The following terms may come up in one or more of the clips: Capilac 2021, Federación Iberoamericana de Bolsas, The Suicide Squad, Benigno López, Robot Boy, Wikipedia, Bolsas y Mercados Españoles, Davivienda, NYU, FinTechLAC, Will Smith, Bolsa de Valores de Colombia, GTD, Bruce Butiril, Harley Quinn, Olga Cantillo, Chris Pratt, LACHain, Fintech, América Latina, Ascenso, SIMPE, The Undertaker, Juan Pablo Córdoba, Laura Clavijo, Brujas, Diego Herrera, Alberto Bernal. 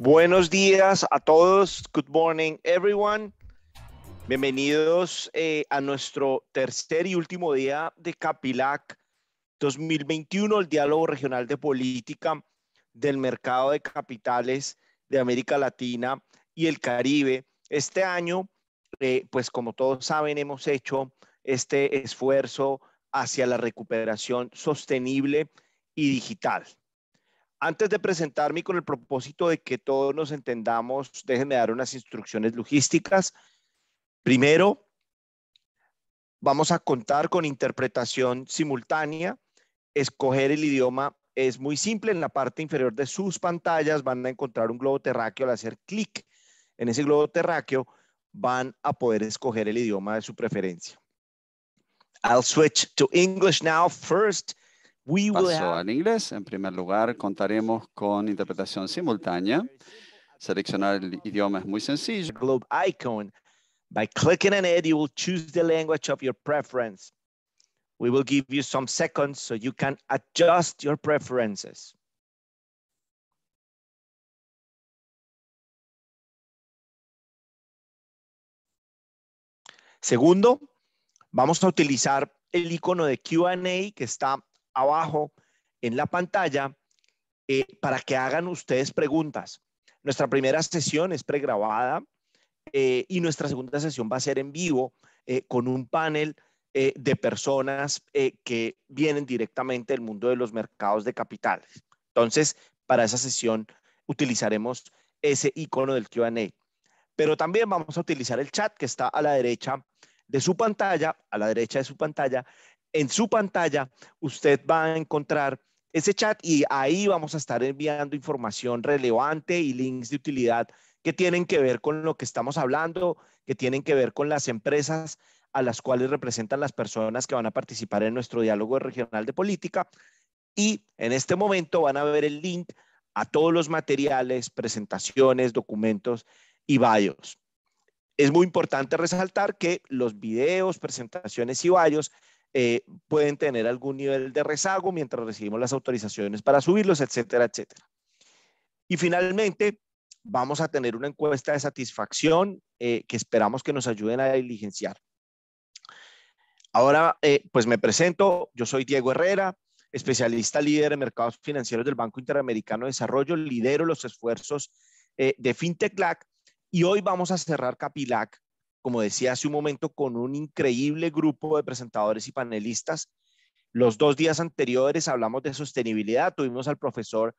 Buenos días a todos. Good morning, everyone. Bienvenidos a nuestro tercer y último día de Capilac 2021, el diálogo regional de política del mercado de capitales de América Latina y el Caribe. Este año, pues como todos saben, hemos hecho este esfuerzo hacia la recuperación sostenible y digital. Antes de presentarme con el propósito de que todos nos entendamos, déjenme dar unas instrucciones logísticas. Primero, vamos a contar con interpretación simultánea. Escoger el idioma es muy simple. En la parte inferior de sus pantallas van a encontrar un globo terráqueo. Al hacer clic en ese globo terráqueo, van a poder escoger el idioma de su preferencia. I'll switch to English now. First, we will paso al inglés. En primer lugar, contaremos con interpretación simultánea. Seleccionar el idioma es muy sencillo. Globe icon. By clicking on it, you will choose the language of your preference. We will give you some seconds so you can adjust your preferences. Segundo, vamos a utilizar el icono de Q&A que está abajo en la pantalla para que hagan ustedes preguntas. Nuestra primera sesión es pregrabada y nuestra segunda sesión va a ser en vivo con un panel de personas que vienen directamente del mundo de los mercados de capitales. Entonces, para esa sesión utilizaremos ese icono del Q&A. Pero también vamos a utilizar el chat que está a la derecha de su pantalla. A la derecha de su pantalla. En su pantalla usted va a encontrar ese chat y ahí vamos a estar enviando información relevante y links de utilidad que tienen que ver con lo que estamos hablando, que tienen que ver con las empresas a las cuales representan las personas que van a participar en nuestro diálogo regional de política. Y en este momento van a ver el link a todos los materiales, presentaciones, documentos y bios. Es muy importante resaltar que los videos, presentaciones y bios pueden tener algún nivel de rezago mientras recibimos las autorizaciones para subirlos, etcétera, etcétera. Y finalmente, vamos a tener una encuesta de satisfacción que esperamos que nos ayuden a diligenciar. Ahora, pues me presento. Yo soy Diego Herrera, especialista líder en mercados financieros del Banco Interamericano de Desarrollo. Lidero los esfuerzos de FinTechLAC y hoy vamos a cerrar Capilac, como decía hace un momento, con un increíble grupo de presentadores y panelistas. Los dos días anteriores hablamos de sostenibilidad. Tuvimos al profesor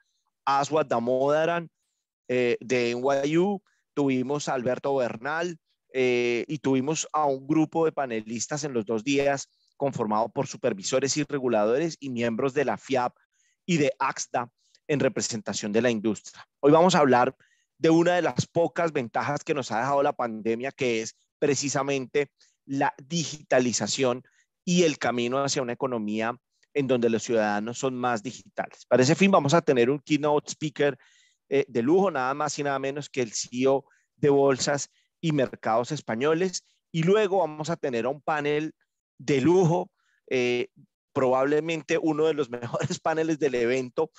Aswath Damodaran de NYU, tuvimos a Alberto Bernal y tuvimos a un grupo de panelistas en los dos días conformado por supervisores y reguladores y miembros de la FIAP y de AXTA en representación de la industria. Hoy vamos a hablar de una de las pocas ventajas que nos ha dejado la pandemia, que es precisamente la digitalización y el camino hacia una economía en donde los ciudadanos son más digitales. Para ese fin vamos a tener un keynote speaker de lujo, nada más y nada menos que el CEO de Bolsas y Mercados Españoles, y luego vamos a tener un panel de lujo, probablemente uno de los mejores paneles del evento,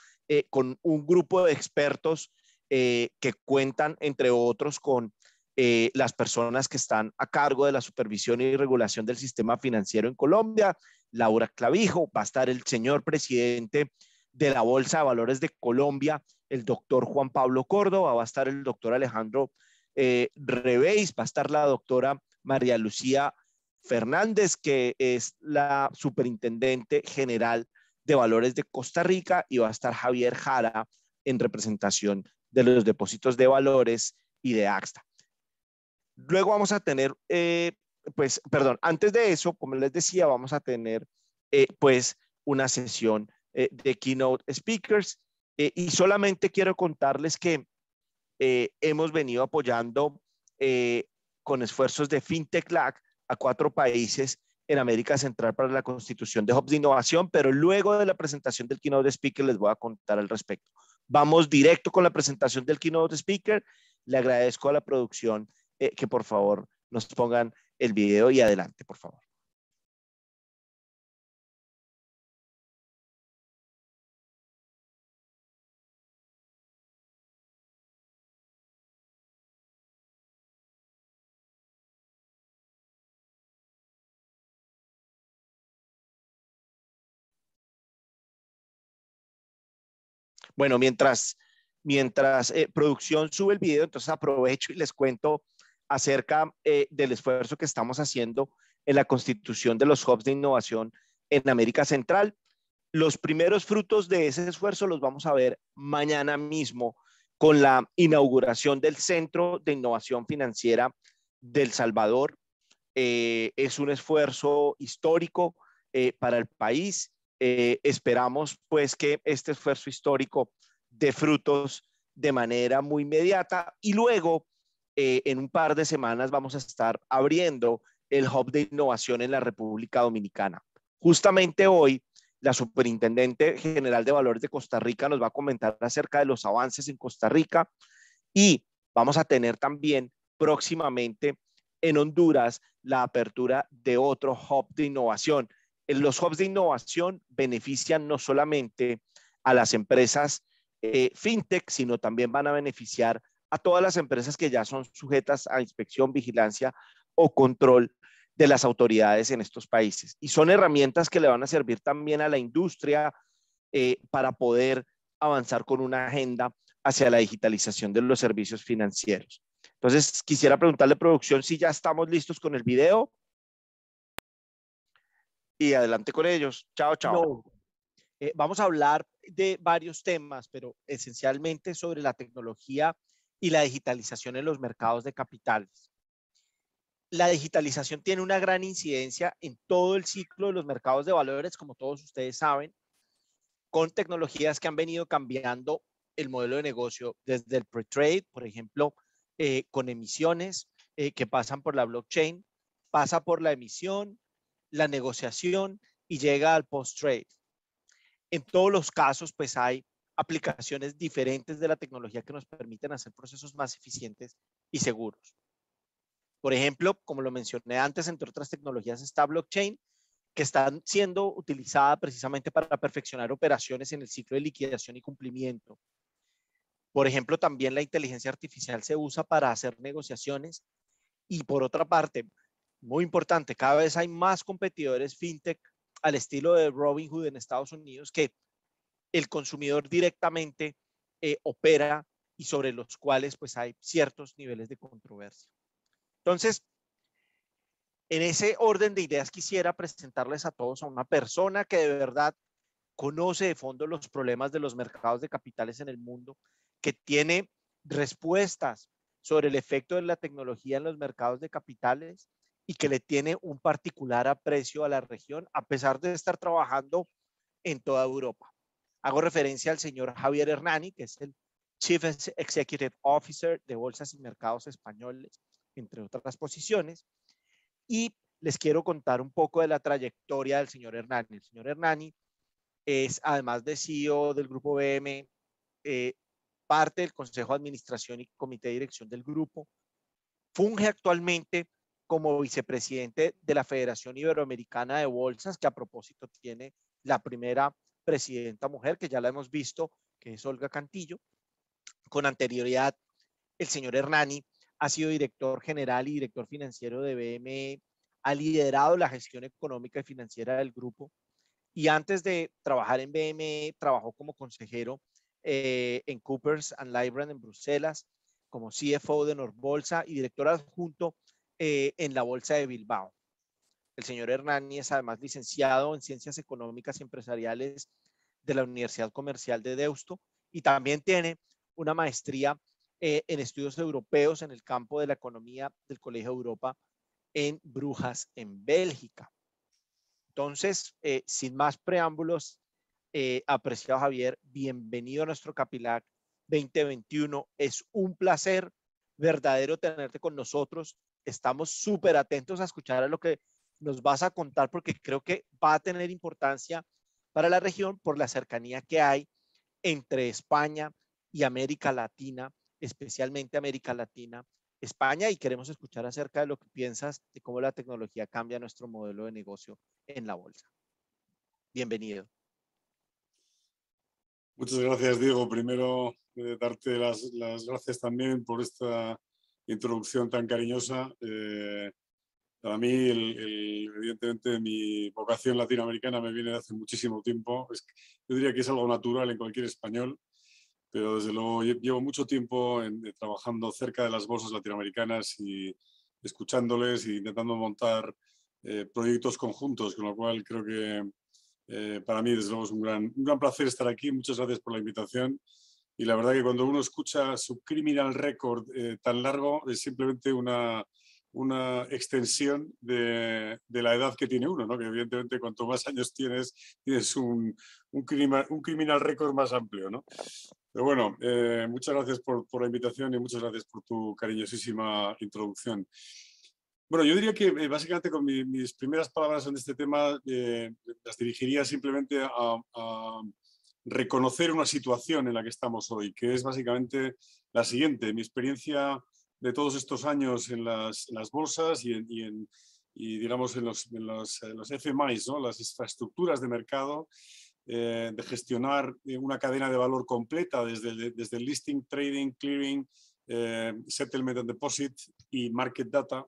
con un grupo de expertos que cuentan, entre otros, con las personas que están a cargo de la supervisión y regulación del sistema financiero en Colombia. Laura Clavijo, va a estar el señor presidente de la Bolsa de Valores de Colombia, el doctor Juan Pablo Córdoba, va a estar el doctor Alejandro Rebeiz, va a estar la doctora María Lucía Fernández, que es la superintendente general de Valores de Costa Rica, y va a estar Javier Jara en representación de los depósitos de valores y de AXTA. Luego vamos a tener, antes de eso, como les decía, vamos a tener una sesión de keynote speakers y solamente quiero contarles que hemos venido apoyando con esfuerzos de FinTechLAC a 4 países en América Central para la constitución de hubs de innovación, pero luego de la presentación del keynote speaker les voy a contar al respecto. Vamos directo con la presentación del keynote speaker. Le agradezco a la producción que por favor nos pongan el video y adelante, por favor. Bueno, mientras producción sube el video, entonces aprovecho y les cuento acerca del esfuerzo que estamos haciendo en la constitución de los hubs de innovación en América Central. Los primeros frutos de ese esfuerzo los vamos a ver mañana mismo con la inauguración del Centro de Innovación Financiera del Salvador. Es un esfuerzo histórico para el país. Esperamos pues que este esfuerzo histórico dé frutos de manera muy inmediata y luego en un par de semanas vamos a estar abriendo el Hub de Innovación en la República Dominicana. Justamente hoy, la Superintendente General de Valores de Costa Rica nos va a comentar acerca de los avances en Costa Rica y vamos a tener también próximamente en Honduras la apertura de otro Hub de Innovación. Los Hubs de Innovación benefician no solamente a las empresas fintech, sino también van a beneficiar a todas las empresas que ya son sujetas a inspección, vigilancia o control de las autoridades en estos países. Y son herramientas que le van a servir también a la industria para poder avanzar con una agenda hacia la digitalización de los servicios financieros. Entonces, quisiera preguntarle a producción si ya estamos listos con el video. Y adelante con ellos. Chao, chao. No. Vamos a hablar de varios temas, pero esencialmente sobre la tecnología y la digitalización en los mercados de capitales. La digitalización tiene una gran incidencia en todo el ciclo de los mercados de valores, como todos ustedes saben, con tecnologías que han venido cambiando el modelo de negocio desde el pre-trade, por ejemplo, con emisiones que pasan por la blockchain, pasa por la emisión, la negociación y llega al post-trade. En todos los casos, pues hay aplicaciones diferentes de la tecnología que nos permiten hacer procesos más eficientes y seguros. Por ejemplo, como lo mencioné antes, entre otras tecnologías está blockchain, que está siendo utilizada precisamente para perfeccionar operaciones en el ciclo de liquidación y cumplimiento. Por ejemplo, también la inteligencia artificial se usa para hacer negociaciones y por otra parte, muy importante, cada vez hay más competidores fintech al estilo de Robinhood en Estados Unidos que el consumidor directamente opera y sobre los cuales pues hay ciertos niveles de controversia. Entonces, en ese orden de ideas quisiera presentarles a todos a una persona que de verdad conoce de fondo los problemas de los mercados de capitales en el mundo, que tiene respuestas sobre el efecto de la tecnología en los mercados de capitales y que le tiene un particular aprecio a la región, a pesar de estar trabajando en toda Europa. Hago referencia al señor Javier Hernani, que es el Chief Executive Officer de Bolsas y Mercados Españoles, entre otras posiciones, y les quiero contar un poco de la trayectoria del señor Hernani. El señor Hernani es, además de CEO del Grupo BM, parte del Consejo de Administración y Comité de Dirección del Grupo, funge actualmente como vicepresidente de la Federación Iberoamericana de Bolsas, que a propósito tiene la primera presidenta mujer, que ya la hemos visto, que es Olga Cantillo. Con anterioridad, el señor Hernani ha sido director general y director financiero de BME, ha liderado la gestión económica y financiera del grupo y antes de trabajar en BME, trabajó como consejero en Coopers and Lybrand en Bruselas, como CFO de Norbolsa y director adjunto en la Bolsa de Bilbao. El señor Hernani es además licenciado en Ciencias Económicas y Empresariales de la Universidad Comercial de Deusto y también tiene una maestría en estudios europeos en el campo de la economía del Colegio de Europa en Brujas, en Bélgica. Entonces, sin más preámbulos, apreciado Javier, bienvenido a nuestro Capilac 2021. Es un placer verdadero tenerte con nosotros. Estamos súper atentos a escuchar a lo que nos vas a contar porque creo que va a tener importancia para la región por la cercanía que hay entre España y América Latina, especialmente América Latina, España, y queremos escuchar acerca de lo que piensas de cómo la tecnología cambia nuestro modelo de negocio en la bolsa. Bienvenido. Muchas gracias, Diego. Primero, darte las gracias también por esta introducción tan cariñosa. Para mí, evidentemente, mi vocación latinoamericana me viene de hace muchísimo tiempo. Yo diría que es algo natural en cualquier español. pero desde luego llevo mucho tiempo trabajando cerca de las bolsas latinoamericanas y escuchándoles e intentando montar proyectos conjuntos, con lo cual creo que para mí desde luego es un gran placer estar aquí. Muchas gracias por la invitación y la verdad que cuando uno escucha su criminal record tan largo es simplemente una extensión de la edad que tiene uno, ¿no? Que evidentemente cuanto más años tienes un criminal récord más amplio, ¿no? Pero bueno, muchas gracias por la invitación y muchas gracias por tu cariñosísima introducción. Bueno, yo diría que básicamente con mis primeras palabras en este tema las dirigiría simplemente a reconocer una situación en la que estamos hoy, que es básicamente la siguiente. Mi experiencia de todos estos años en las bolsas y digamos en los FMIs, ¿no? Las infraestructuras de mercado, de gestionar una cadena de valor completa desde el listing, trading, clearing, settlement and deposit y market data.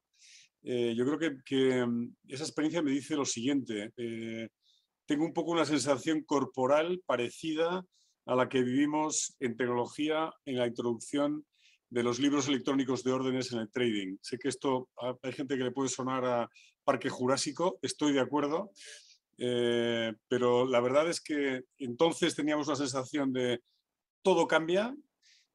Yo creo que esa experiencia me dice lo siguiente. Tengo un poco una sensación corporal parecida a la que vivimos en tecnología en la introducción de los libros electrónicos de órdenes en el trading. Sé que esto hay gente que le puede sonar a Parque Jurásico, estoy de acuerdo, pero la verdad es que entonces teníamos la sensación de todo cambia,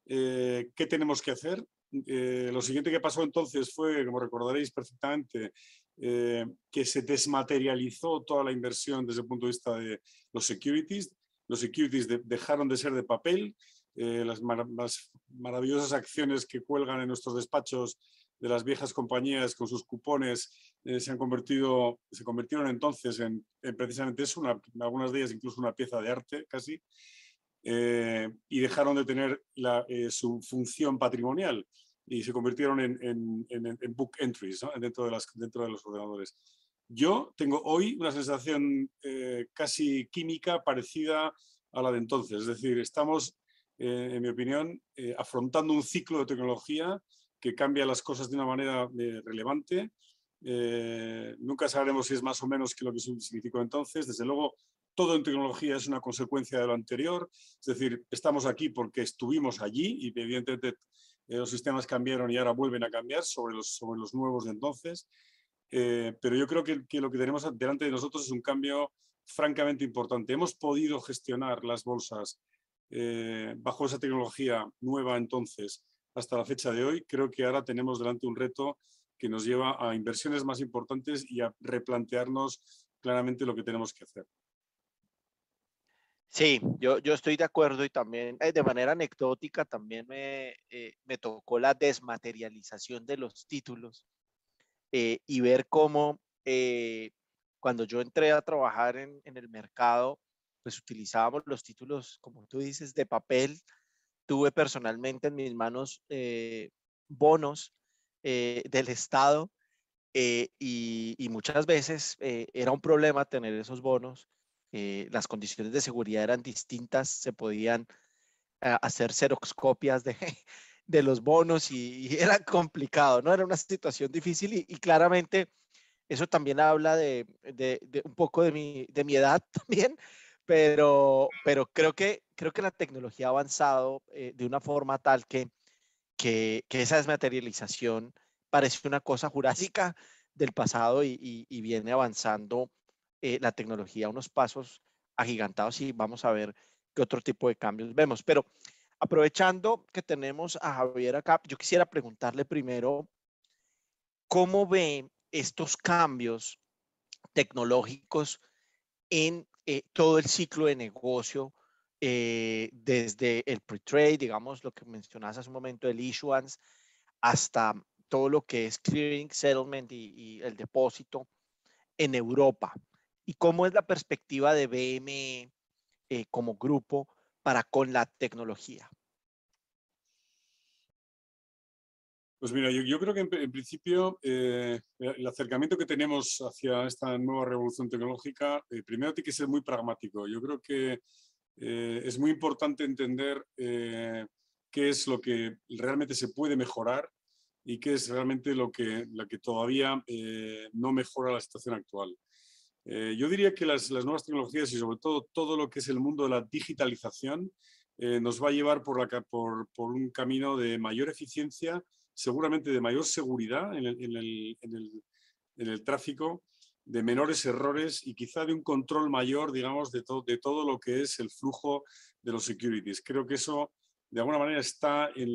¿qué tenemos que hacer? Lo siguiente que pasó entonces fue, como recordaréis perfectamente, que se desmaterializó toda la inversión desde el punto de vista de los securities. Los securities dejaron de ser de papel. Las maravillosas acciones que cuelgan en nuestros despachos de las viejas compañías con sus cupones se convirtieron entonces en precisamente eso, algunas de ellas incluso una pieza de arte casi, y dejaron de tener su función patrimonial y se convirtieron en book entries, ¿no? dentro de los ordenadores. Yo tengo hoy una sensación casi química parecida a la de entonces, es decir, estamos en mi opinión, afrontando un ciclo de tecnología que cambia las cosas de una manera relevante. Nunca sabremos si es más o menos que lo que significó entonces. Desde luego, todo en tecnología es una consecuencia de lo anterior. Es decir, estamos aquí porque estuvimos allí y evidentemente los sistemas cambiaron y ahora vuelven a cambiar sobre los nuevos de entonces. Pero yo creo que lo que tenemos delante de nosotros es un cambio francamente importante. Hemos podido gestionar las bolsas bajo esa tecnología nueva entonces hasta la fecha de hoy. Creo que ahora tenemos delante un reto que nos lleva a inversiones más importantes y a replantearnos claramente lo que tenemos que hacer. Sí, yo estoy de acuerdo y también de manera anecdótica también me tocó la desmaterialización de los títulos y ver cómo cuando yo entré a trabajar en el mercado pues utilizábamos los títulos, como tú dices, de papel. Tuve personalmente en mis manos bonos del Estado y muchas veces era un problema tener esos bonos. Las condiciones de seguridad eran distintas, se podían hacer xerocopias de los bonos y era complicado, ¿no? Era una situación difícil y claramente eso también habla de un poco de mi edad también. Pero creo que la tecnología ha avanzado de una forma tal que esa desmaterialización parece una cosa jurásica del pasado y viene avanzando la tecnología a unos pasos agigantados y vamos a ver qué otro tipo de cambios vemos. Pero aprovechando que tenemos a Javier acá, yo quisiera preguntarle primero, ¿cómo ve estos cambios tecnológicos en todo el ciclo de negocio, desde el pre-trade, digamos, lo que mencionaste hace un momento, el issuance, hasta todo lo que es clearing, settlement y el depósito en Europa? ¿Y cómo es la perspectiva de BME como grupo para con la tecnología? Pues mira, yo creo que en principio el acercamiento que tenemos hacia esta nueva revolución tecnológica, primero tiene que ser muy pragmático. Yo creo que es muy importante entender qué es lo que realmente se puede mejorar y qué es realmente lo que todavía no mejora la situación actual. Yo diría que las nuevas tecnologías y sobre todo lo que es el mundo de la digitalización nos va a llevar por un camino de mayor eficiencia, seguramente de mayor seguridad en el tráfico, de menores errores y quizá de un control mayor, digamos, de todo lo que es el flujo de los securities. Creo que eso, de alguna manera, está en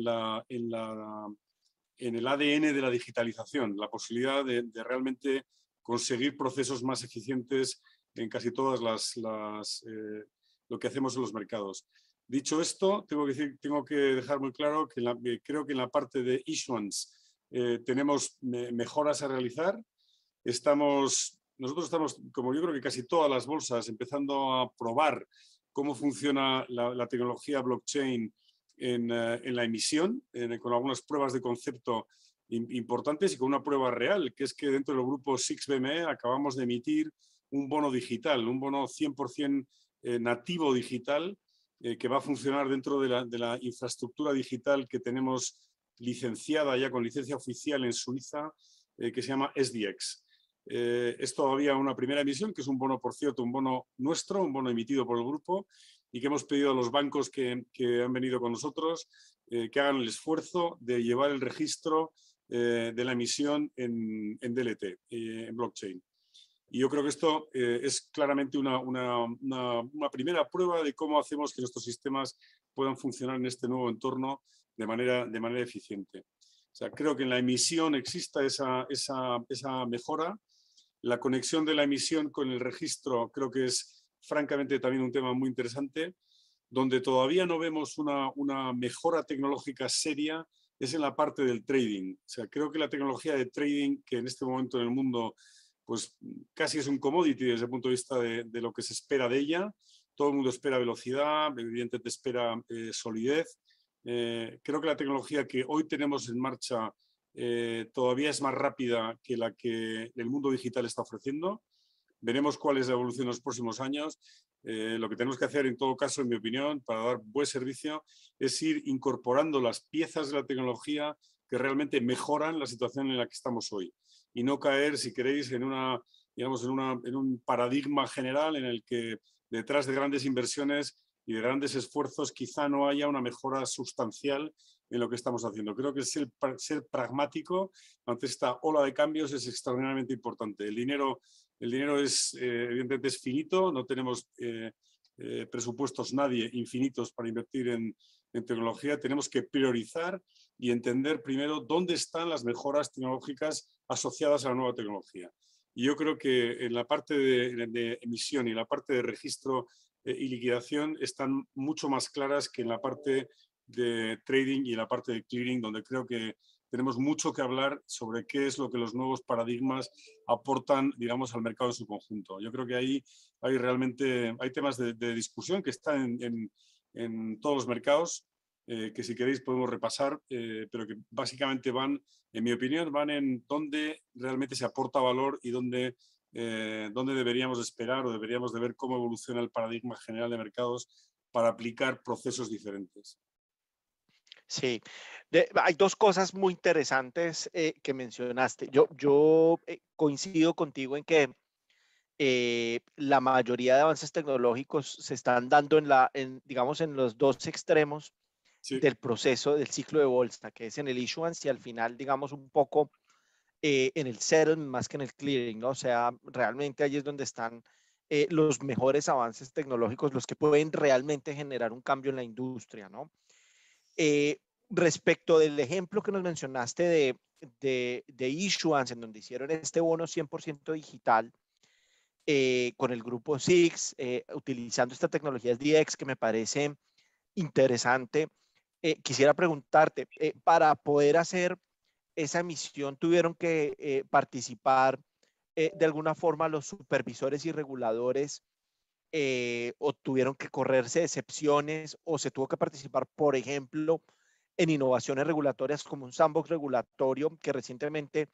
el ADN de la digitalización, la posibilidad de realmente conseguir procesos más eficientes en casi todas lo que hacemos en los mercados. Dicho esto, tengo que dejar muy claro que creo que en la parte de issuance tenemos mejoras a realizar. Nosotros estamos, como yo creo que casi todas las bolsas, empezando a probar cómo funciona la tecnología blockchain en la emisión, con algunas pruebas de concepto importantes y con una prueba real, que es que dentro del grupo 6BME acabamos de emitir un bono digital, un bono 100% nativo digital, que va a funcionar dentro de la infraestructura digital que tenemos licenciada ya con licencia oficial en Suiza, que se llama SDX. Es todavía una primera emisión, que es un bono, por cierto, un bono nuestro, un bono emitido por el grupo, y que hemos pedido a los bancos que han venido con nosotros que hagan el esfuerzo de llevar el registro de la emisión en DLT, en blockchain. Y yo creo que esto es claramente una primera prueba de cómo hacemos que nuestros sistemas puedan funcionar en este nuevo entorno de manera eficiente. O sea, creo que en la emisión exista esa mejora. La conexión de la emisión con el registro creo que es francamente también un tema muy interesante. Donde todavía no vemos una mejora tecnológica seria es en la parte del trading. O sea, creo que la tecnología de trading, que en este momento en el mundo pues casi es un commodity desde el punto de vista de lo que se espera de ella. Todo el mundo espera velocidad, evidentemente espera solidez. Creo que la tecnología que hoy tenemos en marcha todavía es más rápida que la que el mundo digital está ofreciendo. Veremos cuál es la evolución en los próximos años. Lo que tenemos que hacer, en todo caso, en mi opinión, para dar buen servicio, es ir incorporando las piezas de la tecnología que realmente mejoran la situación en la que estamos hoy y no caer, si queréis, en un paradigma general en el que detrás de grandes inversiones y de grandes esfuerzos quizá no haya una mejora sustancial en lo que estamos haciendo. Creo que ser pragmático ante esta ola de cambios es extraordinariamente importante. El dinero es, evidentemente, es finito, no tenemos presupuestos nadie infinitos para invertir en tecnología. Tenemos que priorizar y entender primero dónde están las mejoras tecnológicas asociadas a la nueva tecnología. Y yo creo que en la parte de emisión y en la parte de registro y liquidación están mucho más claras que en la parte de trading y en la parte de clearing, donde creo que tenemos mucho que hablar sobre qué es lo que los nuevos paradigmas aportan, digamos, al mercado en su conjunto. Yo creo que ahí hay temas de discusión que están en todos los mercados, que si queréis podemos repasar, pero que básicamente van, en mi opinión, van en dónde realmente se aporta valor y dónde deberíamos esperar o deberíamos de ver cómo evoluciona el paradigma general de mercados para aplicar procesos diferentes. Sí, hay dos cosas muy interesantes que mencionaste. Yo coincido contigo en que la mayoría de avances tecnológicos se están dando digamos, en los dos extremos del proceso, del ciclo de bolsa, que es en el issuance y al final, digamos, un poco en el settlement más que en el clearing, ¿no? O sea, realmente ahí es donde están los mejores avances tecnológicos, los que pueden realmente generar un cambio en la industria, ¿no? Respecto del ejemplo que nos mencionaste de issuance, en donde hicieron este bono 100% digital con el grupo SIX, utilizando esta tecnología SDX, que me parece interesante, quisiera preguntarte, para poder hacer esa emisión, ¿tuvieron que participar de alguna forma los supervisores y reguladores? ¿O tuvieron que correrse excepciones o se tuvo que participar, por ejemplo, en innovaciones regulatorias como un sandbox regulatorio que recientemente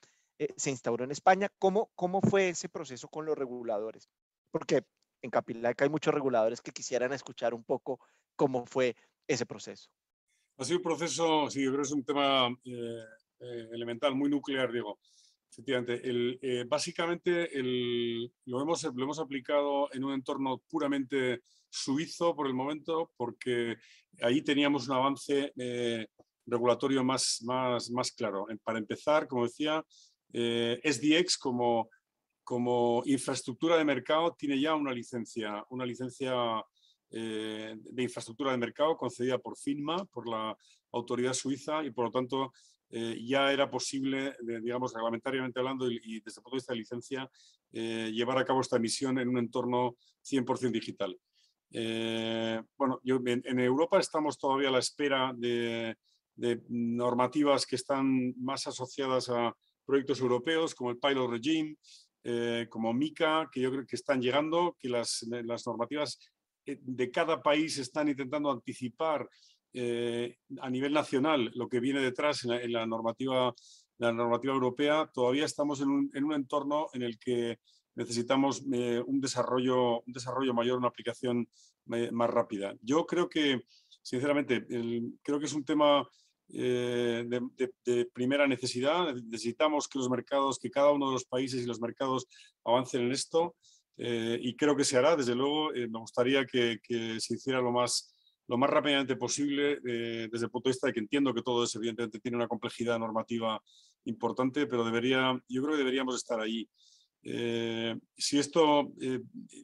se instauró en España? ¿Cómo fue ese proceso con los reguladores? Porque en Capilac hay muchos reguladores que quisieran escuchar un poco cómo fue ese proceso. Ha sido un proceso, sí, yo creo que es un tema elemental, muy nuclear, digo. Efectivamente, básicamente lo hemos aplicado en un entorno puramente suizo por el momento, porque ahí teníamos un avance regulatorio más claro. Para empezar, como decía, SDX como infraestructura de mercado tiene ya una licencia de infraestructura de mercado concedida por FINMA, por la autoridad suiza, y por lo tanto ya era posible, digamos, reglamentariamente hablando y desde el punto de vista de licencia, llevar a cabo esta emisión en un entorno 100% digital. Bueno, en Europa estamos todavía a la espera de normativas que están más asociadas a proyectos europeos, como el Pilot Regime, como MiCA, que yo creo que están llegando, que las normativas de cada país están intentando anticipar a nivel nacional lo que viene detrás en la normativa europea. Todavía estamos en un entorno en el que necesitamos un desarrollo mayor, una aplicación más rápida. Yo creo que, sinceramente, creo que es un tema de primera necesidad. Necesitamos que los mercados, que cada uno de los países y los mercados avancen en esto, y creo que se hará, desde luego. Me gustaría que se hiciera lo más rápidamente posible, desde el punto de vista de que entiendo que todo eso evidentemente tiene una complejidad normativa importante, pero yo creo que deberíamos estar ahí. Si esto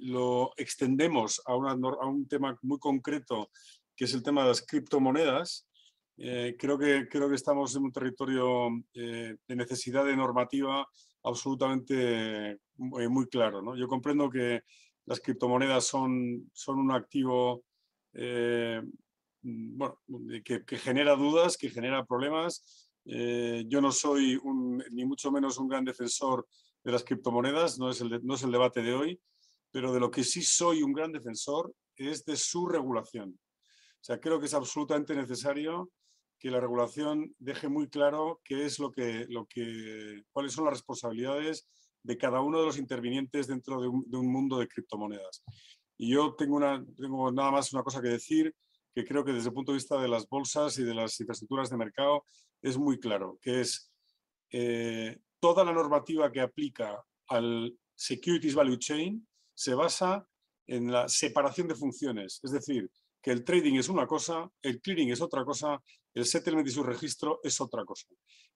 lo extendemos a un tema muy concreto, que es el tema de las criptomonedas, creo que estamos en un territorio de necesidad de normativa absolutamente muy claro, ¿no? Yo comprendo que las criptomonedas son un activo bueno, que genera dudas, que genera problemas. Yo no soy ni mucho menos un gran defensor de las criptomonedas, no es el debate de hoy, pero de lo que sí soy un gran defensor es de su regulación. O sea, creo que es absolutamente necesario que la regulación deje muy claro qué es cuáles son las responsabilidades de cada uno de los intervinientes dentro de un mundo de criptomonedas. Y yo tengo nada más una cosa que decir, que creo que desde el punto de vista de las bolsas y de las infraestructuras de mercado es muy claro, que es toda la normativa que aplica al Securities Value Chain se basa en la separación de funciones. Es decir, que el trading es una cosa, el clearing es otra cosa, el settlement y su registro es otra cosa.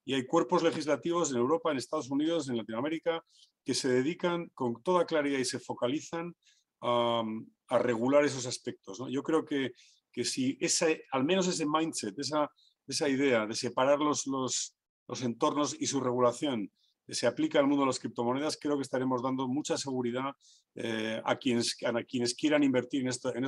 Y hay cuerpos legislativos en Europa, en Estados Unidos, en Latinoamérica, que se dedican con toda claridad y se focalizan a regular esos aspectos, ¿no? Yo creo que si al menos ese mindset, esa idea de separar los entornos y su regulación se aplica al mundo de las criptomonedas, creo que estaremos dando mucha seguridad a quienes quieran invertir en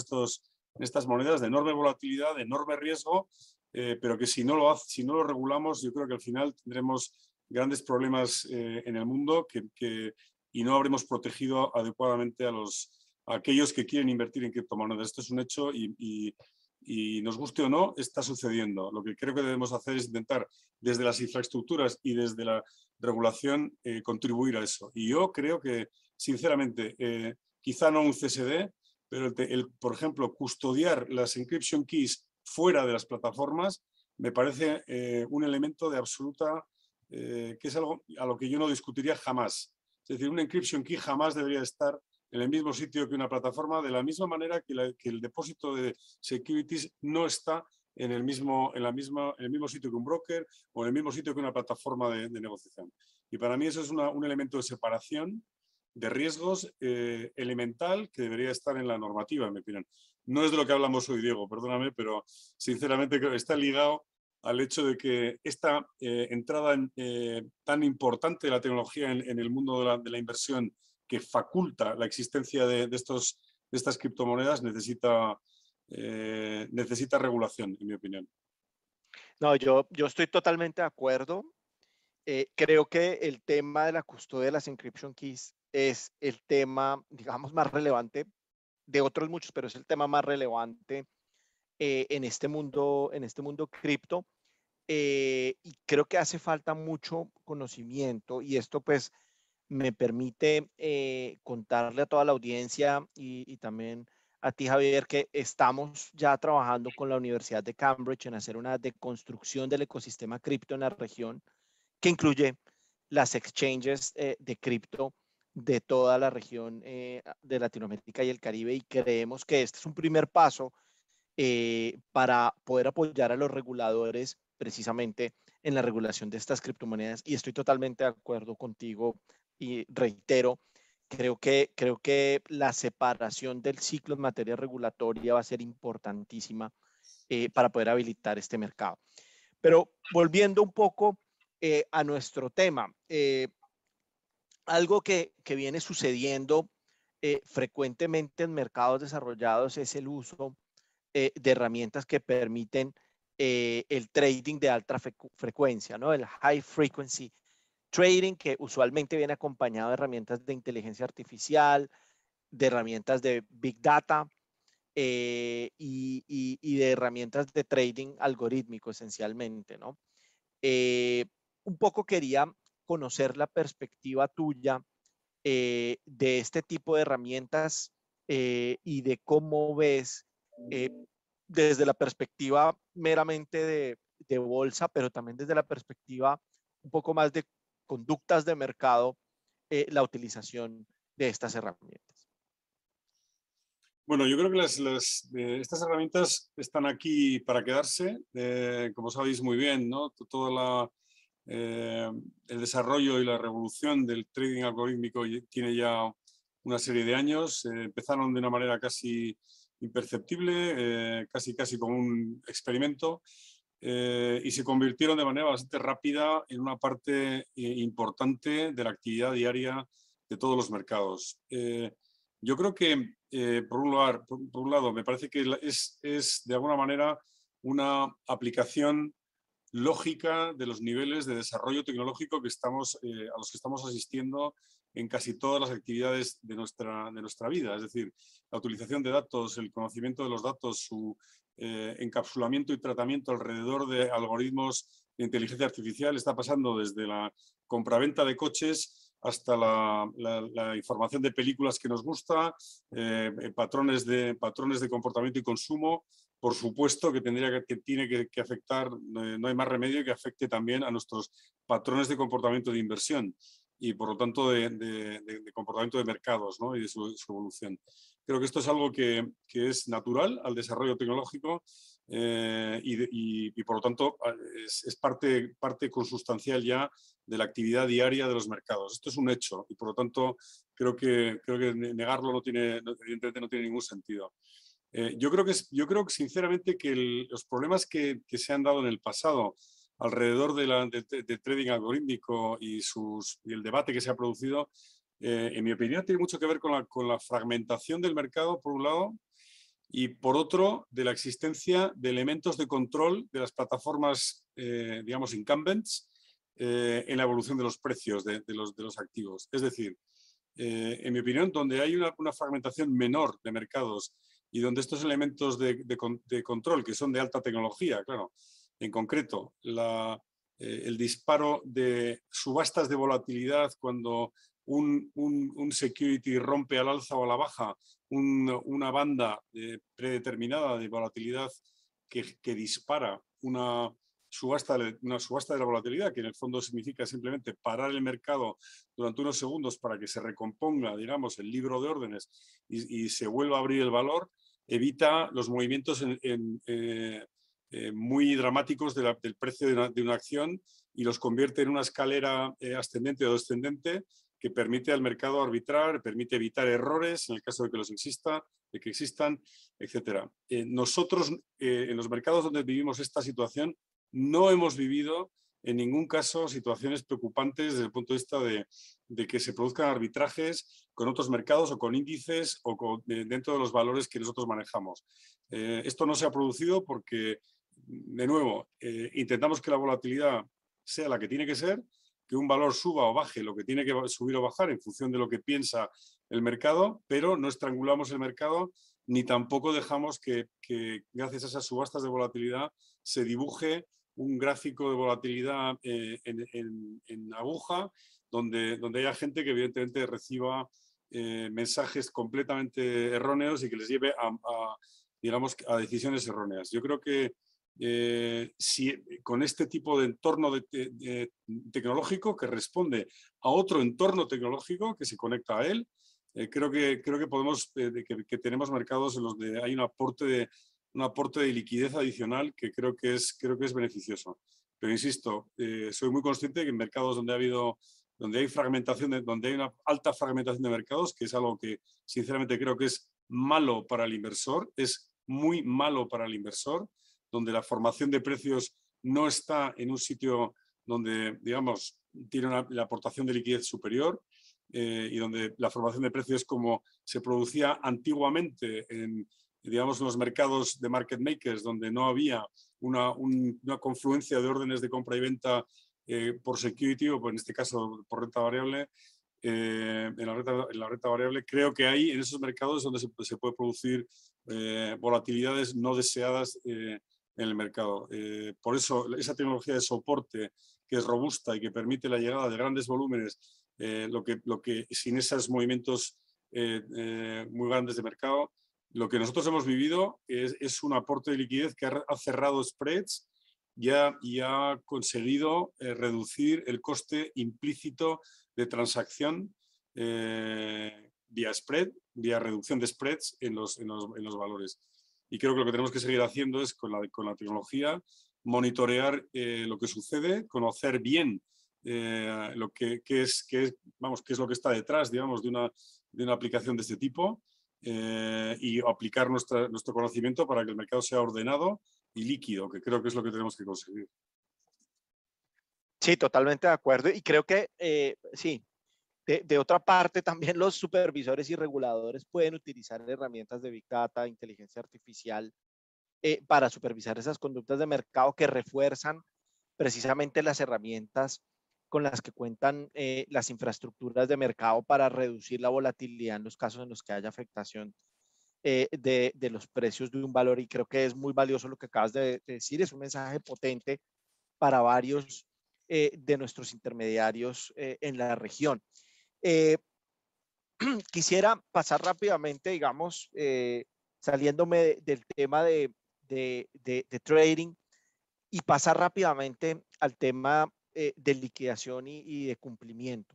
estas monedas de enorme volatilidad, de enorme riesgo, pero que si no lo regulamos, yo creo que al final tendremos grandes problemas en el mundo y no habremos protegido adecuadamente a aquellos que quieren invertir en criptomonedas. Esto es un hecho y nos guste o no, está sucediendo. Lo que creo que debemos hacer es intentar, desde las infraestructuras y desde la regulación, contribuir a eso. Y yo creo que, sinceramente, quizá no un CSD, pero por ejemplo, custodiar las encryption keys fuera de las plataformas me parece un elemento de absoluta, que es algo a lo que yo no discutiría jamás. Es decir, una encryption key jamás debería estar en el mismo sitio que una plataforma, de la misma manera que el depósito de securities no está en el mismo sitio que un broker o en el mismo sitio que una plataforma de negociación. Y para mí eso es un elemento de separación de riesgos elemental que debería estar en la normativa, en mi opinión. No es de lo que hablamos hoy, Diego, perdóname, pero sinceramente creo que está ligado al hecho de que esta entrada tan importante de la tecnología en el mundo de la inversión, que faculta la existencia de estas criptomonedas, necesita regulación, en mi opinión. No, yo estoy totalmente de acuerdo. Creo que el tema de la custodia de las encryption keys es el tema, digamos, más relevante, de otros muchos, pero es el tema más relevante en este mundo cripto. Y creo que hace falta mucho conocimiento, y esto pues me permite contarle a toda la audiencia y también a ti, Javier, que estamos ya trabajando con la Universidad de Cambridge en hacer una deconstrucción del ecosistema cripto en la región, que incluye las exchanges de cripto de toda la región de Latinoamérica y el Caribe, y creemos que este es un primer paso para poder apoyar a los reguladores precisamente en la regulación de estas criptomonedas. Y estoy totalmente de acuerdo contigo y reitero, creo que la separación del ciclo en materia regulatoria va a ser importantísima para poder habilitar este mercado. Pero volviendo un poco a nuestro tema, algo que viene sucediendo frecuentemente en mercados desarrollados es el uso de herramientas que permiten el trading de alta frecuencia, ¿no? El high frequency trading, que usualmente viene acompañado de herramientas de inteligencia artificial, de herramientas de big data y de herramientas de trading algorítmico esencialmente, ¿no? Un poco quería conocer la perspectiva tuya de este tipo de herramientas y de cómo ves desde la perspectiva meramente de bolsa, pero también desde la perspectiva un poco más de conductas de mercado, la utilización de estas herramientas. Bueno, yo creo que estas herramientas están aquí para quedarse, como sabéis muy bien, ¿no? Toda el desarrollo y la revolución del trading algorítmico tiene ya una serie de años. Empezaron de una manera casi imperceptible, casi como un experimento, y se convirtieron de manera bastante rápida en una parte importante de la actividad diaria de todos los mercados. Yo creo que, por un lado, me parece que es de alguna manera una aplicación lógica de los niveles de desarrollo tecnológico a los que estamos asistiendo en casi todas las actividades de nuestra vida. Es decir, la utilización de datos, el conocimiento de los datos, su encapsulamiento y tratamiento alrededor de algoritmos de inteligencia artificial está pasando desde la compraventa de coches hasta la información de películas que nos gusta, patrones de comportamiento y consumo. Por supuesto que tiene que afectar, no hay más remedio que afecte también a nuestros patrones de comportamiento de inversión y por lo tanto de comportamiento de mercados, ¿no? Y de su evolución. Creo que esto es algo que es natural al desarrollo tecnológico y por lo tanto es parte consustancial ya de la actividad diaria de los mercados. Esto es un hecho y por lo tanto creo que negarlo evidentemente no tiene ningún sentido. Yo creo que sinceramente que los problemas que se han dado en el pasado alrededor de trading algorítmico y el debate que se ha producido, en mi opinión, tiene mucho que ver con la fragmentación del mercado, por un lado, y por otro, de la existencia de elementos de control de las plataformas, digamos, incumbents, en la evolución de los precios de los activos. Es decir, en mi opinión, donde hay una fragmentación menor de mercados y donde estos elementos de control, que son de alta tecnología, claro, en concreto, el disparo de subastas de volatilidad cuando un security rompe al alza o a la baja una banda predeterminada de volatilidad que dispara una subasta de la volatilidad, que en el fondo significa simplemente parar el mercado durante unos segundos para que se recomponga, digamos, el libro de órdenes y se vuelva a abrir el valor, evita los movimientos muy dramáticos del precio de una acción y los convierte en una escalera ascendente o descendente que permite al mercado arbitrar, permite evitar errores en el caso de que existan, etc. Nosotros, en los mercados donde vivimos esta situación, no hemos vivido en ningún caso situaciones preocupantes desde el punto de vista de que se produzcan arbitrajes con otros mercados o con índices o dentro de los valores que nosotros manejamos. Esto no se ha producido porque, de nuevo, intentamos que la volatilidad sea la que tiene que ser, que un valor suba o baje lo que tiene que subir o bajar en función de lo que piensa el mercado, pero no estrangulamos el mercado ni tampoco dejamos que gracias a esas subastas de volatilidad se dibuje un gráfico de volatilidad en aguja donde haya gente que evidentemente reciba mensajes completamente erróneos y que les lleve a decisiones erróneas. Yo creo que con este tipo de entorno tecnológico que responde a otro entorno tecnológico que se conecta a él. Creo que podemos, que tenemos mercados en los que hay un aporte de liquidez adicional que creo que es beneficioso. Pero insisto, soy muy consciente de que en mercados donde hay una alta fragmentación de mercados, que es algo que sinceramente creo que es malo para el inversor, es muy malo para el inversor, donde la formación de precios no está en un sitio donde, digamos, tiene la aportación de liquidez superior, y donde la formación de precios, como se producía antiguamente en, digamos, los mercados de market makers, donde no había una confluencia de órdenes de compra y venta por security, o en este caso por renta variable, en la renta variable, creo que ahí, en esos mercados, donde se puede producir volatilidades no deseadas en el mercado. Por eso, esa tecnología de soporte que es robusta y que permite la llegada de grandes volúmenes, lo que sin esos movimientos muy grandes de mercado, lo que nosotros hemos vivido es un aporte de liquidez que ha cerrado spreads y ha conseguido reducir el coste implícito de transacción vía spread, vía reducción de spreads en los valores. Y creo que lo que tenemos que seguir haciendo es, con la tecnología, monitorear lo que sucede, conocer bien qué es lo que está detrás, digamos, de una aplicación de este tipo, y aplicar nuestro conocimiento para que el mercado sea ordenado y líquido, que creo que es lo que tenemos que conseguir. Sí, totalmente de acuerdo, y creo que sí. De otra parte, también los supervisores y reguladores pueden utilizar herramientas de Big Data, inteligencia artificial, para supervisar esas conductas de mercado que refuerzan precisamente las herramientas con las que cuentan las infraestructuras de mercado para reducir la volatilidad en los casos en los que haya afectación de los precios de un valor. Y creo que es muy valioso lo que acabas de decir. Es un mensaje potente para varios de nuestros intermediarios en la región. Quisiera pasar rápidamente, digamos, saliéndome del tema de trading, y pasar rápidamente al tema de liquidación y de cumplimiento.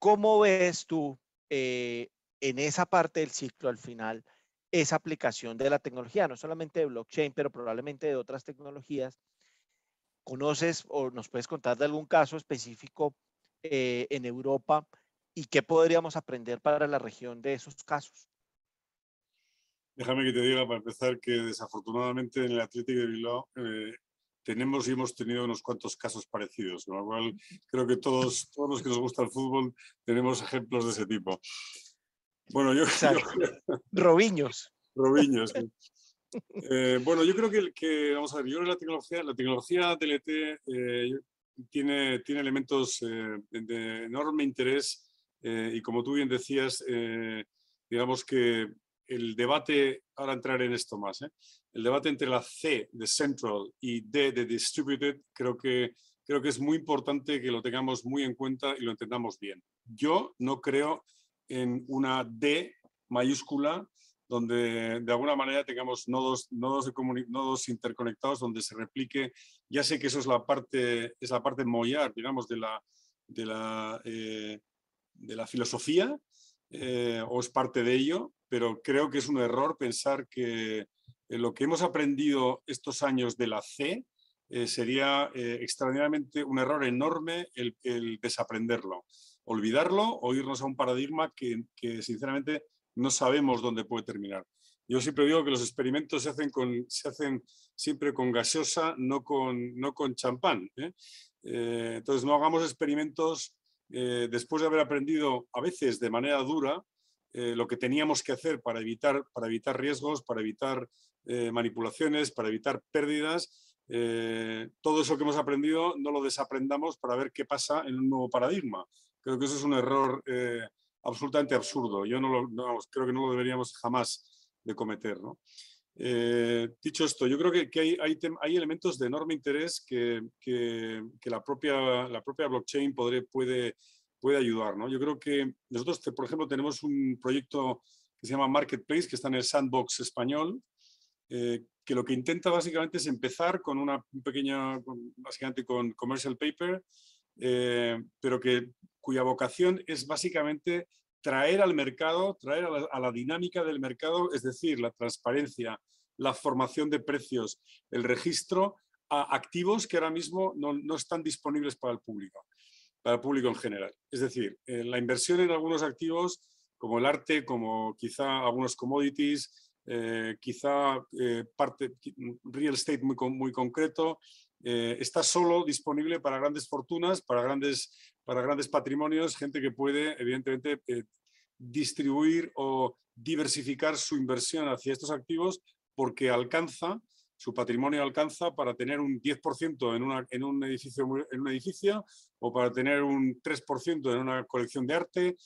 ¿Cómo ves tú en esa parte del ciclo al final esa aplicación de la tecnología, no solamente de blockchain, pero probablemente de otras tecnologías? ¿Conoces o nos puedes contar de algún caso específico en Europa, y qué podríamos aprender para la región de esos casos? Déjame que te diga, para empezar, que desafortunadamente en el Atlético de Bilbao tenemos y hemos tenido unos cuantos casos parecidos, con lo cual creo que todos los que nos gusta el fútbol tenemos ejemplos de ese tipo. Bueno, Robinhos. Bueno, yo creo que vamos a ver, yo creo que la tecnología TLT tiene elementos de enorme interés, y como tú bien decías, digamos que el debate, ahora entraré en esto más, el debate entre la C de Central y D de Distributed, creo que es muy importante que lo tengamos muy en cuenta y lo entendamos bien. Yo no creo en una D mayúscula donde de alguna manera tengamos nodos interconectados donde se replique. Ya sé que eso es la parte mollar, digamos, de la filosofía, o es parte de ello, pero creo que es un error pensar que lo que hemos aprendido estos años de la C sería extraordinariamente un error enorme el desaprenderlo, olvidarlo o irnos a un paradigma que sinceramente no sabemos dónde puede terminar. Yo siempre digo que los experimentos se hacen siempre con gaseosa, no con champán, ¿eh? Entonces no hagamos experimentos después de haber aprendido a veces de manera dura lo que teníamos que hacer para evitar riesgos, para evitar manipulaciones, para evitar pérdidas. Todo eso que hemos aprendido no lo desaprendamos para ver qué pasa en un nuevo paradigma. Creo que eso es un error absolutamente absurdo. Yo creo que no lo deberíamos jamás de cometer, ¿no? Dicho esto, yo creo que hay elementos de enorme interés que la propia blockchain puede ayudar, ¿no? Yo creo que nosotros, por ejemplo, tenemos un proyecto que se llama Marketplace, que está en el sandbox español, que lo que intenta básicamente es empezar con una pequeña, básicamente con commercial paper, pero cuya vocación es básicamente traer al mercado, traer a la dinámica del mercado, es decir, la transparencia, la formación de precios, el registro, a activos que ahora mismo no están disponibles para el público en general. Es decir, la inversión en algunos activos, como el arte, como quizá algunos commodities, quizá parte real estate muy concreto, está solo disponible para grandes fortunas, para grandes patrimonios, gente que puede, evidentemente, distribuir o diversificar su inversión hacia estos activos porque alcanza, su patrimonio alcanza para tener un 10% en un edificio o para tener un 3% en una colección de arte,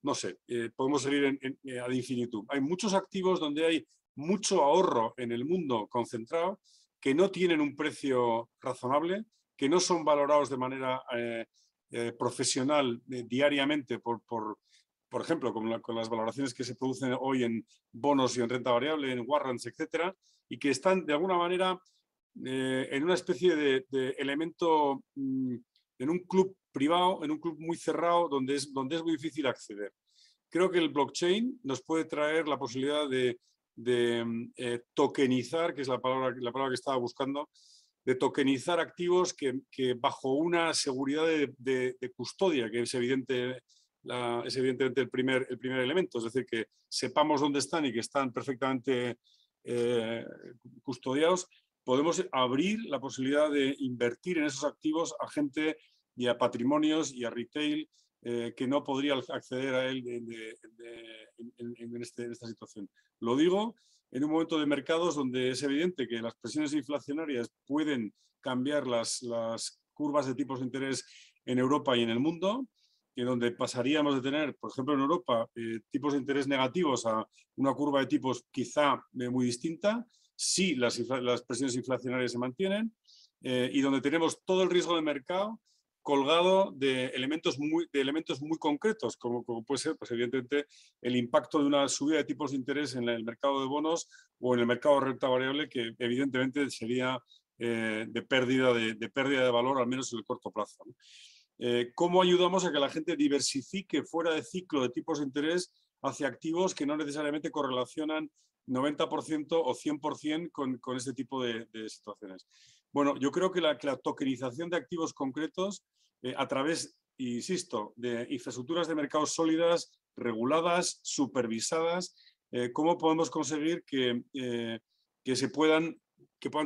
no sé, podemos seguir ad infinitum. Hay muchos activos donde hay mucho ahorro en el mundo concentrado que no tienen un precio razonable, que no son valorados de manera profesional diariamente por ejemplo, con las valoraciones que se producen hoy en bonos y en renta variable, en warrants, etcétera, y que están de alguna manera en una especie de elemento, en un club privado, en un club muy cerrado, donde es muy difícil acceder. Creo que el blockchain nos puede traer la posibilidad de tokenizar, que es la palabra que estaba buscando, de tokenizar activos que bajo una seguridad de custodia, que es evidente. Es evidentemente el primer elemento, es decir, que sepamos dónde están y que están perfectamente custodiados, podemos abrir la posibilidad de invertir en esos activos a gente y a patrimonios y a retail que no podría acceder a él en esta situación. Lo digo en un momento de mercados donde es evidente que las presiones inflacionarias pueden cambiar las curvas de tipos de interés en Europa y en el mundo, en donde pasaríamos de tener, por ejemplo, en Europa, tipos de interés negativos a una curva de tipos quizá muy distinta, si las presiones inflacionarias se mantienen, y donde tenemos todo el riesgo de mercado colgado de elementos muy concretos, como puede ser, pues, evidentemente, el impacto de una subida de tipos de interés en el mercado de bonos o en el mercado de renta variable, que evidentemente sería de pérdida de valor, al menos en el corto plazo, ¿no? ¿Cómo ayudamos a que la gente diversifique fuera de ciclo de tipos de interés hacia activos que no necesariamente correlacionan 90% o 100% con este tipo de situaciones? Bueno, yo creo que la tokenización de activos concretos a través, insisto, de infraestructuras de mercados sólidas, reguladas, supervisadas, ¿cómo podemos conseguir que puedan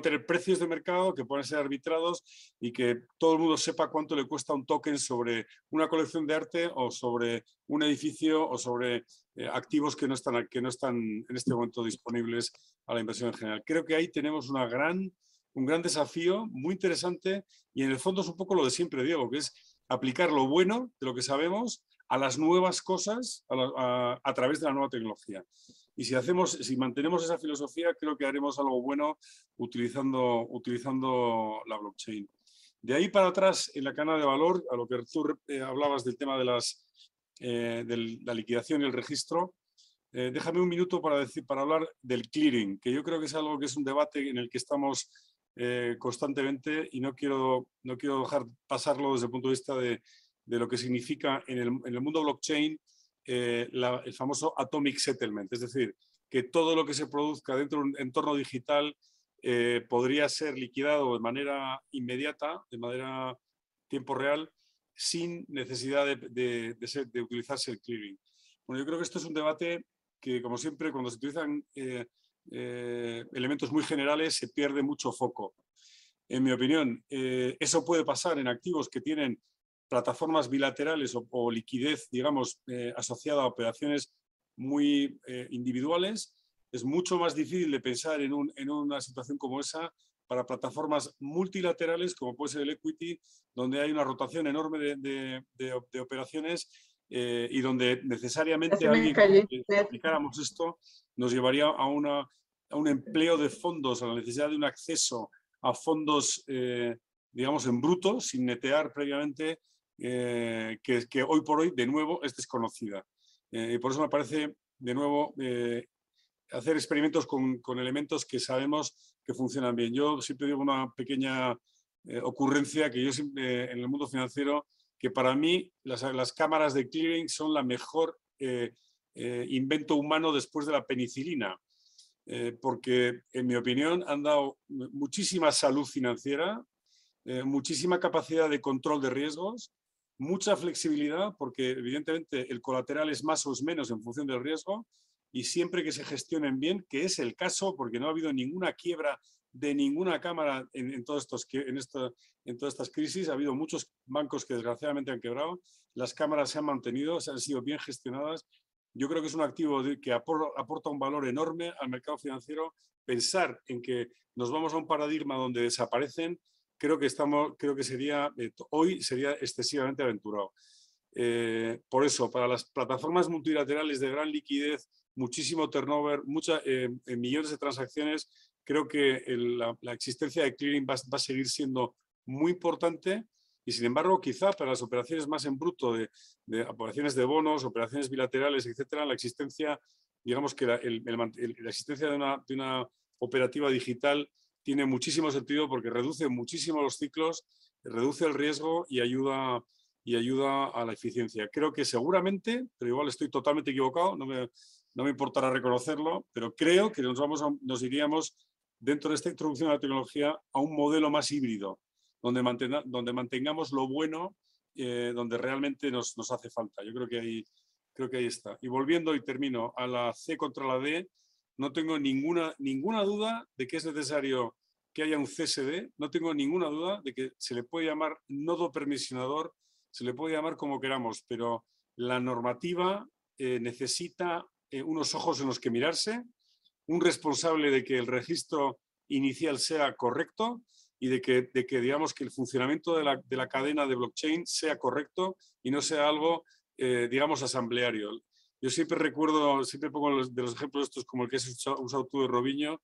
tener precios de mercado, que puedan ser arbitrados y que todo el mundo sepa cuánto le cuesta un token sobre una colección de arte o sobre un edificio o sobre activos que no están en este momento disponibles a la inversión en general? Creo que ahí tenemos un gran desafío muy interesante y en el fondo es un poco lo de siempre, Diego, que es aplicar lo bueno de lo que sabemos a las nuevas cosas a través de la nueva tecnología. Y si mantenemos esa filosofía, creo que haremos algo bueno utilizando la blockchain. De ahí para atrás, en la cadena de valor, a lo que tú hablabas del tema de la liquidación y el registro, déjame un minuto para hablar del clearing, que yo creo que es algo que es un debate en el que estamos constantemente y no quiero dejar pasarlo desde el punto de vista de lo que significa en el mundo blockchain el famoso atomic settlement, es decir, que todo lo que se produzca dentro de un entorno digital podría ser liquidado de manera inmediata, de manera tiempo real, sin necesidad de utilizarse el clearing. Bueno, yo creo que esto es un debate que, como siempre, cuando se utilizan elementos muy generales se pierde mucho foco. En mi opinión, eso puede pasar en activos que tienen plataformas bilaterales o liquidez, digamos, asociada a operaciones muy individuales. Es mucho más difícil de pensar en una situación como esa para plataformas multilaterales, como puede ser el equity, donde hay una rotación enorme de operaciones y donde necesariamente alguien que aplicáramos esto nos llevaría a un empleo de fondos, a la necesidad de un acceso a fondos, digamos, en bruto, sin netear previamente, que hoy por hoy, de nuevo, es desconocida. Y por eso me parece, de nuevo, hacer experimentos con elementos que sabemos que funcionan bien. Yo siempre digo una pequeña ocurrencia que yo siempre en el mundo financiero, que para mí las cámaras de clearing son la mejor invento humano después de la penicilina, porque en mi opinión han dado muchísima salud financiera, muchísima capacidad de control de riesgos, mucha flexibilidad, porque evidentemente el colateral es más o es menos en función del riesgo, y siempre que se gestionen bien, que es el caso, porque no ha habido ninguna quiebra de ninguna cámara en todas estas crisis. Ha habido muchos bancos que desgraciadamente han quebrado, las cámaras se han mantenido, se han sido bien gestionadas. Yo creo que es un activo que aporta un valor enorme al mercado financiero. Pensar en que nos vamos a un paradigma donde desaparecen, creo que sería, hoy sería excesivamente aventurado. Por eso, para las plataformas multilaterales de gran liquidez, muchísimo turnover, millones de transacciones, creo que la existencia de clearing va a seguir siendo muy importante, y sin embargo quizá para las operaciones más en bruto de operaciones de bonos, operaciones bilaterales, etcétera, la existencia, digamos que la existencia de una operativa digital tiene muchísimo sentido, porque reduce muchísimo los ciclos, reduce el riesgo y ayuda a la eficiencia. Creo que seguramente, pero igual estoy totalmente equivocado, no me importará reconocerlo, pero creo que nos iríamos dentro de esta introducción a la tecnología a un modelo más híbrido, donde mantengamos lo bueno, donde realmente nos hace falta. Yo creo que ahí está. Y volviendo, y termino, a la C contra la D, no tengo ninguna duda de que es necesario que haya un CSD, no tengo ninguna duda de que se le puede llamar nodo permisionador, se le puede llamar como queramos, pero la normativa necesita unos ojos en los que mirarse, un responsable de que el registro inicial sea correcto y de que digamos que el funcionamiento de la cadena de blockchain sea correcto y no sea algo, digamos, asambleario. Yo siempre recuerdo, siempre pongo de los ejemplos estos como el que has usado tú de Robinho,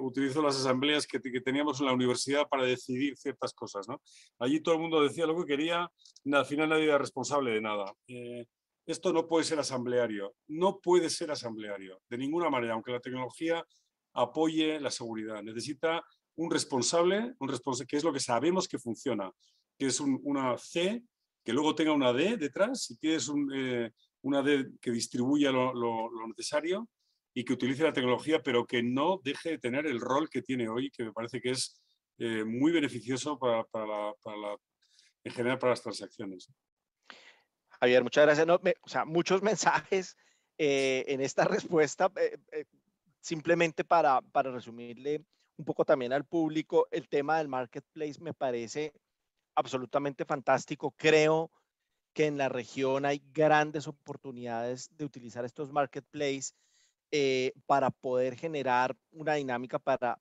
utilizo las asambleas que teníamos en la universidad para decidir ciertas cosas, ¿no? Allí todo el mundo decía lo que quería, al final nadie era responsable de nada. Esto no puede ser asambleario, no puede ser asambleario, de ninguna manera, aunque la tecnología apoye la seguridad. Necesita un responsable que es lo que sabemos que funciona, que es una C, que luego tenga una D detrás, si tienes una D que distribuya lo necesario y que utilice la tecnología, pero que no deje de tener el rol que tiene hoy, que me parece que es muy beneficioso en general para las transacciones. Javier, muchas gracias. No, muchos mensajes en esta respuesta. Simplemente para resumirle un poco también al público, el tema del marketplace me parece absolutamente fantástico. Creo que en la región hay grandes oportunidades de utilizar estos marketplaces para poder generar una dinámica para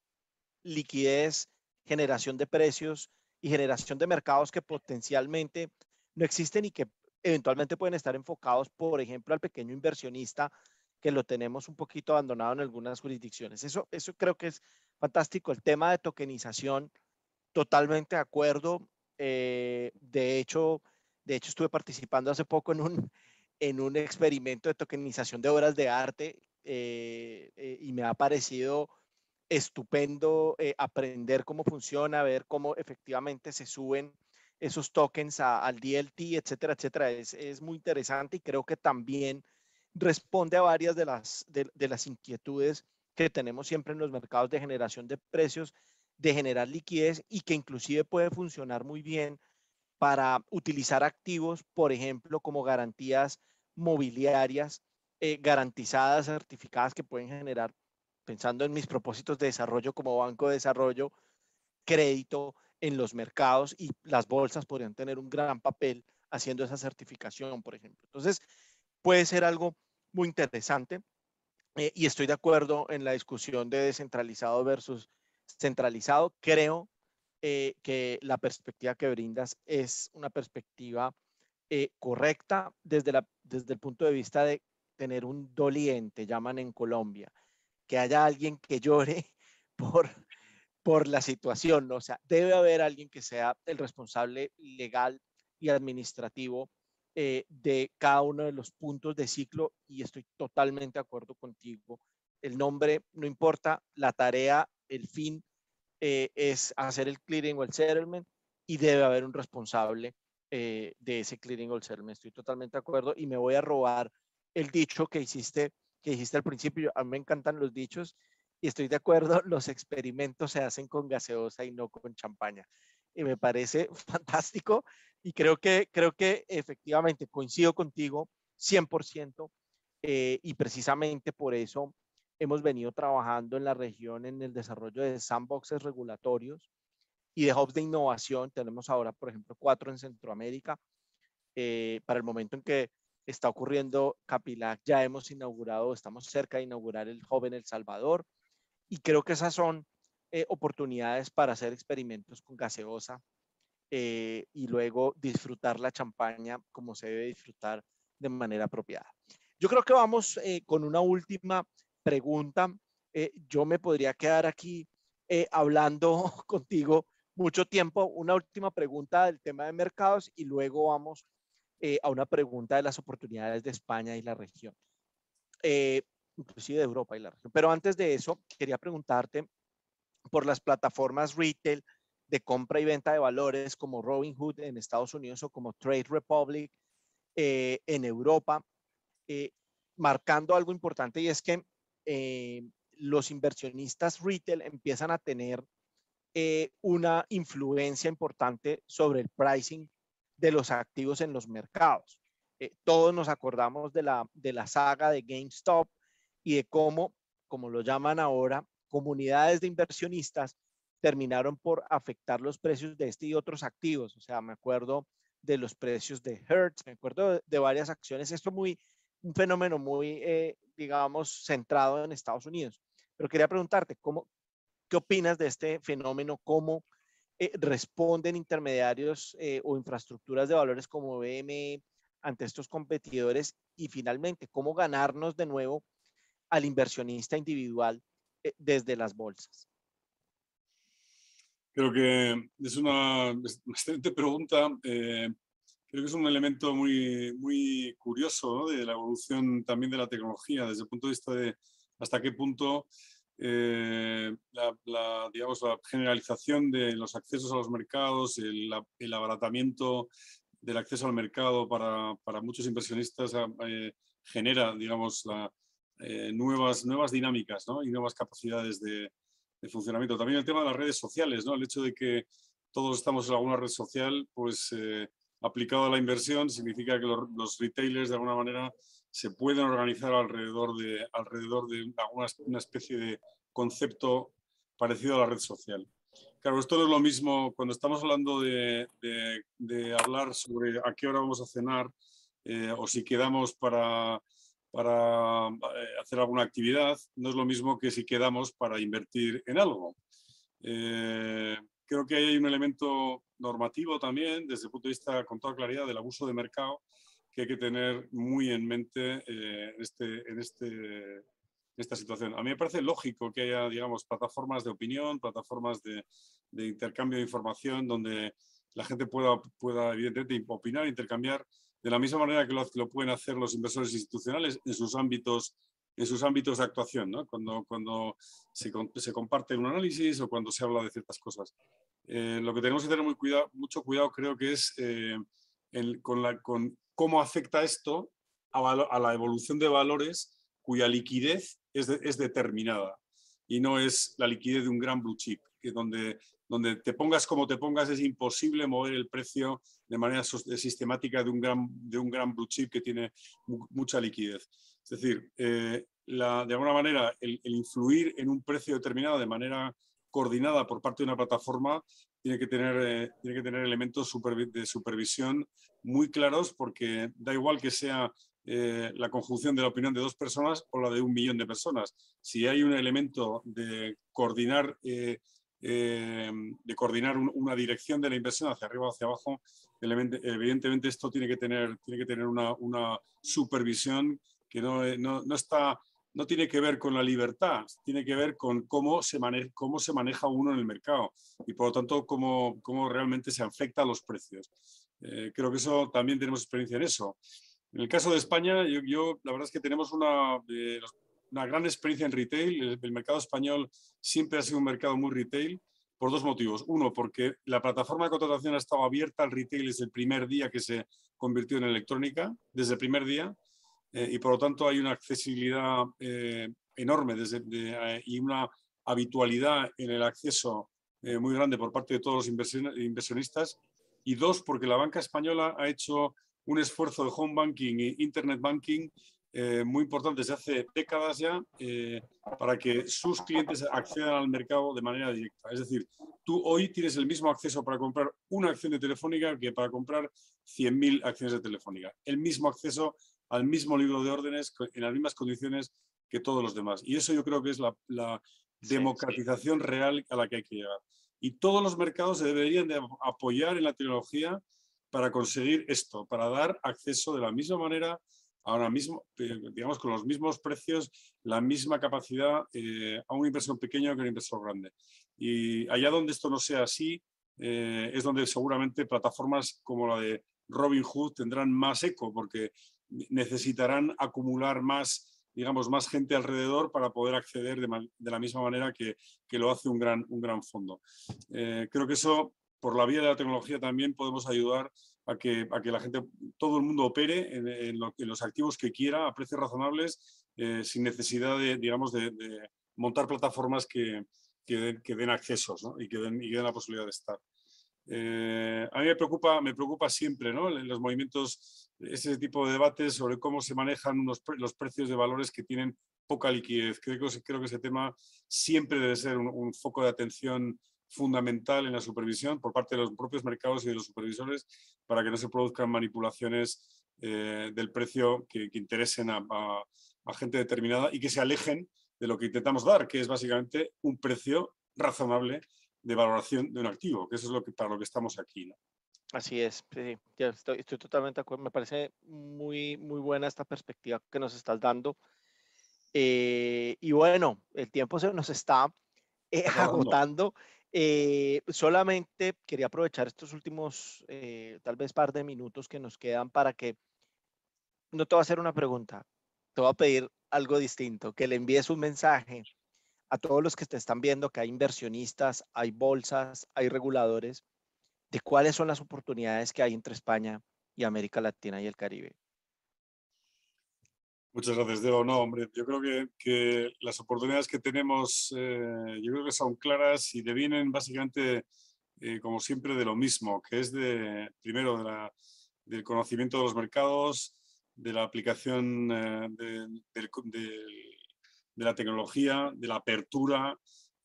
liquidez, generación de precios y generación de mercados que potencialmente no existen y que eventualmente pueden estar enfocados, por ejemplo, al pequeño inversionista que lo tenemos un poquito abandonado en algunas jurisdicciones. Eso creo que es fantástico. El tema de tokenización, totalmente de acuerdo. De hecho, estuve participando hace poco en un experimento de tokenización de obras de arte y me ha parecido estupendo aprender cómo funciona, ver cómo efectivamente se suben esos tokens al DLT, etcétera, etcétera. Es muy interesante y creo que también responde a varias de las inquietudes que tenemos siempre en los mercados de generación de precios, de generar liquidez y que inclusive puede funcionar muy bien para utilizar activos, por ejemplo, como garantías mobiliarias, garantizadas, certificadas, que pueden generar, pensando en mis propósitos de desarrollo como Banco de Desarrollo, crédito en los mercados, y las bolsas podrían tener un gran papel haciendo esa certificación, por ejemplo. Entonces, puede ser algo muy interesante y estoy de acuerdo en la discusión de descentralizado versus centralizado. Creo que la perspectiva que brindas es una perspectiva correcta desde el punto de vista de tener un doliente, llaman en Colombia, que haya alguien que llore por la situación, ¿no? O sea, debe haber alguien que sea el responsable legal y administrativo de cada uno de los puntos de ciclo, y estoy totalmente de acuerdo contigo el nombre no importa, la tarea, el fin es hacer el clearing o el settlement y debe haber un responsable de ese clearing o el settlement. Estoy totalmente de acuerdo y me voy a robar el dicho que dijiste al principio. A mí me encantan los dichos y estoy de acuerdo, los experimentos se hacen con gaseosa y no con champaña. Y me parece fantástico y creo que efectivamente coincido contigo 100%. Y precisamente por eso hemos venido trabajando en la región en el desarrollo de sandboxes regulatorios y de hubs de innovación. Tenemos ahora, por ejemplo, 4 en Centroamérica. Para el momento en que está ocurriendo Capilac, ya hemos inaugurado, estamos cerca de inaugurar el hub en El Salvador. Y creo que esas son oportunidades para hacer experimentos con gaseosa y luego disfrutar la champaña como se debe disfrutar de manera apropiada. Yo creo que vamos con una última pregunta. Yo me podría quedar aquí hablando contigo mucho tiempo. Una última pregunta del tema de mercados y luego vamos a una pregunta de las oportunidades de España y la región. Inclusive de Europa y la región. Pero antes de eso, quería preguntarte por las plataformas retail de compra y venta de valores como Robinhood en Estados Unidos o como Trade Republic en Europa. Marcando algo importante y es que los inversionistas retail empiezan a tener una influencia importante sobre el pricing de los activos en los mercados. Todos nos acordamos de la saga de GameStop y de cómo, como lo llaman ahora, comunidades de inversionistas terminaron por afectar los precios de este y otros activos. O sea, me acuerdo de los precios de Hertz, me acuerdo de varias acciones. Esto es un fenómeno muy, digamos, centrado en Estados Unidos. Pero quería preguntarte, ¿qué opinas de este fenómeno? ¿Cómo responden intermediarios o infraestructuras de valores como BM ante estos competidores? Y finalmente, ¿cómo ganarnos de nuevo al inversionista individual desde las bolsas? Creo que es una excelente pregunta. Creo que es un elemento muy curioso, ¿no?, de la evolución también de la tecnología, desde el punto de vista de hasta qué punto la generalización de los accesos a los mercados, el abaratamiento del acceso al mercado para muchos inversionistas genera, digamos, nuevas dinámicas, ¿no?, y nuevas capacidades de funcionamiento. También el tema de las redes sociales, ¿no?, el hecho de que todos estamos en alguna red social, pues aplicado a la inversión significa que los retailers de alguna manera se pueden organizar alrededor de una especie de concepto parecido a la red social. Claro, esto no es lo mismo cuando estamos hablando de hablar sobre a qué hora vamos a cenar o si quedamos para hacer alguna actividad, no es lo mismo que si quedamos para invertir en algo. Creo que hay un elemento normativo también, desde el punto de vista, con toda claridad, del abuso de mercado, que hay que tener muy en mente esta situación. A mí me parece lógico que haya, digamos, plataformas de opinión, plataformas de intercambio de información, donde la gente pueda evidentemente opinar, intercambiar, de la misma manera que lo pueden hacer los inversores institucionales en sus ámbitos de actuación, ¿no?, cuando se comparte un análisis o cuando se habla de ciertas cosas. Lo que tenemos que tener mucho cuidado creo que es con cómo afecta esto a la evolución de valores cuya liquidez es determinada y no es la liquidez de un gran blue chip, que donde te pongas como te pongas es imposible mover el precio de manera sistemática de un gran blue chip que tiene mucha liquidez. Es decir, de alguna manera el influir en un precio determinado de manera coordinada por parte de una plataforma tiene que tener elementos de supervisión muy claros, porque da igual que sea la conjunción de la opinión de 2 personas o la de 1 millón de personas. Si hay un elemento de coordinar una dirección de la inversión hacia arriba o hacia abajo, evidentemente esto tiene que tener una supervisión que no tiene que ver con la libertad, tiene que ver con cómo se maneja uno en el mercado y, por lo tanto, cómo realmente se afecta a los precios. Creo que eso también tenemos experiencia en eso. En el caso de España, la verdad es que tenemos una gran experiencia en retail. El mercado español siempre ha sido un mercado muy retail por dos motivos. Uno, porque la plataforma de contratación ha estado abierta al retail desde el primer día que se convirtió en electrónica, desde el primer día, y por lo tanto hay una accesibilidad enorme y una habitualidad en el acceso muy grande por parte de todos los inversionistas. Y dos, porque la banca española ha hecho un esfuerzo de home banking e internet banking muy importante desde hace décadas ya para que sus clientes accedan al mercado de manera directa. Es decir, tú hoy tienes el mismo acceso para comprar una acción de Telefónica que para comprar 100.000 acciones de Telefónica. El mismo acceso al mismo libro de órdenes en las mismas condiciones que todos los demás. Y eso yo creo que es la democratización real a la que hay que llegar. Y todos los mercados se deberían de apoyar en la tecnología para conseguir esto, para dar acceso de la misma manera, ahora mismo, digamos, con los mismos precios, la misma capacidad a un inversor pequeño que a un inversor grande. Y allá donde esto no sea así, es donde seguramente plataformas como la de Robinhood tendrán más eco, porque necesitarán acumular más, digamos, más gente alrededor para poder acceder de la misma manera que lo hace un gran fondo. Creo que eso, por la vía de la tecnología, también podemos ayudar a que la gente, todo el mundo opere en los activos que quiera a precios razonables, sin necesidad de montar plataformas que den accesos, ¿no? y que den la posibilidad de estar. A mí me preocupa siempre, ¿no?, los movimientos, ese tipo de debates sobre cómo se manejan los precios de valores que tienen poca liquidez. Creo que ese tema siempre debe ser un foco de atención fundamental en la supervisión por parte de los propios mercados y de los supervisores para que no se produzcan manipulaciones del precio que interesen a gente determinada y que se alejen de lo que intentamos dar, que es básicamente un precio razonable de valoración de un activo, que eso es para lo que estamos aquí, ¿no? Así es, sí, estoy totalmente de acuerdo. Me parece muy buena esta perspectiva que nos estás dando. Y bueno, el tiempo se nos está agotando. Solamente quería aprovechar estos últimos, tal vez, par de minutos que nos quedan para que... No te voy a hacer una pregunta, te voy a pedir algo distinto, que le envíes un mensaje a todos los que te están viendo, que hay inversionistas, hay bolsas, hay reguladores, de cuáles son las oportunidades que hay entre España y América Latina y el Caribe. Muchas gracias, Diego. No, hombre, yo creo que las oportunidades que tenemos, yo creo que son claras y devienen básicamente, como siempre, de lo mismo, que es primero, del conocimiento de los mercados, de la aplicación de la tecnología, de la apertura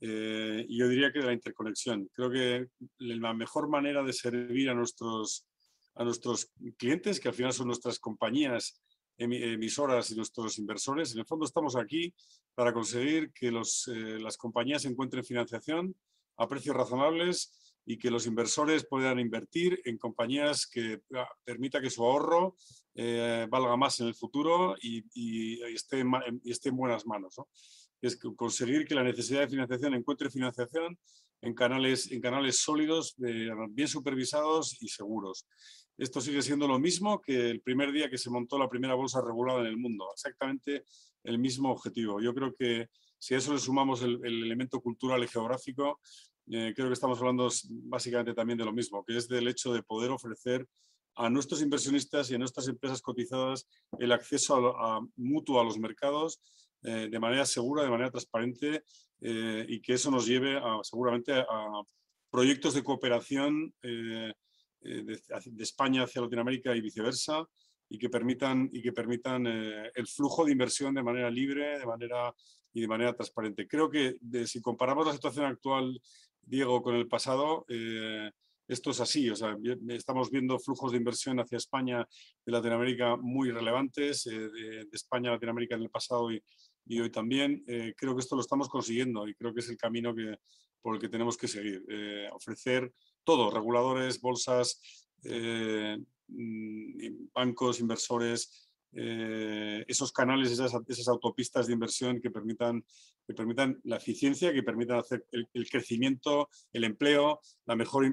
y yo diría que de la interconexión. Creo que la mejor manera de servir a nuestros clientes, que al final son nuestras compañías emisoras y nuestros inversores, en el fondo estamos aquí para conseguir que las compañías encuentren financiación a precios razonables y que los inversores puedan invertir en compañías que permita que su ahorro valga más en el futuro y esté en buenas manos, ¿no? Es conseguir que la necesidad de financiación encuentre financiación en canales sólidos, bien supervisados y seguros. Esto sigue siendo lo mismo que el primer día que se montó la primera bolsa regulada en el mundo, exactamente el mismo objetivo. Yo creo que si a eso le sumamos el elemento cultural y geográfico, creo que estamos hablando básicamente también de lo mismo, que es del hecho de poder ofrecer a nuestros inversionistas y a nuestras empresas cotizadas el acceso mutuo a los mercados de manera segura, de manera transparente y que eso nos lleve seguramente a proyectos de cooperación de España hacia Latinoamérica y viceversa y que permitan el flujo de inversión de manera libre de manera transparente. Creo que si comparamos la situación actual, Diego, con el pasado, esto es así. O sea, estamos viendo flujos de inversión hacia España de Latinoamérica muy relevantes, de España a Latinoamérica en el pasado y hoy también. Creo que esto lo estamos consiguiendo y creo que es el camino por el que tenemos que seguir. Ofrecer todo, reguladores, bolsas, bancos, inversores, esos canales, esas autopistas de inversión que permitan la eficiencia, que permitan hacer el crecimiento, el empleo,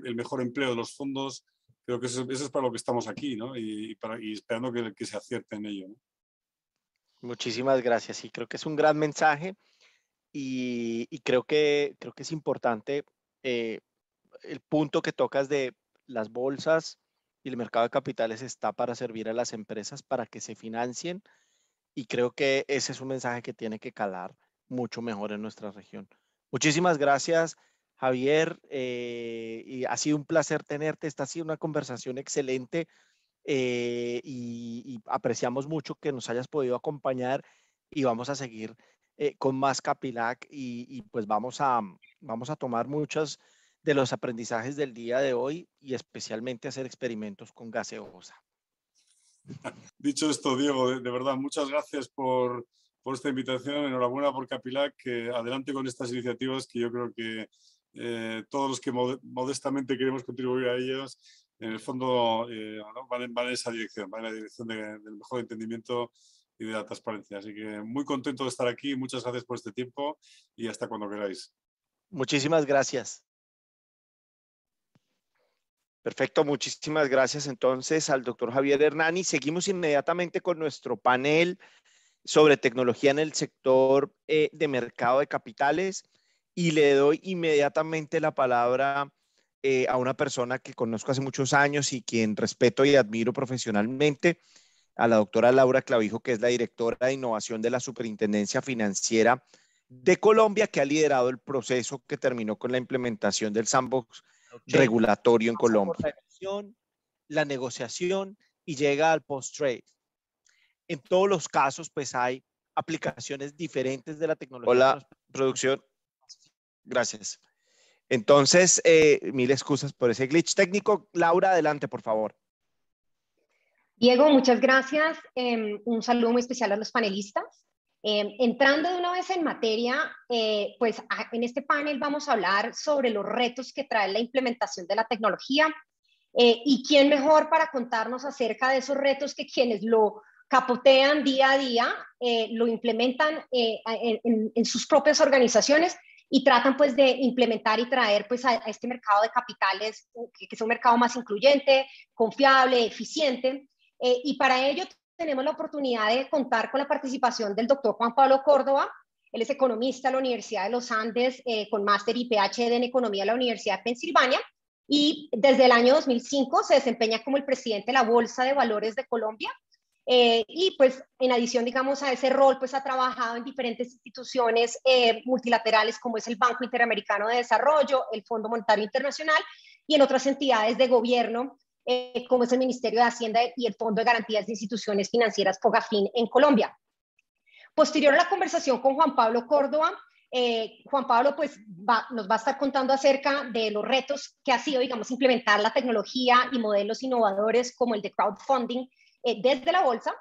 el mejor empleo de los fondos. Creo que eso es para lo que estamos aquí, ¿no? Y esperando que se acierte en ello, ¿no? Muchísimas gracias. Sí, creo que es un gran mensaje y creo que es importante el punto que tocas de las bolsas y el mercado de capitales está para servir a las empresas para que se financien y creo que ese es un mensaje que tiene que calar mucho mejor en nuestra región. Muchísimas gracias, Javier. Y ha sido un placer tenerte. Esta ha sido una conversación excelente. Y apreciamos mucho que nos hayas podido acompañar y vamos a seguir con más Capilac y pues vamos a tomar muchos de los aprendizajes del día de hoy y especialmente hacer experimentos con gaseosa. Dicho esto, Diego, de verdad, muchas gracias por esta invitación. Enhorabuena por Capilac, que adelante con estas iniciativas que yo creo que todos los que modestamente queremos contribuir a ellas, en el fondo van en esa dirección, van en la dirección del mejor entendimiento y de la transparencia. Así que muy contento de estar aquí, muchas gracias por este tiempo y hasta cuando queráis. Muchísimas gracias. Perfecto, muchísimas gracias entonces al doctor Javier Hernani. Seguimos inmediatamente con nuestro panel sobre tecnología en el sector de mercado de capitales y le doy inmediatamente la palabra a una persona que conozco hace muchos años y quien respeto y admiro profesionalmente, a la doctora Laura Clavijo, que es la directora de innovación de la Superintendencia Financiera de Colombia, que ha liderado el proceso que terminó con la implementación del sandbox regulatorio en Colombia. La negociación y llega al post-trade. En todos los casos, pues hay aplicaciones diferentes de la tecnología. Hola, producción. Gracias. Entonces, mil excusas por ese glitch técnico. Laura, adelante, por favor. Diego, muchas gracias. Un saludo muy especial a los panelistas. Entrando de una vez en materia, pues en este panel vamos a hablar sobre los retos que trae la implementación de la tecnología y quién mejor para contarnos acerca de esos retos que quienes lo capotean día a día, lo implementan en sus propias organizaciones y tratan pues de implementar y traer pues a este mercado de capitales que es un mercado más incluyente, confiable, eficiente y para ello tenemos la oportunidad de contar con la participación del doctor Juan Pablo Córdoba. Él es economista de la Universidad de los Andes con máster y PhD en Economía de la Universidad de Pensilvania y desde el año 2005 se desempeña como el presidente de la Bolsa de Valores de Colombia. Y pues en adición, digamos, a ese rol, pues ha trabajado en diferentes instituciones multilaterales como es el Banco Interamericano de Desarrollo, el Fondo Monetario Internacional y en otras entidades de gobierno como es el Ministerio de Hacienda y el Fondo de Garantías de Instituciones Financieras FOGAFIN en Colombia. Posterior a la conversación con Juan Pablo Córdoba, Juan Pablo pues nos va a estar contando acerca de los retos que ha sido, digamos, implementar la tecnología y modelos innovadores como el de crowdfunding desde la bolsa,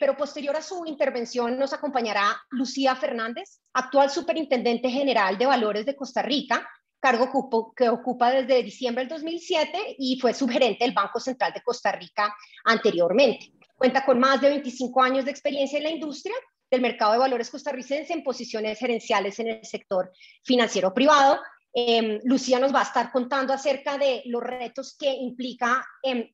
pero posterior a su intervención nos acompañará Lucía Fernández, actual Superintendente General de Valores de Costa Rica, cargo que ocupa desde diciembre del 2007 y fue subgerente del Banco Central de Costa Rica anteriormente. Cuenta con más de 25 años de experiencia en la industria del mercado de valores costarricense en posiciones gerenciales en el sector financiero privado. Lucía nos va a estar contando acerca de los retos que implica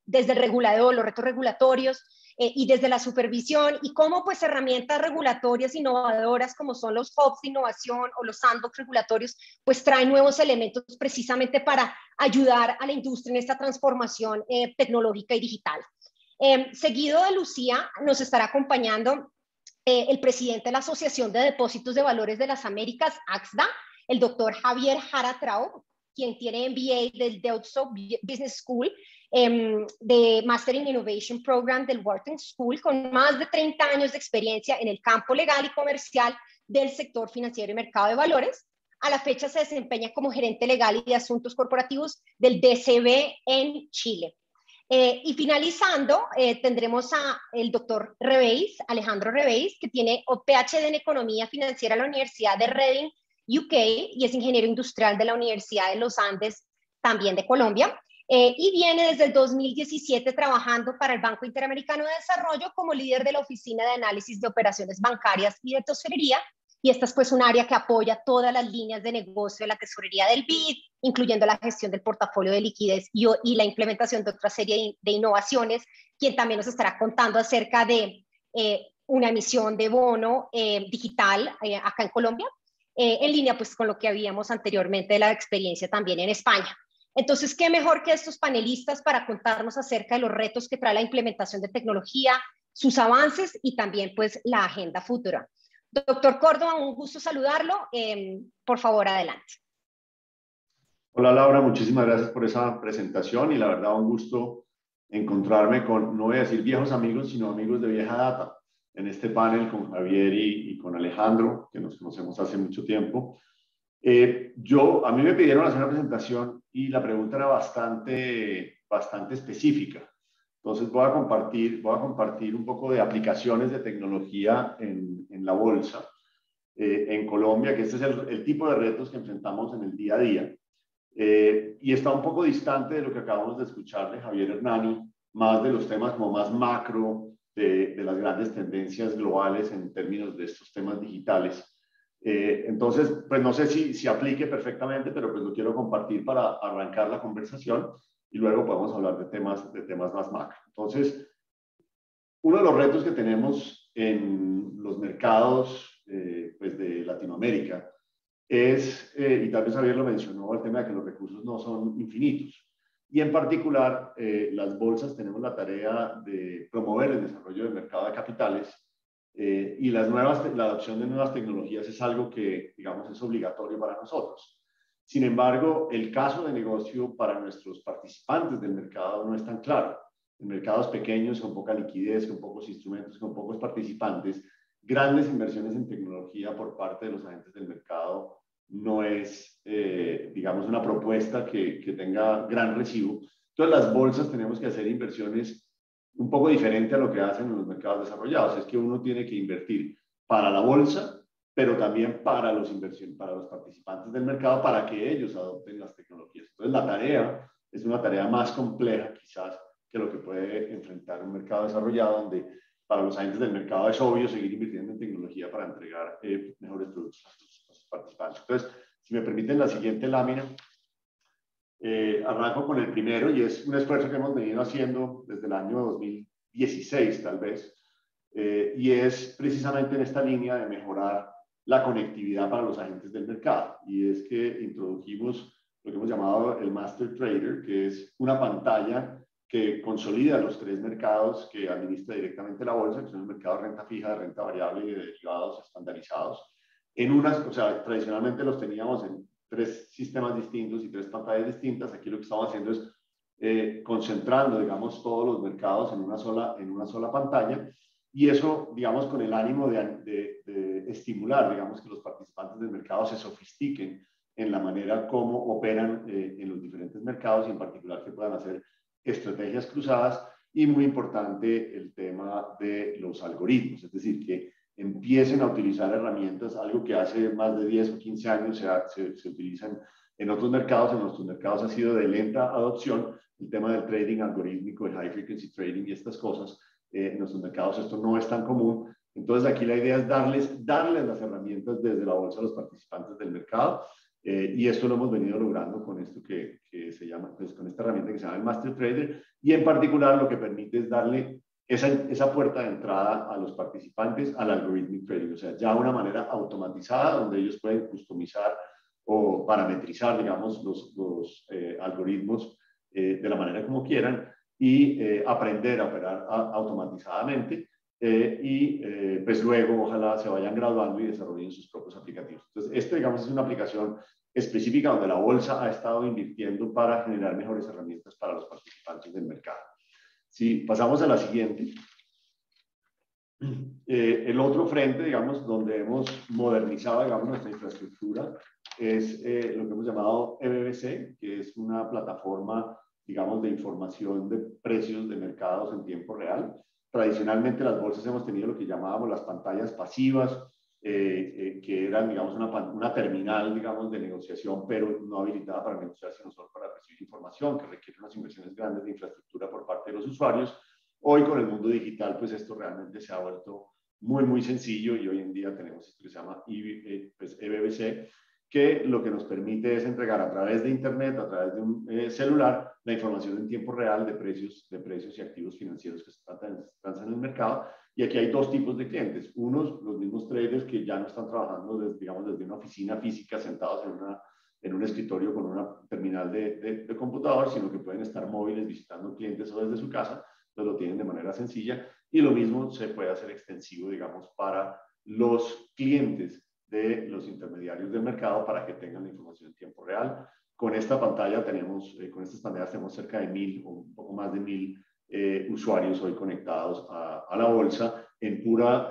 desde el regulador, los retos regulatorios y desde la supervisión y cómo pues herramientas regulatorias innovadoras como son los hubs de innovación o los sandbox regulatorios pues traen nuevos elementos precisamente para ayudar a la industria en esta transformación tecnológica y digital. Seguido de Lucía nos estará acompañando el presidente de la Asociación de Depósitos de Valores de las Américas, AXDA, el doctor Javier Jara, quien tiene MBA del Deusto Business School, de Master in Innovation Program del Wharton School, con más de 30 años de experiencia en el campo legal y comercial del sector financiero y mercado de valores. A la fecha se desempeña como gerente legal y de asuntos corporativos del DCB en Chile. Y finalizando, tendremos al doctor Rebeiz, Alejandro Rebeiz, que tiene PhD en Economía Financiera en la Universidad de Reading, UK, y es ingeniero industrial de la Universidad de los Andes, también de Colombia, y viene desde el 2017 trabajando para el Banco Interamericano de Desarrollo como líder de la Oficina de Análisis de Operaciones Bancarias y de Tesorería, y esta es pues un área que apoya todas las líneas de negocio de la tesorería del BID, incluyendo la gestión del portafolio de liquidez y la implementación de otra serie de innovaciones, quien también nos estará contando acerca de una emisión de bono digital acá en Colombia, en línea pues con lo que habíamos anteriormente de la experiencia también en España. Entonces, qué mejor que estos panelistas para contarnos acerca de los retos que trae la implementación de tecnología, sus avances y también pues la agenda futura. Doctor Córdoba, un gusto saludarlo. Por favor, adelante. Hola Laura, muchísimas gracias por esa presentación y la verdad un gusto encontrarme con, no voy a decir viejos amigos, sino amigos de vieja data, en este panel con Javier y con Alejandro, que nos conocemos hace mucho tiempo. A mí me pidieron hacer una presentación y la pregunta era bastante específica. Entonces voy a compartir un poco de aplicaciones de tecnología en la bolsa en Colombia, que este es el tipo de retos que enfrentamos en el día a día. Y está un poco distante de lo que acabamos de escuchar de Javier Hernani, más de los temas como más macro, de las grandes tendencias globales en términos de estos temas digitales. Entonces, pues no sé si aplique perfectamente, pero pues lo quiero compartir para arrancar la conversación y luego podemos hablar de temas más macro. Entonces, uno de los retos que tenemos en los mercados pues de Latinoamérica es, y tal vez Javier lo mencionó, el tema de que los recursos no son infinitos. Y en particular, las bolsas tenemos la tarea de promover el desarrollo del mercado de capitales. Y la adopción de nuevas tecnologías es algo que, digamos, es obligatorio para nosotros. Sin embargo, el caso de negocio para nuestros participantes del mercado no es tan claro. En mercados pequeños, con poca liquidez, con pocos instrumentos, con pocos participantes, grandes inversiones en tecnología por parte de los agentes del mercado no es, digamos, una propuesta que tenga gran recibo. Entonces, las bolsas tenemos que hacer inversiones un poco diferente a lo que hacen en los mercados desarrollados. Es que uno tiene que invertir para la bolsa, pero también para los participantes del mercado, para que ellos adopten las tecnologías. Entonces, la tarea es una tarea más compleja, quizás, que lo que puede enfrentar un mercado desarrollado, donde para los agentes del mercado es obvio seguir invirtiendo en tecnología para entregar mejores productos a sus participantes. Entonces, si me permiten la siguiente lámina, arranco con el primero, y es un esfuerzo que hemos venido haciendo desde el año 2016, tal vez, y es precisamente en esta línea de mejorar la conectividad para los agentes del mercado. Y es que introdujimos lo que hemos llamado el Master Trader, que es una pantalla que consolida los tres mercados que administra directamente la bolsa, que son el mercado de renta fija, de renta variable y de derivados estandarizados. Tradicionalmente los teníamos en tres sistemas distintos y tres pantallas distintas. Aquí lo que estamos haciendo es concentrando, digamos, todos los mercados en una sola pantalla, y eso, digamos, con el ánimo de estimular, digamos, que los participantes del mercado se sofistiquen en la manera como operan en los diferentes mercados, y en particular que puedan hacer estrategias cruzadas, y muy importante el tema de los algoritmos, es decir, que empiecen a utilizar herramientas, algo que hace más de 10 o 15 años se utilizan en otros mercados. En nuestros mercados ha sido de lenta adopción el tema del trading algorítmico, el high frequency trading y estas cosas. En nuestros mercados esto no es tan común, entonces aquí la idea es darles las herramientas desde la bolsa a los participantes del mercado, y esto lo hemos venido logrando con esto que se llama, pues, con esta herramienta que se llama el Master Trader, y en particular lo que permite es darle esa puerta de entrada a los participantes al algorithmic trading, o sea, ya una manera automatizada donde ellos pueden customizar o parametrizar, digamos, los algoritmos de la manera como quieran, y aprender a operar automatizadamente, y pues luego ojalá se vayan graduando y desarrollen sus propios aplicativos. Entonces, esto, digamos, es una aplicación específica donde la bolsa ha estado invirtiendo para generar mejores herramientas para los participantes del mercado. Si pasamos a la siguiente, el otro frente, digamos, donde hemos modernizado, digamos, nuestra infraestructura es lo que hemos llamado EBBC, que es una plataforma, digamos, de información de precios de mercados en tiempo real. Tradicionalmente las bolsas hemos tenido lo que llamábamos las pantallas pasivas, que eran, digamos, una terminal, digamos, de negociación, pero no habilitada para negociar, sino solo para recibir información, que requiere unas inversiones grandes de infraestructura por parte de los usuarios. Hoy, con el mundo digital, pues esto realmente se ha vuelto muy sencillo, y hoy en día tenemos esto que se llama EBBC, que lo que nos permite es entregar a través de Internet, a través de un celular, la información en tiempo real de precios y activos financieros que se transan en el mercado. Y aquí hay dos tipos de clientes. Unos, los mismos traders que ya no están trabajando desde, digamos, desde una oficina física, sentados en un escritorio con una terminal de computador, sino que pueden estar móviles visitando clientes o desde su casa, entonces lo tienen de manera sencilla. Y lo mismo se puede hacer extensivo, digamos, para los clientes de los intermediarios del mercado para que tengan la información en tiempo real. Con esta pantalla tenemos, con estas pantallas tenemos cerca de 1000 o un poco más de 1000 usuarios hoy conectados a la bolsa en pura,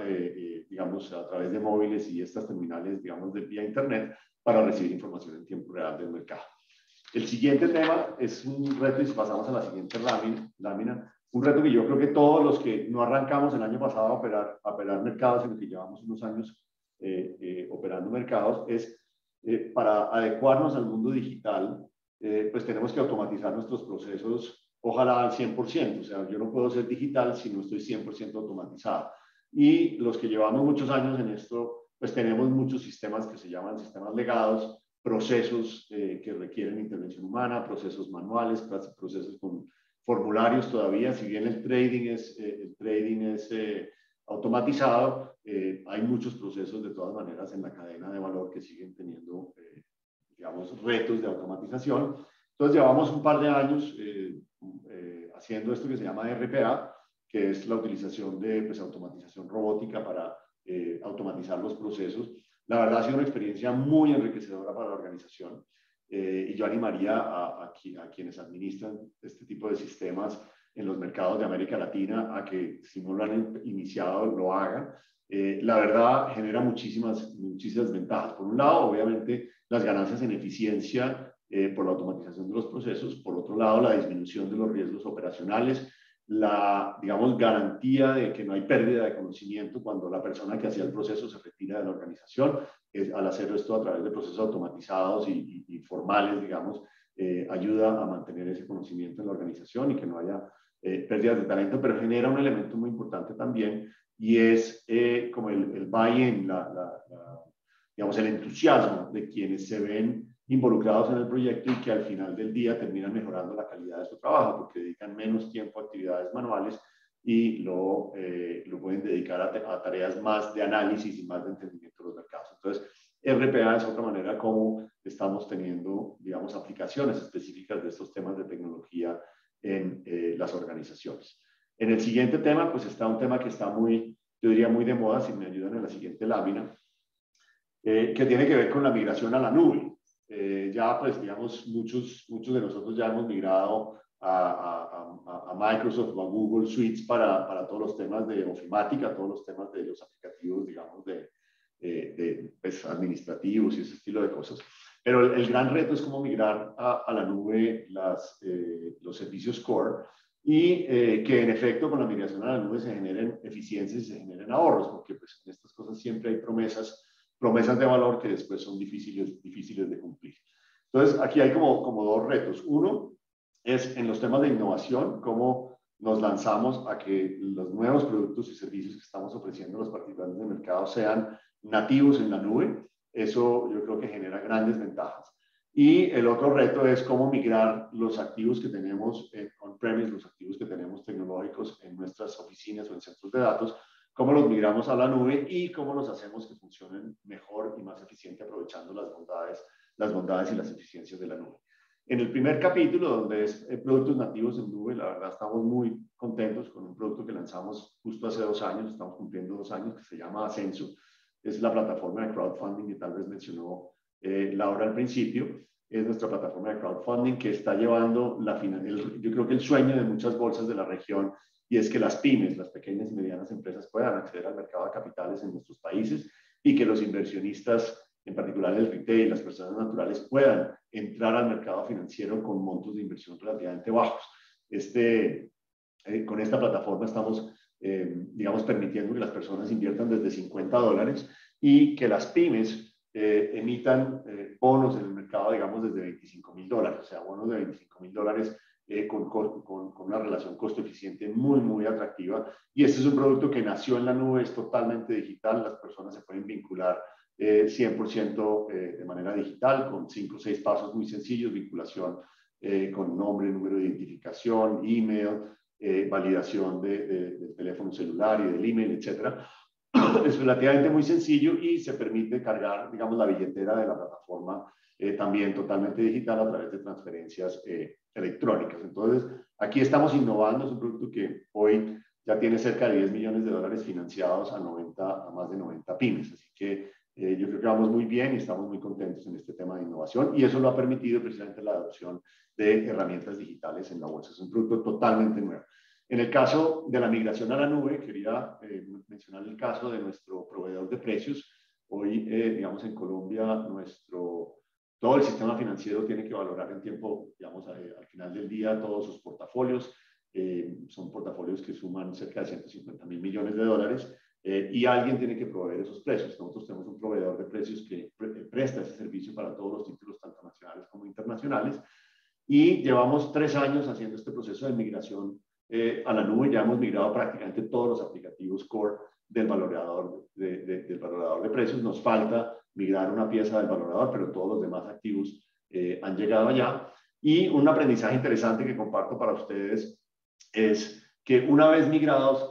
digamos, a través de móviles y estas terminales, digamos, de vía internet para recibir información en tiempo real del mercado. El siguiente tema es un reto, y si pasamos a la siguiente lámina, un reto que yo creo que todos los que no arrancamos el año pasado a operar mercados, sino que llevamos unos años operando mercados, es para adecuarnos al mundo digital, pues tenemos que automatizar nuestros procesos, ojalá al 100%, o sea, yo no puedo ser digital si no estoy 100% automatizado. Y los que llevamos muchos años en esto, pues tenemos muchos sistemas que se llaman sistemas legados, procesos que requieren intervención humana, procesos manuales, procesos con formularios todavía, si bien el trading es automatizado, hay muchos procesos de todas maneras en la cadena de valor que siguen teniendo, digamos, retos de automatización. Entonces llevamos un par de años haciendo esto que se llama RPA, que es la utilización de automatización robótica para automatizar los procesos. La verdad ha sido una experiencia muy enriquecedora para la organización y yo animaría a quienes administran este tipo de sistemas en los mercados de América Latina a que, si no lo han iniciado, lo hagan. La verdad genera muchísimas ventajas. Por un lado, obviamente, las ganancias en eficiencia por la automatización de los procesos. Por otro lado, la disminución de los riesgos operacionales, la, digamos, garantía de que no hay pérdida de conocimiento cuando la persona que hacía el proceso se retira de la organización. Al hacer esto a través de procesos automatizados y formales, digamos, ayuda a mantener ese conocimiento en la organización y que no haya pérdidas de talento, pero genera un elemento muy importante también, y es como el buy-in, digamos, el entusiasmo de quienes se ven involucrados en el proyecto y que al final del día terminan mejorando la calidad de su trabajo porque dedican menos tiempo a actividades manuales y lo pueden dedicar a tareas más de análisis y más de entendimiento de los mercados. Entonces, RPA es otra manera como estamos teniendo, digamos, aplicaciones específicas de estos temas de tecnología en las organizaciones. En el siguiente tema, pues está un tema que está muy, yo diría, muy de moda, si me ayudan en la siguiente lámina, que tiene que ver con la migración a la nube. Ya, pues, digamos, muchos de nosotros ya hemos migrado a Microsoft o a Google Suites para todos los temas de ofimática, todos los temas de los aplicativos, digamos, pues, administrativos y ese estilo de cosas. Pero el gran reto es cómo migrar a la nube los servicios core y que en efecto con la migración a la nube se generen eficiencias y se generen ahorros, porque pues, en estas cosas siempre hay promesas de valor que después son difíciles de cumplir. Entonces aquí hay como dos retos. Uno es en los temas de innovación, cómo nos lanzamos a que los nuevos productos y servicios que estamos ofreciendo a los participantes del mercado sean nativos en la nube. Eso yo creo que genera grandes ventajas. Y el otro reto es cómo migrar los activos que tenemos on-premise, los activos que tenemos tecnológicos en nuestras oficinas o en centros de datos, cómo los migramos a la nube y cómo los hacemos que funcionen mejor y más eficiente aprovechando las bondades y las eficiencias de la nube. En el primer capítulo, donde es productos nativos en nube, la verdad estamos muy contentos con un producto que lanzamos justo hace 2 años, estamos cumpliendo 2 años, que se llama Ascenso. Es la plataforma de crowdfunding que tal vez mencionó Laura al principio. Es nuestra plataforma de crowdfunding que está llevando yo creo que el sueño de muchas bolsas de la región, y es que las pymes, las pequeñas y medianas empresas, puedan acceder al mercado de capitales en nuestros países y que los inversionistas, en particular el retail, las personas naturales, puedan entrar al mercado financiero con montos de inversión relativamente bajos. Con esta plataforma estamos digamos, permitiendo que las personas inviertan desde $50 y que las pymes emitan bonos en el mercado, digamos, desde $25.000, o sea, bonos de $25.000 con una relación costo-eficiente muy, muy atractiva. Y este es un producto que nació en la nube, es totalmente digital, las personas se pueden vincular 100% de manera digital, con 5 o 6 pasos muy sencillos: vinculación con nombre, número de identificación, email, validación del teléfono celular y del email, etc. Es relativamente muy sencillo y se permite cargar, digamos, la billetera de la plataforma también totalmente digital a través de transferencias electrónicas. Entonces, aquí estamos innovando. Es un producto que hoy ya tiene cerca de $10 millones financiados a más de 90 pymes. Así que yo creo que vamos muy bien y estamos muy contentos en este tema de innovación, y eso lo ha permitido precisamente la adopción de herramientas digitales en la bolsa. Es un producto totalmente nuevo. En el caso de la migración a la nube, quería mencionar el caso de nuestro proveedor de precios. Hoy, digamos, en Colombia, todo el sistema financiero tiene que valorar en tiempo, digamos, al final del día, todos sus portafolios. Son portafolios que suman cerca de $150 mil millones. Y alguien tiene que proveer esos precios. Nosotros tenemos un proveedor de precios que presta ese servicio para todos los títulos, tanto nacionales como internacionales, y llevamos 3 años haciendo este proceso de migración a la nube. Ya hemos migrado prácticamente todos los aplicativos core del valorador de precios. Nos falta migrar una pieza del valorador, pero todos los demás activos han llegado allá. Y un aprendizaje interesante que comparto para ustedes es que, una vez migrados,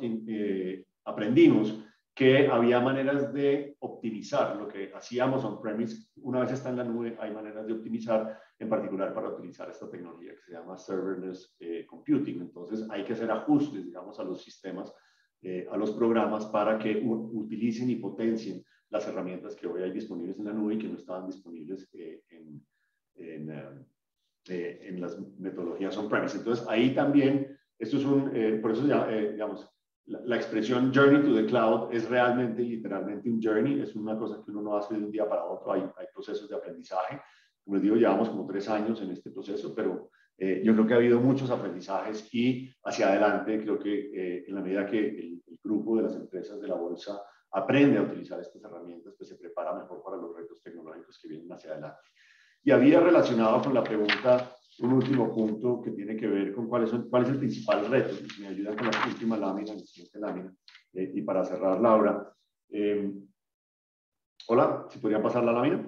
aprendimos que había maneras de optimizar lo que hacíamos on-premise. Una vez está en la nube, hay maneras de optimizar, en particular para utilizar esta tecnología que se llama serverless computing. Entonces, hay que hacer ajustes, digamos, a los sistemas, a los programas, para que utilicen y potencien las herramientas que hoy hay disponibles en la nube y que no estaban disponibles en las metodologías on-premise. Entonces, ahí también, esto es por eso ya, digamos, la expresión journey to the cloud es realmente, literalmente, un journey. Es una cosa que uno no hace de un día para otro. Hay procesos de aprendizaje. Como les digo, llevamos como 3 años en este proceso, pero yo creo que ha habido muchos aprendizajes, y hacia adelante creo que en la medida que el grupo de las empresas de la bolsa aprende a utilizar estas herramientas, pues se prepara mejor para los retos tecnológicos que vienen hacia adelante. Y había relacionado con la pregunta un último punto que tiene que ver con cuál es el principal reto. Me ayudan con la última lámina, la siguiente lámina. Y para cerrar, Laura. Hola, ¿sí podrían pasar la lámina?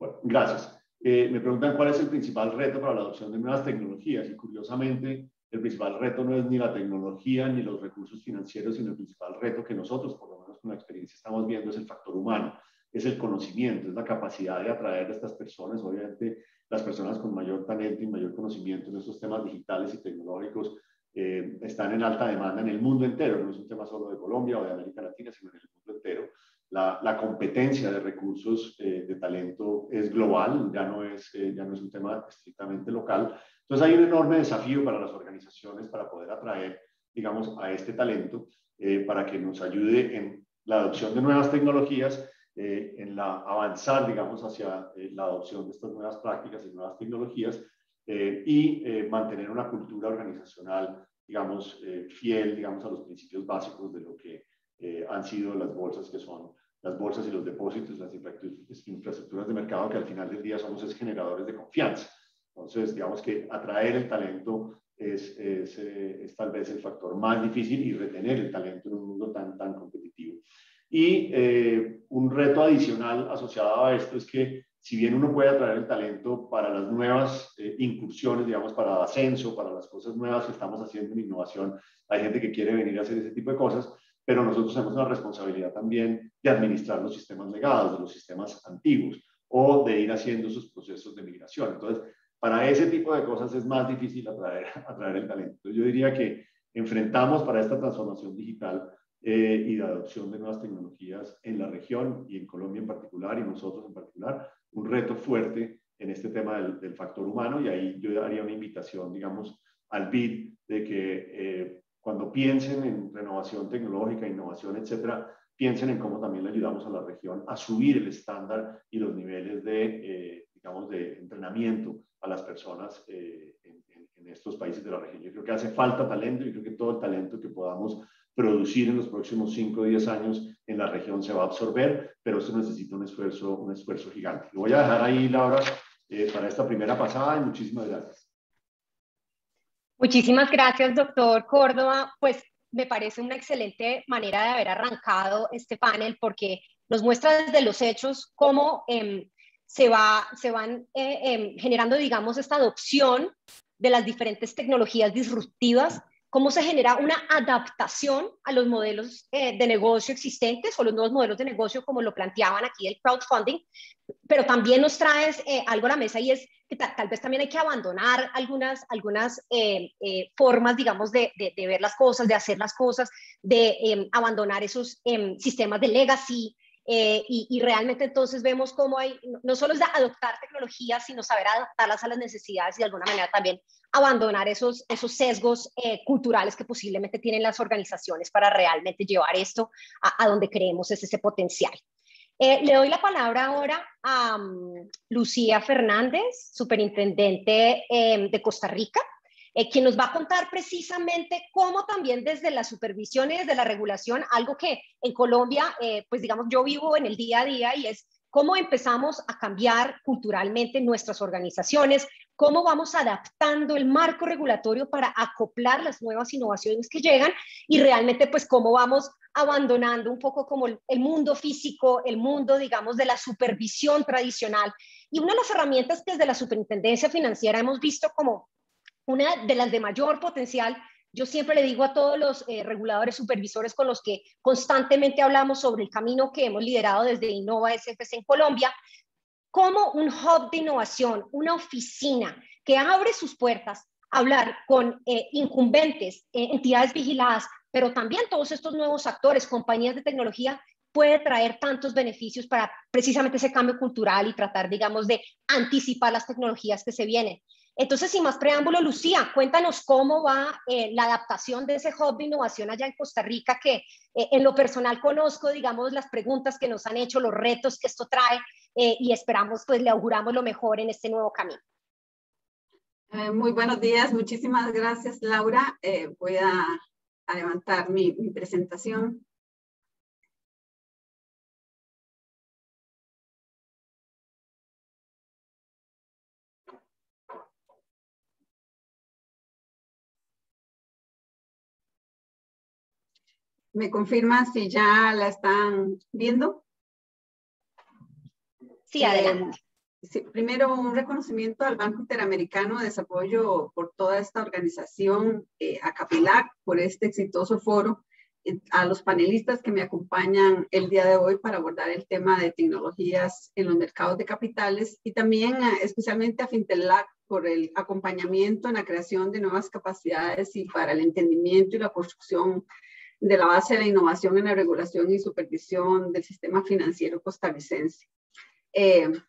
Bueno, gracias. Me preguntan cuál es el principal reto para la adopción de nuevas tecnologías. Y curiosamente, el principal reto no es ni la tecnología ni los recursos financieros, sino el principal reto que nosotros, por lo menos con la experiencia, estamos viendo es el factor humano. Es el conocimiento, es la capacidad de atraer a estas personas. Obviamente, las personas con mayor talento y mayor conocimiento en estos temas digitales y tecnológicos están en alta demanda en el mundo entero. No es un tema solo de Colombia o de América Latina, sino en el mundo entero. La competencia de recursos de talento es global, ya no es un tema estrictamente local. Entonces, hay un enorme desafío para las organizaciones para poder atraer, digamos, a este talento, para que nos ayude en la adopción de nuevas tecnologías, avanzar, digamos, hacia la adopción de estas nuevas prácticas y nuevas tecnologías, mantener una cultura organizacional, digamos, fiel, digamos, a los principios básicos de lo que han sido las bolsas, que son las bolsas y los depósitos, las infraestructuras de mercado, que al final del día somos generadores de confianza. Entonces, digamos que atraer el talento es tal vez el factor más difícil, y retener el talento en un mundo tan competitivo. Y un reto adicional asociado a esto es que, si bien uno puede atraer el talento para las nuevas incursiones, digamos, para Ascenso, para las cosas nuevas que estamos haciendo en innovación, hay gente que quiere venir a hacer ese tipo de cosas, pero nosotros tenemos una responsabilidad también de administrar los sistemas legados, de los sistemas antiguos, o de ir haciendo sus procesos de migración. Entonces, para ese tipo de cosas es más difícil atraer el talento. Entonces, yo diría que enfrentamos, para esta transformación digital y la adopción de nuevas tecnologías en la región, y en Colombia en particular, y nosotros en particular, un reto fuerte en este tema del factor humano. Y ahí yo haría una invitación, digamos, al BID, de que cuando piensen en renovación tecnológica, innovación, etcétera, piensen en cómo también le ayudamos a la región a subir el estándar y los niveles digamos, de entrenamiento a las personas en estos países de la región. Yo creo que hace falta talento, y creo que todo el talento que podamos producir en los próximos 5 o 10 años en la región se va a absorber, pero eso necesita un esfuerzo gigante. Lo voy a dejar ahí, Laura, para esta primera pasada, y muchísimas gracias. Muchísimas gracias, doctor Córdoba. Pues me parece una excelente manera de haber arrancado este panel, porque nos muestra desde los hechos cómo se van generando, digamos, esta adopción de las diferentes tecnologías disruptivas, cómo se genera una adaptación a los modelos de negocio existentes o los nuevos modelos de negocio, como lo planteaban aquí el crowdfunding, pero también nos traes algo a la mesa, y es que tal vez también hay que abandonar algunas formas, digamos, de ver las cosas, de hacer las cosas, de abandonar esos sistemas de legacy, y realmente entonces vemos cómo hay, no solo es de adoptar tecnologías, sino saber adaptarlas a las necesidades y de alguna manera también abandonar esos sesgos culturales que posiblemente tienen las organizaciones para realmente llevar esto a donde creemos es ese potencial. Le doy la palabra ahora a Lucía Fernández, superintendente de Costa Rica, quien nos va a contar precisamente cómo también desde la supervisión y desde la regulación, algo que en Colombia, pues digamos, yo vivo en el día a día, y es cómo empezamos a cambiar culturalmente nuestras organizaciones, cómo vamos adaptando el marco regulatorio para acoplar las nuevas innovaciones que llegan, y realmente pues cómo vamos abandonando un poco como el mundo físico, el mundo, digamos, de la supervisión tradicional. Y una de las herramientas que desde la Superintendencia Financiera hemos visto como una de las de mayor potencial, yo siempre le digo a todos los reguladores, supervisores con los que constantemente hablamos sobre el camino que hemos liderado desde Innova SFC en Colombia, como un hub de innovación, una oficina que abre sus puertas a hablar con incumbentes, entidades vigiladas, pero también todos estos nuevos actores, compañías de tecnología, puede traer tantos beneficios para precisamente ese cambio cultural y tratar, digamos, de anticipar las tecnologías que se vienen. Entonces, sin más preámbulo, Lucía, cuéntanos cómo va la adaptación de ese hub de innovación allá en Costa Rica, que en lo personal conozco, digamos, las preguntas que nos han hecho, los retos que esto trae, y esperamos, pues le auguramos lo mejor en este nuevo camino. Muy buenos días, muchísimas gracias, Laura. Voy a levantar mi presentación. ¿Me confirma si ya la están viendo? Sí, adelante. Sí, primero, un reconocimiento al Banco Interamericano de Desarrollo por toda esta organización, a Capilac por este exitoso foro, a los panelistas que me acompañan el día de hoy para abordar el tema de tecnologías en los mercados de capitales, y también especialmente a FinTechLAC por el acompañamiento en la creación de nuevas capacidades y para el entendimiento y la construcción de la base de la innovación en la regulación y supervisión del sistema financiero costarricense. En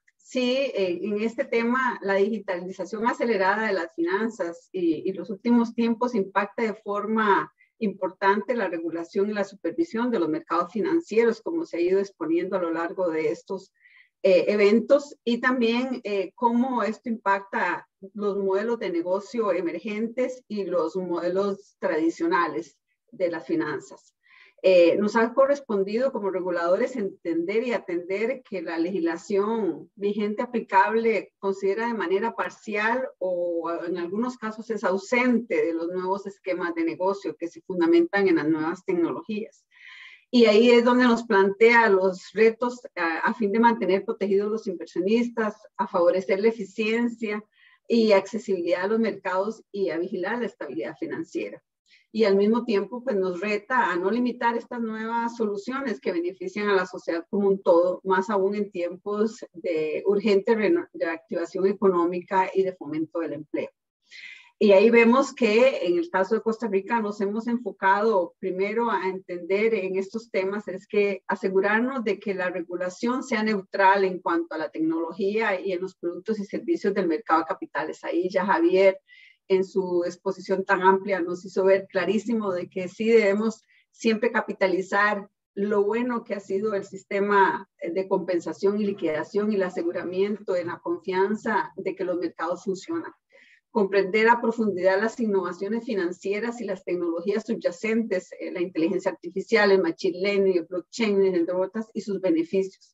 este tema, la digitalización acelerada de las finanzas y los últimos tiempos impacta de forma importante la regulación y la supervisión de los mercados financieros, como se ha ido exponiendo a lo largo de estos eventos, y también cómo esto impacta los modelos de negocio emergentes y los modelos tradicionales de las finanzas. Nos ha correspondido como reguladores entender y atender que la legislación vigente aplicable considera de manera parcial o en algunos casos es ausente de los nuevos esquemas de negocio que se fundamentan en las nuevas tecnologías. Y ahí es donde nos plantea los retos a fin de mantener protegidos los inversionistas, a favorecer la eficiencia y accesibilidad a los mercados y a vigilar la estabilidad financiera. Y al mismo tiempo, pues nos reta a no limitar estas nuevas soluciones que benefician a la sociedad como un todo, más aún en tiempos de urgente reactivación económica y de fomento del empleo. Y ahí vemos que en el caso de Costa Rica nos hemos enfocado primero a entender en estos temas, es que asegurarnos de que la regulación sea neutral en cuanto a la tecnología y en los productos y servicios del mercado de capitales. Ahí ya Javier, en su exposición tan amplia, nos hizo ver clarísimo de que sí debemos siempre capitalizar lo bueno que ha sido el sistema de compensación y liquidación y el aseguramiento en la confianza de que los mercados funcionan. Comprender a profundidad las innovaciones financieras y las tecnologías subyacentes, la inteligencia artificial, el machine learning, el blockchain, entre otras, y sus beneficios.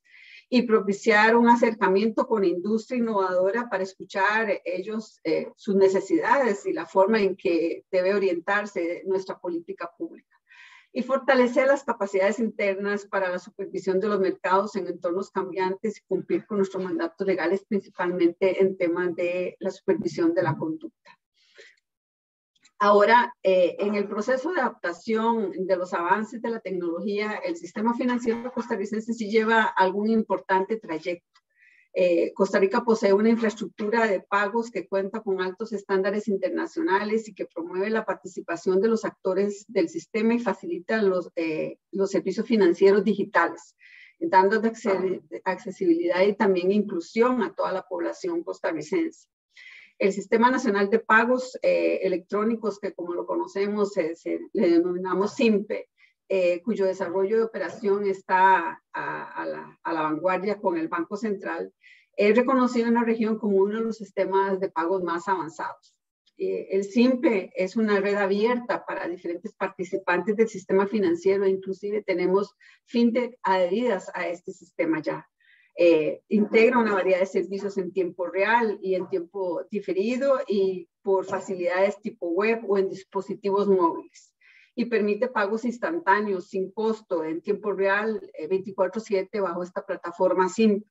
Y propiciar un acercamiento con industria innovadora para escuchar ellos sus necesidades y la forma en que debe orientarse nuestra política pública. y fortalecer las capacidades internas para la supervisión de los mercados en entornos cambiantes y cumplir con nuestros mandatos legales, principalmente en temas de la supervisión de la conducta. Ahora, en el proceso de adaptación de los avances de la tecnología, el sistema financiero costarricense sí lleva algún importante trayecto. Costa Rica posee una infraestructura de pagos que cuenta con altos estándares internacionales y que promueve la participación de los actores del sistema y facilita los servicios financieros digitales, dando accesibilidad y también inclusión a toda la población costarricense. El Sistema Nacional de Pagos Electrónicos, que como lo conocemos, le denominamos SIMPE, cuyo desarrollo de operación está a la vanguardia con el Banco Central, es reconocido en la región como uno de los sistemas de pagos más avanzados. El SIMPE es una red abierta para diferentes participantes del sistema financiero, inclusive tenemos fintech adheridas a este sistema ya. Integra una variedad de servicios en tiempo real y en tiempo diferido y por facilidades tipo web o en dispositivos móviles. Y permite pagos instantáneos, sin costo, en tiempo real, 24/7 bajo esta plataforma SIMPE.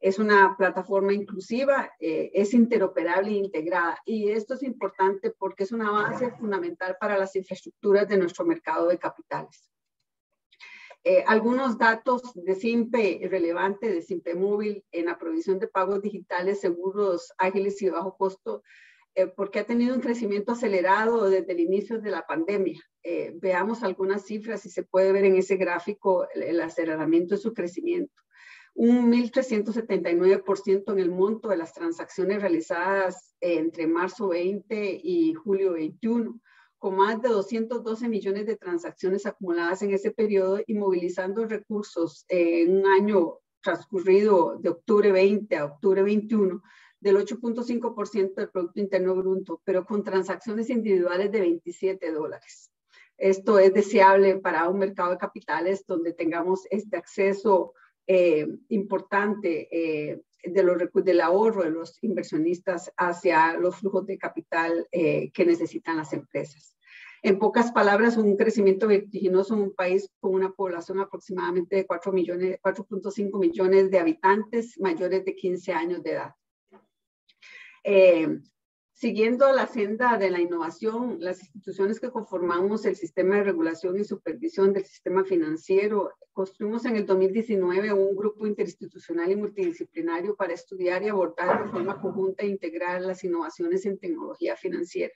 Es una plataforma inclusiva, es interoperable e integrada. Y esto es importante porque es una base fundamental para las infraestructuras de nuestro mercado de capitales. Algunos datos de SIMPE relevante, de SIMPE móvil, en la provisión de pagos digitales seguros, ágiles y de bajo costo, porque ha tenido un crecimiento acelerado desde el inicio de la pandemia. Veamos algunas cifras y se puede ver en ese gráfico el aceleramiento de su crecimiento. Un 1.379% en el monto de las transacciones realizadas entre marzo 20 y julio 21, con más de 212 millones de transacciones acumuladas en ese periodo y movilizando recursos en un año transcurrido de octubre 20 a octubre 21, del 8.5% del Producto Interno Bruto, pero con transacciones individuales de $27. Esto es deseable para un mercado de capitales donde tengamos este acceso importante del ahorro de los inversionistas hacia los flujos de capital que necesitan las empresas. En pocas palabras, un crecimiento vertiginoso en un país con una población aproximadamente de 4.5 millones de habitantes mayores de 15 años de edad. Siguiendo la senda de la innovación, las instituciones que conformamos el sistema de regulación y supervisión del sistema financiero, construimos en el 2019 un grupo interinstitucional y multidisciplinario para estudiar y abordar de forma conjunta e integral las innovaciones en tecnología financiera.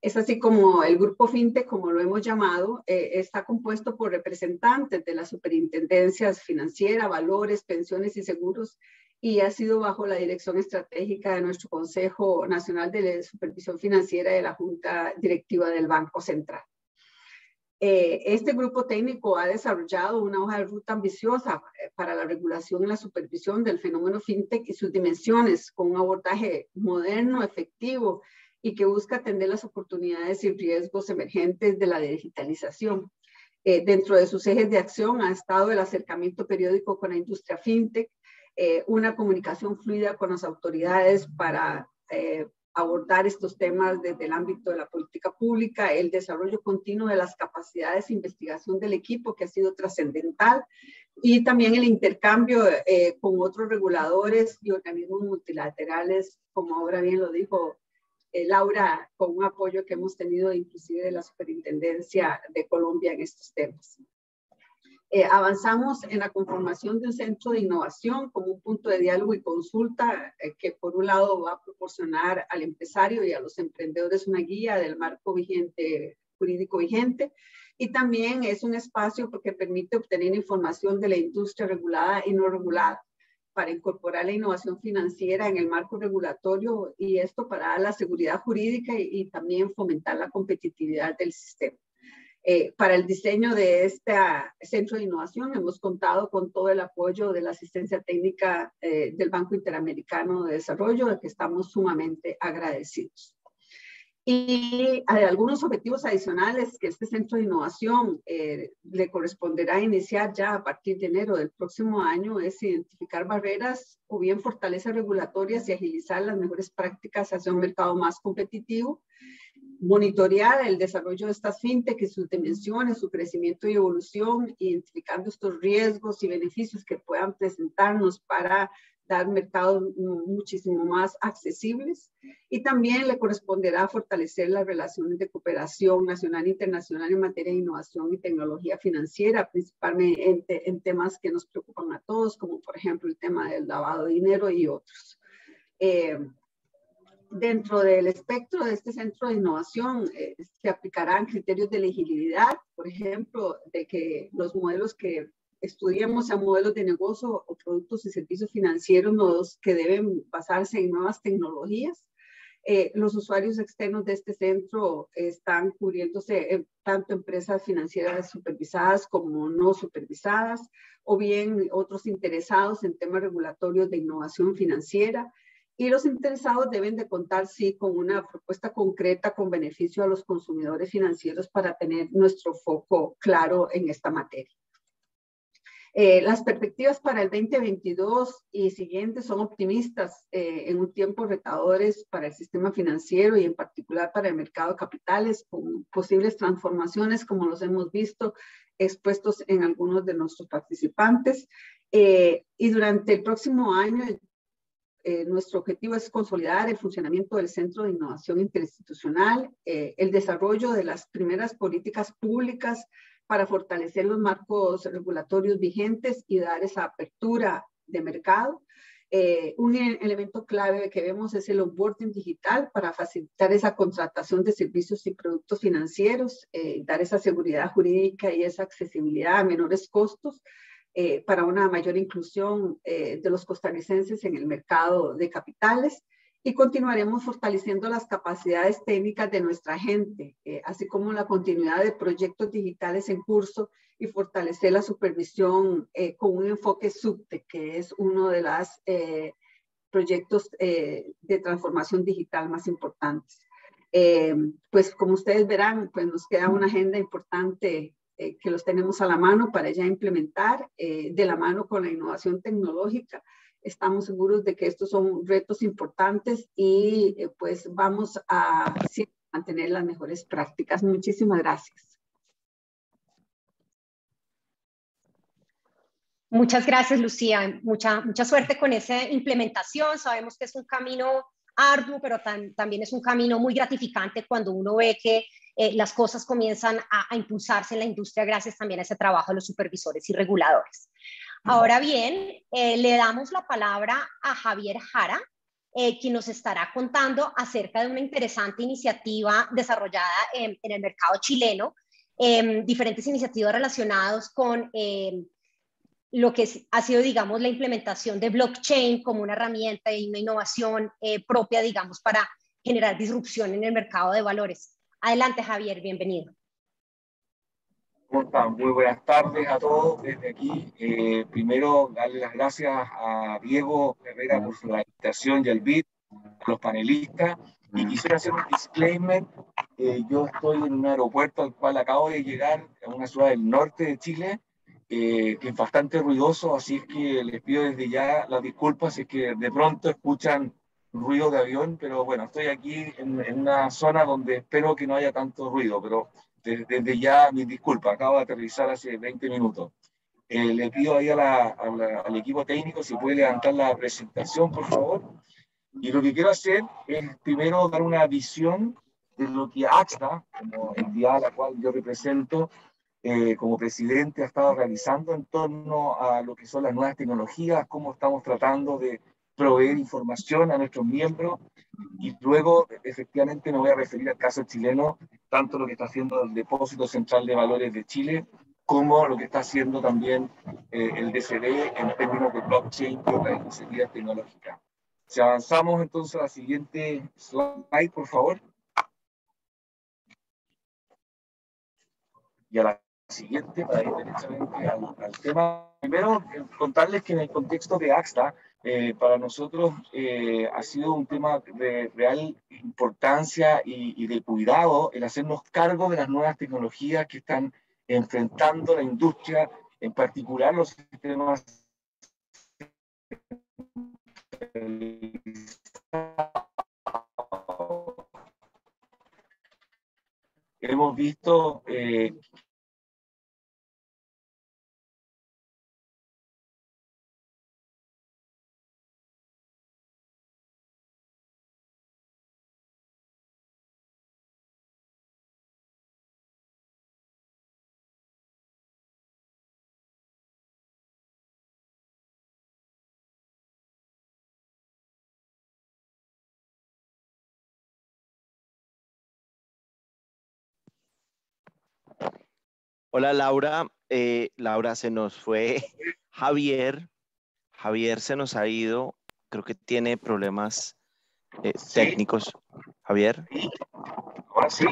Es así como el grupo FinTech, como lo hemos llamado, está compuesto por representantes de las superintendencias financiera, valores, pensiones y seguros, y ha sido bajo la dirección estratégica de nuestro Consejo Nacional de Supervisión Financiera de la Junta Directiva del Banco Central. Este grupo técnico ha desarrollado una hoja de ruta ambiciosa para la regulación y la supervisión del fenómeno fintech y sus dimensiones, con un abordaje moderno, efectivo, y que busca atender las oportunidades y riesgos emergentes de la digitalización. Dentro de sus ejes de acción ha estado el acercamiento periódico con la industria fintech, una comunicación fluida con las autoridades para abordar estos temas desde el ámbito de la política pública, el desarrollo continuo de las capacidades de investigación del equipo, que ha sido trascendental, y también el intercambio con otros reguladores y organismos multilaterales, como ahora bien lo dijo Laura, con un apoyo que hemos tenido inclusive de la Superintendencia de Colombia en estos temas. Avanzamos en la conformación de un centro de innovación como un punto de diálogo y consulta que por un lado va a proporcionar al empresario y a los emprendedores una guía del marco vigente, jurídico vigente, y también es un espacio que permite obtener información de la industria regulada y no regulada para incorporar la innovación financiera en el marco regulatorio, y esto para la seguridad jurídica y también fomentar la competitividad del sistema. Para el diseño de este centro de innovación hemos contado con todo el apoyo de la asistencia técnica del Banco Interamericano de Desarrollo, de que estamos sumamente agradecidos. Y hay algunos objetivos adicionales que este centro de innovación le corresponderá iniciar ya a partir de enero del próximo año es identificar barreras o bien fortalezas regulatorias y agilizar las mejores prácticas hacia un mercado más competitivo. monitorear el desarrollo de estas fintech, sus dimensiones, su crecimiento y evolución, identificando estos riesgos y beneficios que puedan presentarnos para dar mercados muchísimo más accesibles, y también le corresponderá fortalecer las relaciones de cooperación nacional e internacional en materia de innovación y tecnología financiera, principalmente en temas que nos preocupan a todos, como por ejemplo el tema del lavado de dinero y otros. Dentro del espectro de este centro de innovación se aplicarán criterios de elegibilidad, por ejemplo, de que los modelos que estudiemos a modelos de negocio o productos y servicios financieros nuevos que deben basarse en nuevas tecnologías. Los usuarios externos de este centro están cubriéndose tanto empresas financieras supervisadas como no supervisadas, o bien otros interesados en temas regulatorios de innovación financiera. Y los interesados deben de contar, sí, con una propuesta concreta con beneficio a los consumidores financieros para tener nuestro foco claro en esta materia. Las perspectivas para el 2022 y siguientes son optimistas en un tiempo retadores para el sistema financiero y en particular para el mercado de capitales, con posibles transformaciones como los hemos visto expuestos en algunos de nuestros participantes. Y durante el próximo año, nuestro objetivo es consolidar el funcionamiento del Centro de Innovación Interinstitucional, el desarrollo de las primeras políticas públicas para fortalecer los marcos regulatorios vigentes y dar esa apertura de mercado. Un elemento clave que vemos es el onboarding digital para facilitar esa contratación de servicios y productos financieros, dar esa seguridad jurídica y esa accesibilidad a menores costos, para una mayor inclusión de los costarricenses en el mercado de capitales, y continuaremos fortaleciendo las capacidades técnicas de nuestra gente, así como la continuidad de proyectos digitales en curso y fortalecer la supervisión con un enfoque SUBTEC, que es uno de los proyectos de transformación digital más importantes. Pues como ustedes verán, pues nos queda una agenda importante que los tenemos a la mano para ya implementar de la mano con la innovación tecnológica. Estamos seguros de que estos son retos importantes y pues vamos a mantener las mejores prácticas. Muchísimas gracias. Muchas gracias, Lucía. Mucha suerte con esa implementación. Sabemos que es un camino arduo, pero también es un camino muy gratificante cuando uno ve que las cosas comienzan a impulsarse en la industria gracias también a ese trabajo de los supervisores y reguladores. Ahora bien, le damos la palabra a Javier Jara, quien nos estará contando acerca de una interesante iniciativa desarrollada en el mercado chileno, diferentes iniciativas relacionadas con lo que ha sido, digamos, la implementación de blockchain como una herramienta y una innovación propia, digamos, para generar disrupción en el mercado de valores. Adelante, Javier, bienvenido. ¿Cómo están? Muy buenas tardes a todos desde aquí. Primero, darle las gracias a Diego Herrera por la invitación y al BID, a los panelistas. Y quisiera hacer un disclaimer. Yo estoy en un aeropuerto al cual acabo de llegar, a una ciudad del norte de Chile, que es bastante ruidoso, así es que les pido desde ya las disculpas, es que de pronto escuchan ruido de avión, pero bueno, estoy aquí en una zona donde espero que no haya tanto ruido, pero desde ya mis disculpas, acabo de aterrizar hace 20 minutos. Le pido ahí al equipo técnico si puede levantar la presentación, por favor. Y lo que quiero hacer es primero dar una visión de lo que AXTA, como entidad a la cual yo represento, como presidente, ha estado realizando en torno a lo que son las nuevas tecnologías, cómo estamos tratando de proveer información a nuestros miembros, y luego efectivamente me voy a referir al caso chileno, tanto lo que está haciendo el Depósito Central de Valores de Chile, como lo que está haciendo también el DCB en términos de blockchain y otras iniciativas tecnológicas. Si avanzamos entonces a la siguiente slide, por favor. Y a la siguiente, para ir directamente al tema. Primero, contarles que en el contexto de AXTA, para nosotros ha sido un tema de real importancia y de cuidado el hacernos cargo de las nuevas tecnologías que están enfrentando la industria, en particular los sistemas hemos visto Hola Laura, Laura se nos fue Javier se nos ha ido, creo que tiene problemas técnicos. Javier. ¿Sí?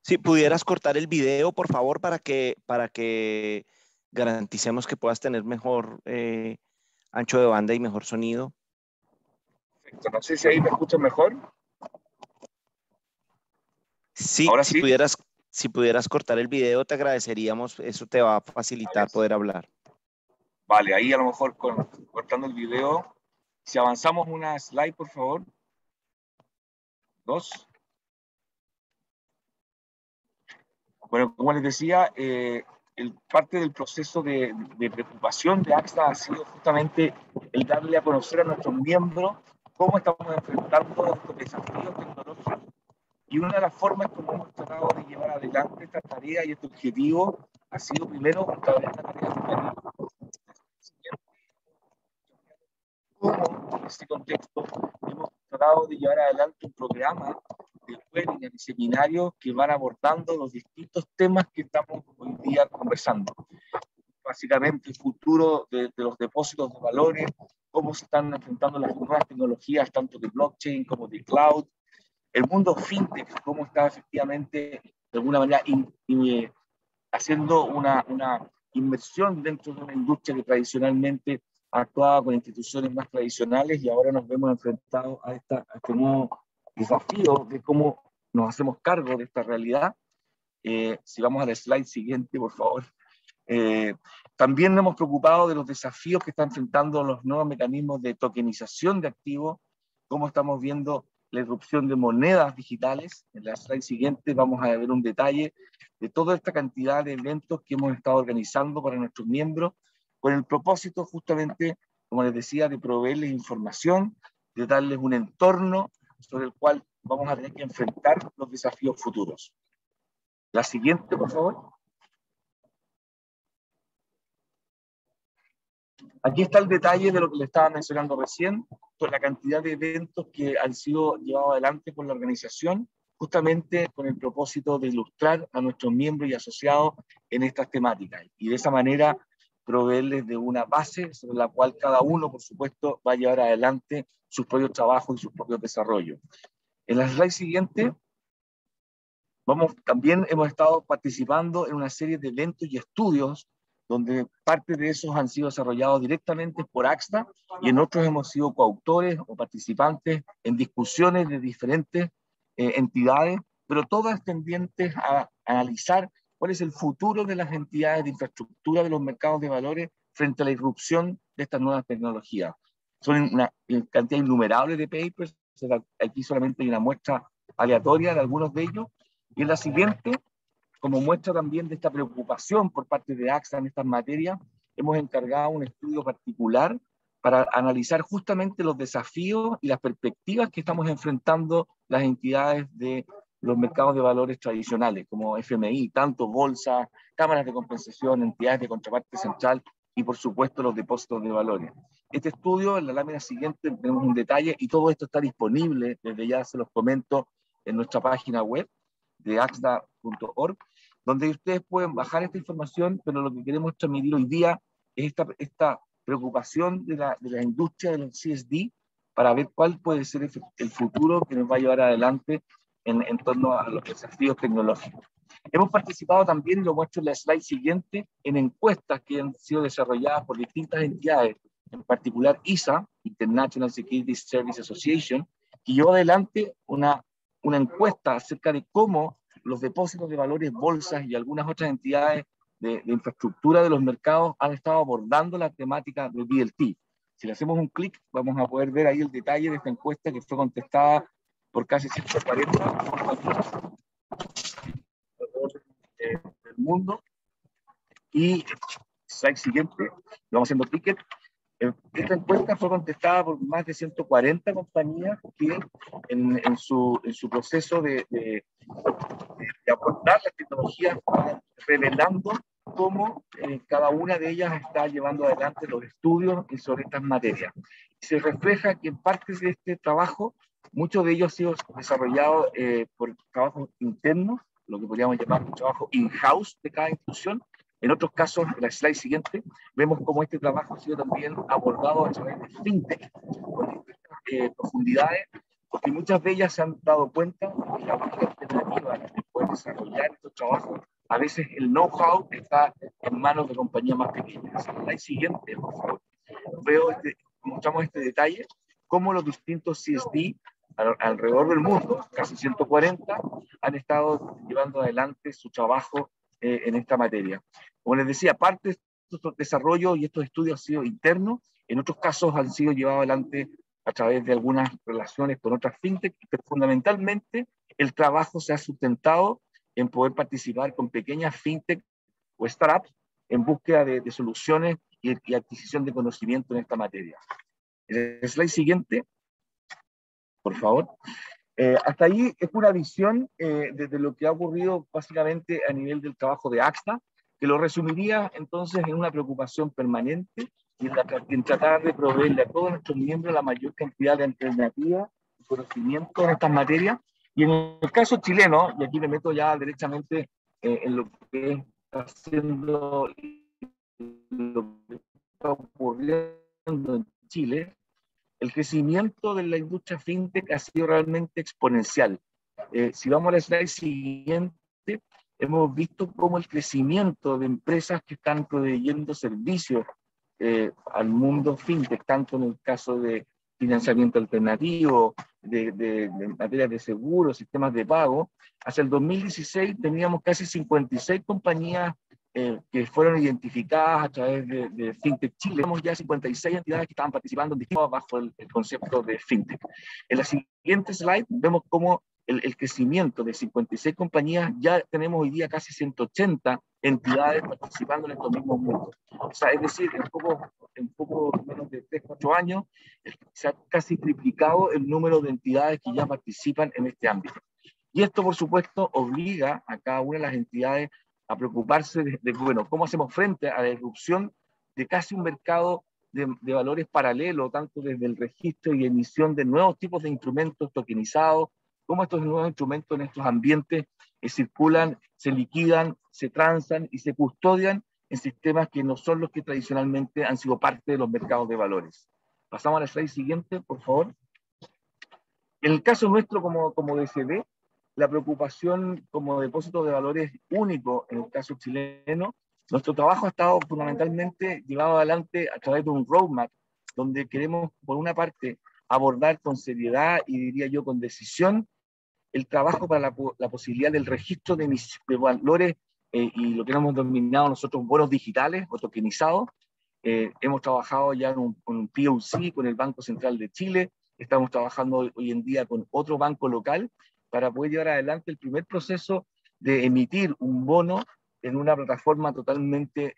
Si pudieras cortar el video, por favor, para que garanticemos que puedas tener mejor ancho de banda y mejor sonido. Perfecto, no sé si ahí me escuchas mejor. Sí, ahora sí. Si pudieras cortar el video, te agradeceríamos. Eso te va a facilitar poder hablar. Vale, ahí a lo mejor cortando el video. Si avanzamos una slide, por favor. Dos. Bueno, como les decía, parte del proceso de preocupación de AXTA ha sido justamente el darle a conocer a nuestros miembros cómo estamos enfrentando estos desafíos tecnológicos. Y una de las formas como hemos tratado de llevar adelante esta tarea y este objetivo ha sido primero establecer la tarea superior. Como en este contexto hemos tratado de llevar adelante un programa de webinars y seminarios que van abordando los distintos temas que estamos hoy día conversando. Básicamente el futuro de los depósitos de valores, cómo se están enfrentando las nuevas tecnologías, tanto de blockchain como de cloud, el mundo fintech, cómo está efectivamente, de alguna manera, haciendo una inversión dentro de una industria que tradicionalmente actuaba con instituciones más tradicionales y ahora nos vemos enfrentados a este nuevo desafío de cómo nos hacemos cargo de esta realidad. Si vamos al slide siguiente, por favor. También nos hemos preocupado de los desafíos que están enfrentando los nuevos mecanismos de tokenización de activos, cómo estamos viendo la irrupción de monedas digitales. En la slide siguiente vamos a ver un detalle de toda esta cantidad de eventos que hemos estado organizando para nuestros miembros, con el propósito justamente, como les decía, de proveerles información, de darles un entorno sobre el cual vamos a tener que enfrentar los desafíos futuros. La siguiente, por favor. Aquí está el detalle de lo que le estaba mencionando recién, con la cantidad de eventos que han sido llevados adelante por la organización, justamente con el propósito de ilustrar a nuestros miembros y asociados en estas temáticas. Y de esa manera proveerles de una base sobre la cual cada uno, por supuesto, va a llevar adelante sus propios trabajos y sus propios desarrollos. En la slide siguiente, también hemos estado participando en una serie de eventos y estudios donde parte de esos han sido desarrollados directamente por AXTA y en otros hemos sido coautores o participantes en discusiones de diferentes entidades, pero todas tendientes a analizar cuál es el futuro de las entidades de infraestructura de los mercados de valores frente a la irrupción de estas nuevas tecnologías. Son una cantidad innumerable de papers, aquí solamente hay una muestra aleatoria de algunos de ellos, y en la siguiente, como muestra también de esta preocupación por parte de AXTA en estas materias, hemos encargado un estudio particular para analizar justamente los desafíos y las perspectivas que estamos enfrentando las entidades de los mercados de valores tradicionales, como FMI, tanto bolsas, cámaras de compensación, entidades de contraparte central y, por supuesto, los depósitos de valores. Este estudio, en la lámina siguiente, tenemos un detalle y todo esto está disponible, desde ya se los comento, en nuestra página web de axda.org, donde ustedes pueden bajar esta información, pero lo que queremos transmitir hoy día es esta preocupación de la industria de los CSD para ver cuál puede ser el futuro que nos va a llevar adelante en torno a los desafíos tecnológicos. Hemos participado también, y lo muestro en la slide siguiente, en encuestas que han sido desarrolladas por distintas entidades, en particular ISA, International Security Service Association, que llevó adelante una encuesta acerca de cómo los depósitos de valores, bolsas y algunas otras entidades de infraestructura de los mercados han estado abordando la temática del DLT. Si le hacemos un clic, vamos a poder ver ahí el detalle de esta encuesta que fue contestada por casi 140. mundo. Y slide siguiente, vamos haciendo ticket. Esta encuesta fue contestada por más de 140 compañías que en su proceso de aportar las tecnologías van revelando cómo cada una de ellas está llevando adelante los estudios sobre estas materias. Se refleja que en parte de este trabajo, muchos de ellos han sido desarrollados por trabajos internos, lo que podríamos llamar un trabajo in-house de cada institución. En otros casos, en la slide siguiente, vemos cómo este trabajo ha sido también abordado a través de FinTech, con distintas profundidades, porque muchas de ellas se han dado cuenta de la única alternativa que pueden desarrollar estos trabajos. A veces el know-how está en manos de compañías más pequeñas. En la slide siguiente, por favor, mostramos este detalle, cómo los distintos CSD alrededor del mundo, casi 140, han estado llevando adelante su trabajo en esta materia. Como les decía, parte de estos desarrollos y estos estudios han sido internos, en otros casos han sido llevados adelante a través de algunas relaciones con otras fintech, pero fundamentalmente el trabajo se ha sustentado en poder participar con pequeñas fintech o startups en búsqueda de soluciones y adquisición de conocimiento en esta materia. El slide siguiente, por favor. Hasta ahí es una visión de lo que ha ocurrido básicamente a nivel del trabajo de AXTA, que lo resumiría entonces en una preocupación permanente y en tratar de proveerle a todos nuestros miembros la mayor cantidad de alternativas y conocimientos en estas materias. Y en el caso chileno, y aquí me meto ya directamente en lo que está haciendo, lo que está ocurriendo en Chile, el crecimiento de la industria fintech ha sido realmente exponencial. Si vamos a la slide siguiente, hemos visto cómo el crecimiento de empresas que están proveyendo servicios al mundo fintech, tanto en el caso de financiamiento alternativo, de materias de seguros, sistemas de pago, hacia el 2016 teníamos casi 56 compañías que fueron identificadas a través de FinTech Chile. Tenemos ya 56 entidades que estaban participando en distintos bajo el concepto de FinTech. En la siguiente slide vemos cómo el crecimiento de 56 compañías, ya tenemos hoy día casi 180 entidades participando en estos mismos mundos. O sea, es decir, en poco menos de 3, 4 años, se ha casi triplicado el número de entidades que ya participan en este ámbito. Y esto, por supuesto, obliga a cada una de las entidades a preocuparse de cómo hacemos frente a la irrupción de casi un mercado de valores paralelo, tanto desde el registro y emisión de nuevos tipos de instrumentos tokenizados, cómo estos nuevos instrumentos en estos ambientes circulan, se liquidan, se transan y se custodian en sistemas que no son los que tradicionalmente han sido parte de los mercados de valores. Pasamos a la slide siguiente, por favor. En el caso nuestro como DCB, la preocupación como depósito de valores único en el caso chileno, nuestro trabajo ha estado fundamentalmente llevado adelante a través de un roadmap donde queremos, por una parte, abordar con seriedad y diría yo con decisión el trabajo para la posibilidad del registro de valores y lo que hemos denominado nosotros bonos digitales o tokenizados. Hemos trabajado ya con un POC con el Banco Central de Chile, estamos trabajando hoy en día con otro banco local para poder llevar adelante el primer proceso de emitir un bono en una plataforma totalmente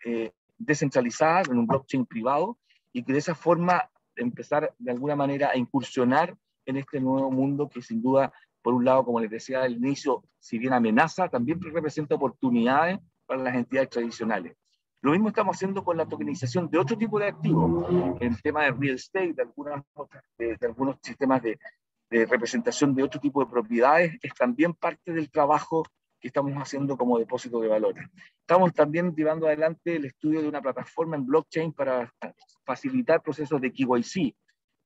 descentralizada, en un blockchain privado, y que de esa forma empezar de alguna manera a incursionar en este nuevo mundo que sin duda, por un lado, como les decía al inicio, si bien amenaza, también representa oportunidades para las entidades tradicionales. Lo mismo estamos haciendo con la tokenización de otro tipo de activos, el tema de real estate, de algunos sistemas de representación de otro tipo de propiedades, es también parte del trabajo que estamos haciendo como depósito de valores. Estamos también llevando adelante el estudio de una plataforma en blockchain para facilitar procesos de KYC,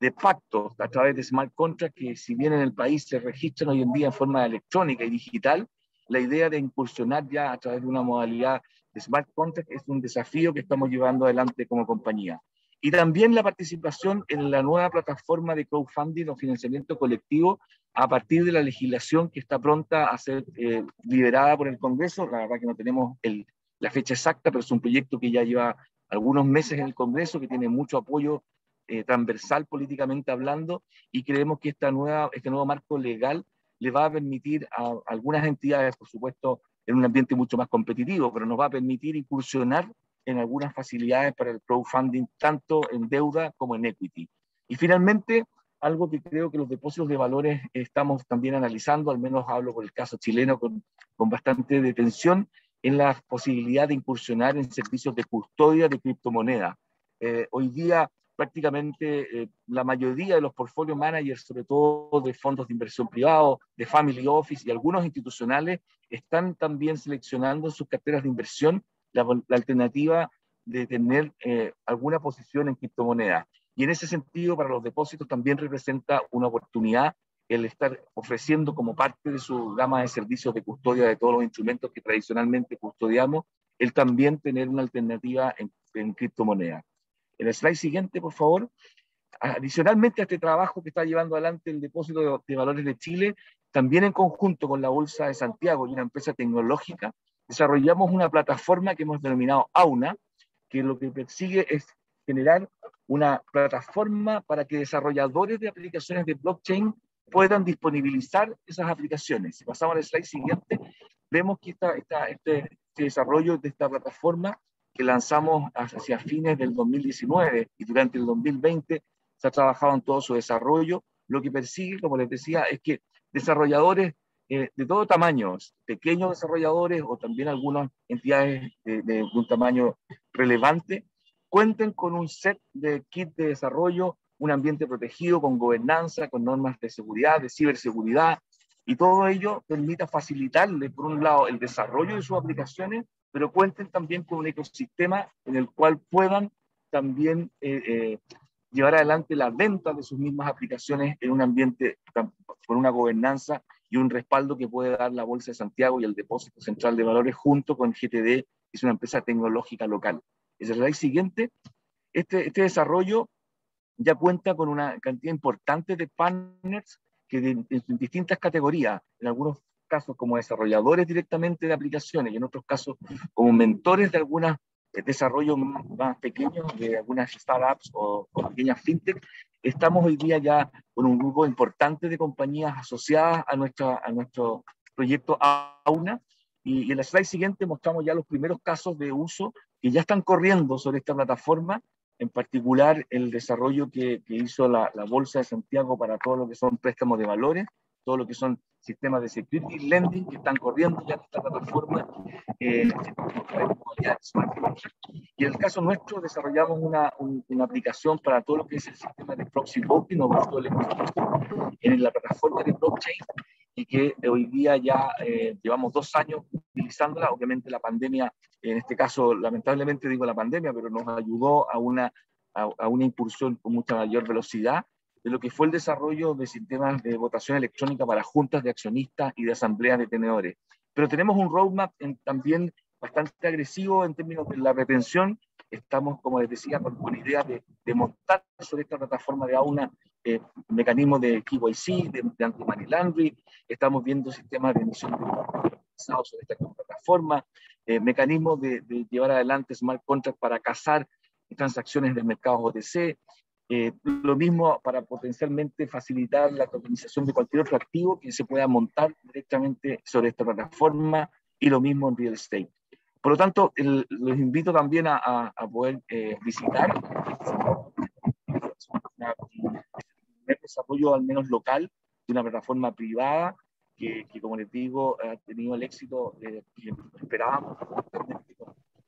de pactos a través de smart contracts que si bien en el país se registran hoy en día en forma electrónica y digital, la idea de incursionar ya a través de una modalidad de smart contract es un desafío que estamos llevando adelante como compañía. Y también la participación en la nueva plataforma de crowdfunding o financiamiento colectivo a partir de la legislación que está pronta a ser liberada por el Congreso. La verdad que no tenemos la fecha exacta, pero es un proyecto que ya lleva algunos meses en el Congreso, que tiene mucho apoyo transversal políticamente hablando, y creemos que este nuevo marco legal le va a permitir a algunas entidades, por supuesto, en un ambiente mucho más competitivo, pero nos va a permitir incursionar en algunas facilidades para el crowdfunding, tanto en deuda como en equity. Y finalmente, algo que creo que los depósitos de valores estamos también analizando, al menos hablo por el caso chileno con bastante detención, en la posibilidad de incursionar en servicios de custodia de criptomonedas. Hoy día prácticamente la mayoría de los portfolio managers, sobre todo de fondos de inversión privados, de family office y algunos institucionales, están también seleccionando en sus carteras de inversión la alternativa de tener alguna posición en criptomonedas. Y en ese sentido, para los depósitos también representa una oportunidad el estar ofreciendo como parte de su gama de servicios de custodia de todos los instrumentos que tradicionalmente custodiamos, el también tener una alternativa en criptomonedas. En el slide siguiente, por favor. Adicionalmente a este trabajo que está llevando adelante el Depósito de Valores de Chile, también en conjunto con la Bolsa de Santiago y una empresa tecnológica, desarrollamos una plataforma que hemos denominado AUNA, que lo que persigue es generar una plataforma para que desarrolladores de aplicaciones de blockchain puedan disponibilizar esas aplicaciones. Si pasamos al slide siguiente, vemos que este desarrollo de esta plataforma que lanzamos hacia fines del 2019 y durante el 2020 se ha trabajado en todo su desarrollo. Lo que persigue, como les decía, es que desarrolladores de todo tamaño, pequeños desarrolladores o también algunas entidades de un tamaño relevante, cuenten con un set de kit de desarrollo, un ambiente protegido, con gobernanza, con normas de seguridad, de ciberseguridad, y todo ello permita facilitarles, por un lado, el desarrollo de sus aplicaciones, pero cuenten también con un ecosistema en el cual puedan también llevar adelante la venta de sus mismas aplicaciones en un ambiente con una gobernanza y un respaldo que puede dar la Bolsa de Santiago y el Depósito Central de Valores junto con GTD, que es una empresa tecnológica local. Es el slide siguiente. Este desarrollo ya cuenta con una cantidad importante de partners que en distintas categorías, en algunos casos como desarrolladores directamente de aplicaciones y en otros casos como mentores de algunos desarrollos más pequeños, de algunas startups o pequeñas fintech. Estamos hoy día ya con un grupo importante de compañías asociadas a nuestro proyecto AUNA, y en el slide siguiente mostramos ya los primeros casos de uso que ya están corriendo sobre esta plataforma. En particular, el desarrollo que hizo la Bolsa de Santiago para todo lo que son préstamos de valores, todo lo que son sistemas de security lending que están corriendo ya en esta plataforma. Y en el caso nuestro, desarrollamos una aplicación para todo lo que es el sistema de proxy voting o voto electrónico en la plataforma de blockchain, y que hoy día ya llevamos 2 años utilizándola. Obviamente la pandemia, en este caso lamentablemente digo la pandemia, pero nos ayudó a una impulsión con mucha mayor velocidad de lo que fue el desarrollo de sistemas de votación electrónica para juntas de accionistas y de asambleas de tenedores. Pero tenemos un roadmap también bastante agresivo en términos de la retención. Estamos, como les decía, con ideas de montar sobre esta plataforma de AUNA mecanismos de KYC, de anti-money laundering. Estamos viendo sistemas de emisión de basados sobre esta plataforma, mecanismos de llevar adelante smart contracts para cazar transacciones de mercados OTC, lo mismo para potencialmente facilitar la tokenización de cualquier otro activo que se pueda montar directamente sobre esta plataforma, y lo mismo en real estate. Por lo tanto, los invito también a poder visitar el desarrollo, al menos local, de una plataforma privada que como les digo, ha tenido el éxito que esperábamos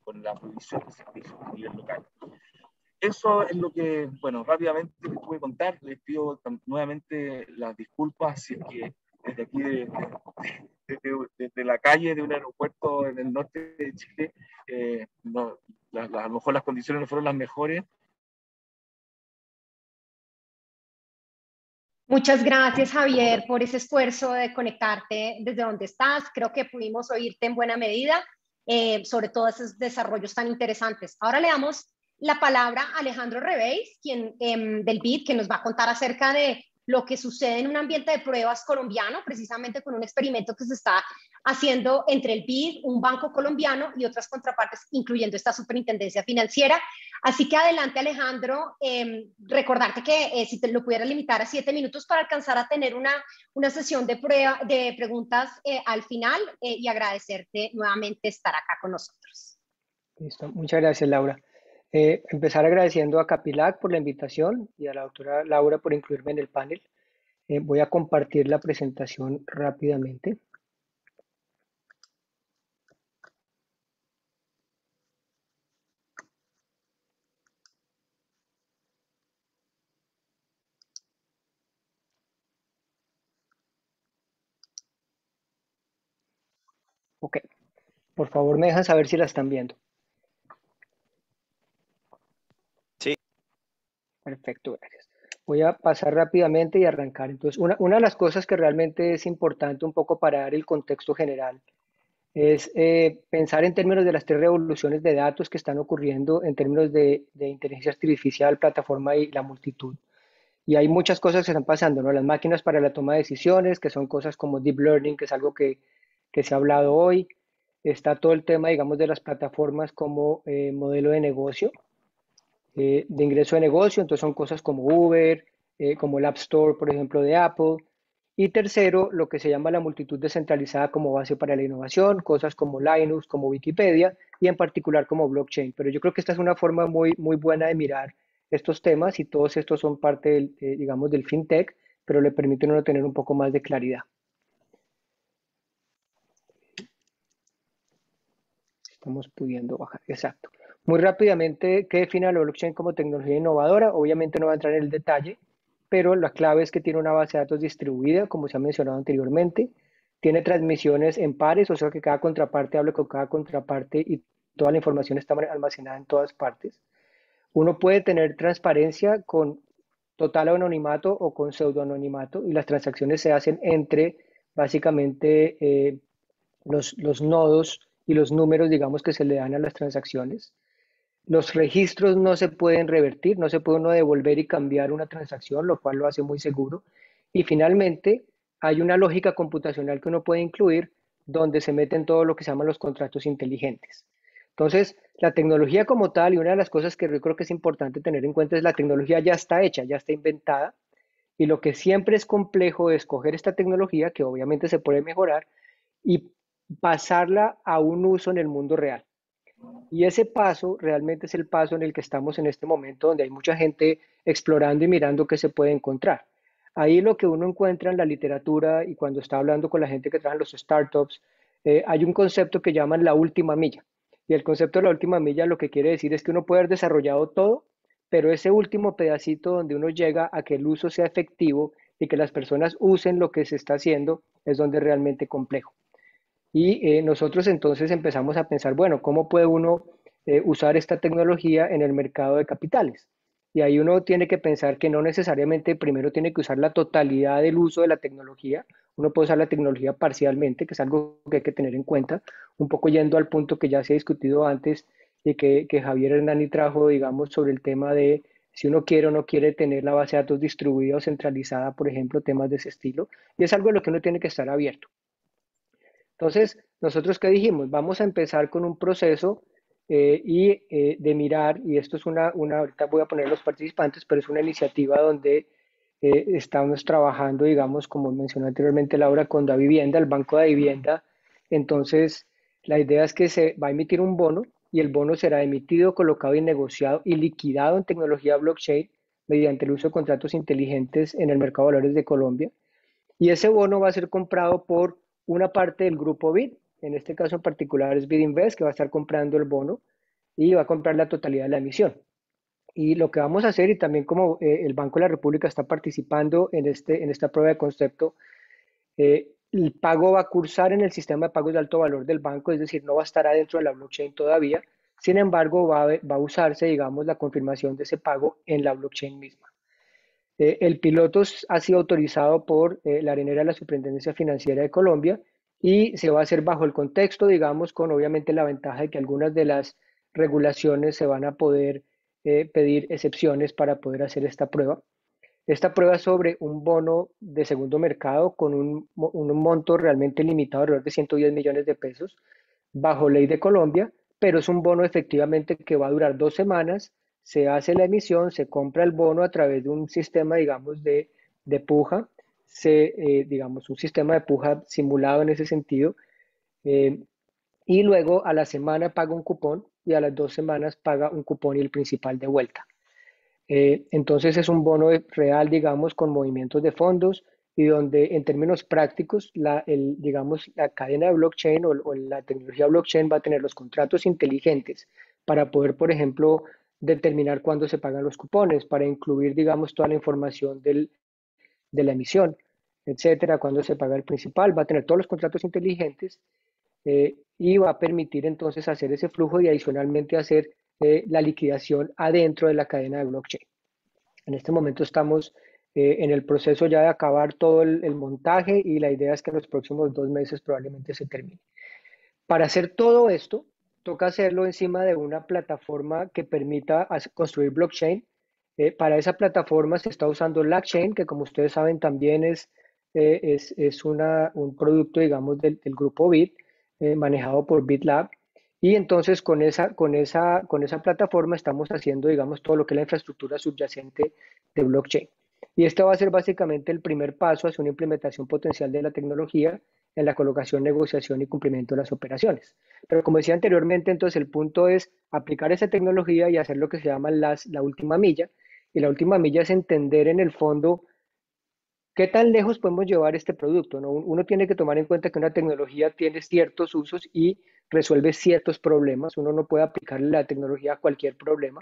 con la provisión de servicios a nivel local. Eso es lo que, bueno, rápidamente les pude contar. Les pido nuevamente las disculpas si es que desde aquí, desde la calle de un aeropuerto en el norte de Chile, a lo mejor las condiciones no fueron las mejores. Muchas gracias, Javier, por ese esfuerzo de conectarte desde donde estás. Creo que pudimos oírte en buena medida, sobre todo esos desarrollos tan interesantes. Ahora le damos la palabra a Alejandro Rebeiz, del BID, que nos va a contar acerca de lo que sucede en un ambiente de pruebas colombiano, precisamente con un experimento que se está haciendo entre el BID, un banco colombiano y otras contrapartes, incluyendo esta superintendencia financiera. Así que adelante, Alejandro, recordarte que si te lo pudieras limitar a 7 minutos para alcanzar a tener una sesión de, preguntas al final y agradecerte nuevamente estar acá con nosotros. Listo, muchas gracias, Laura. Empezar agradeciendo a Capilac por la invitación y a la doctora Laura por incluirme en el panel. Voy a compartir la presentación rápidamente. Ok, por favor me dejan saber si la están viendo. Perfecto, gracias. Voy a pasar rápidamente y arrancar. Entonces, una de las cosas que realmente es importante un poco para dar el contexto general es pensar en términos de las 3 revoluciones de datos que están ocurriendo en términos de inteligencia artificial, plataforma y la multitud. Y hay muchas cosas que están pasando, ¿no? Las máquinas para la toma de decisiones, que son cosas como deep learning, que es algo que se ha hablado hoy. Está todo el tema, digamos, de las plataformas como modelo de negocio, de ingreso de negocio, entonces son cosas como Uber, como el App Store, por ejemplo, de Apple. Y tercero, lo que se llama la multitud descentralizada como base para la innovación, cosas como Linux, como Wikipedia y en particular como blockchain. Pero yo creo que esta es una forma muy buena de mirar estos temas y todos estos son parte, del, digamos, del fintech, pero le permiten a uno tener un poco más de claridad. Estamos pudiendo bajar, exacto. Muy rápidamente, ¿qué define la blockchain como tecnología innovadora? Obviamente no va a entrar en el detalle, pero la clave es que tiene una base de datos distribuida, como se ha mencionado anteriormente. Tiene transmisiones en pares, o sea que cada contraparte hable con cada contraparte y toda la información está almacenada en todas partes. Uno puede tener transparencia con total anonimato o con pseudoanonimato y las transacciones se hacen entre básicamente los nodos y los números, digamos, que se le dan a las transacciones. Los registros no se pueden revertir, no se puede uno devolver y cambiar una transacción, lo cual lo hace muy seguro. Y finalmente, hay una lógica computacional que uno puede incluir donde se meten todo lo que se llaman los contratos inteligentes. Entonces, la tecnología como tal, y una de las cosas que yo creo que es importante tener en cuenta es la tecnología ya está hecha, ya está inventada. Y lo que siempre es complejo es coger esta tecnología, que obviamente se puede mejorar, y pasarla a un uso en el mundo real. Y ese paso realmente es el paso en el que estamos en este momento, donde hay mucha gente explorando y mirando qué se puede encontrar. Ahí lo que uno encuentra en la literatura y cuando está hablando con la gente que trabaja en los startups, hay un concepto que llaman la última milla. Y el concepto de la última milla lo que quiere decir es que uno puede haber desarrollado todo, pero ese último pedacito donde uno llega a que el uso sea efectivo y que las personas usen lo que se está haciendo es donde es realmente complejo. Y nosotros entonces empezamos a pensar, bueno, ¿cómo puede uno usar esta tecnología en el mercado de capitales? Y ahí uno tiene que pensar que no necesariamente primero tiene que usar la totalidad del uso de la tecnología. Uno puede usar la tecnología parcialmente, que es algo que hay que tener en cuenta, un poco yendo al punto que ya se ha discutido antes y que Javier Hernani trajo, digamos, sobre el tema de si uno quiere o no quiere tener la base de datos distribuida o centralizada, por ejemplo, temas de ese estilo. Y es algo a lo que uno tiene que estar abierto. Entonces, ¿nosotros qué dijimos? Vamos a empezar con un proceso de mirar, y esto es ahorita voy a poner los participantes, pero es una iniciativa donde estamos trabajando, digamos, como mencionó anteriormente Laura, con Davivienda, el Banco de Vivienda. Entonces, la idea es que se va a emitir un bono, y el bono será emitido, colocado y negociado y liquidado en tecnología blockchain mediante el uso de contratos inteligentes en el mercado de valores de Colombia. Y ese bono va a ser comprado por una parte del grupo BID, en este caso en particular es BID Invest, que va a estar comprando el bono y va a comprar la totalidad de la emisión. Y lo que vamos a hacer, y también como el Banco de la República está participando en esta prueba de concepto, el pago va a cursar en el sistema de pagos de alto valor del banco, es decir, no va a estar adentro de la blockchain todavía, sin embargo va a usarse, digamos, la confirmación de ese pago en la blockchain misma. El piloto ha sido autorizado por la arenera de la Superintendencia Financiera de Colombia y se va a hacer bajo el contexto, digamos, con obviamente la ventaja de que algunas de las regulaciones se van a poder pedir excepciones para poder hacer esta prueba. Esta prueba sobre un bono de segundo mercado con un monto realmente limitado, alrededor de 110 millones de pesos, bajo ley de Colombia, pero es un bono efectivamente que va a durar 2 semanas, se hace la emisión, se compra el bono a través de un sistema, digamos, de puja, digamos, un sistema de puja simulado en ese sentido, y luego a la semana paga un cupón y a las 2 semanas paga un cupón y el principal de vuelta. Entonces es un bono real, digamos, con movimientos de fondos y donde en términos prácticos, la cadena de blockchain o la tecnología blockchain va a tener los contratos inteligentes para poder, por ejemplo, determinar cuándo se pagan los cupones, para incluir, digamos, toda la información de la emisión, etcétera, cuándo se paga el principal, va a tener todos los contratos inteligentes y va a permitir entonces hacer ese flujo y adicionalmente hacer la liquidación adentro de la cadena de blockchain. En este momento estamos en el proceso ya de acabar todo el montaje y la idea es que en los próximos 2 meses probablemente se termine. Para hacer todo esto, toca hacerlo encima de una plataforma que permita construir blockchain. Para esa plataforma se está usando LACHain, que como ustedes saben también es un producto, digamos, del grupo BID, manejado por BitLab. Y entonces con esa plataforma estamos haciendo, digamos, todo lo que es la infraestructura subyacente de blockchain. Y este va a ser básicamente el primer paso hacia una implementación potencial de la tecnología en la colocación, negociación y cumplimiento de las operaciones. Pero como decía anteriormente, entonces el punto es aplicar esa tecnología y hacer lo que se llama la última milla. Y la última milla es entender en el fondo qué tan lejos podemos llevar este producto, ¿no? Uno tiene que tomar en cuenta que una tecnología tiene ciertos usos y resuelve ciertos problemas. Uno no puede aplicar la tecnología a cualquier problema.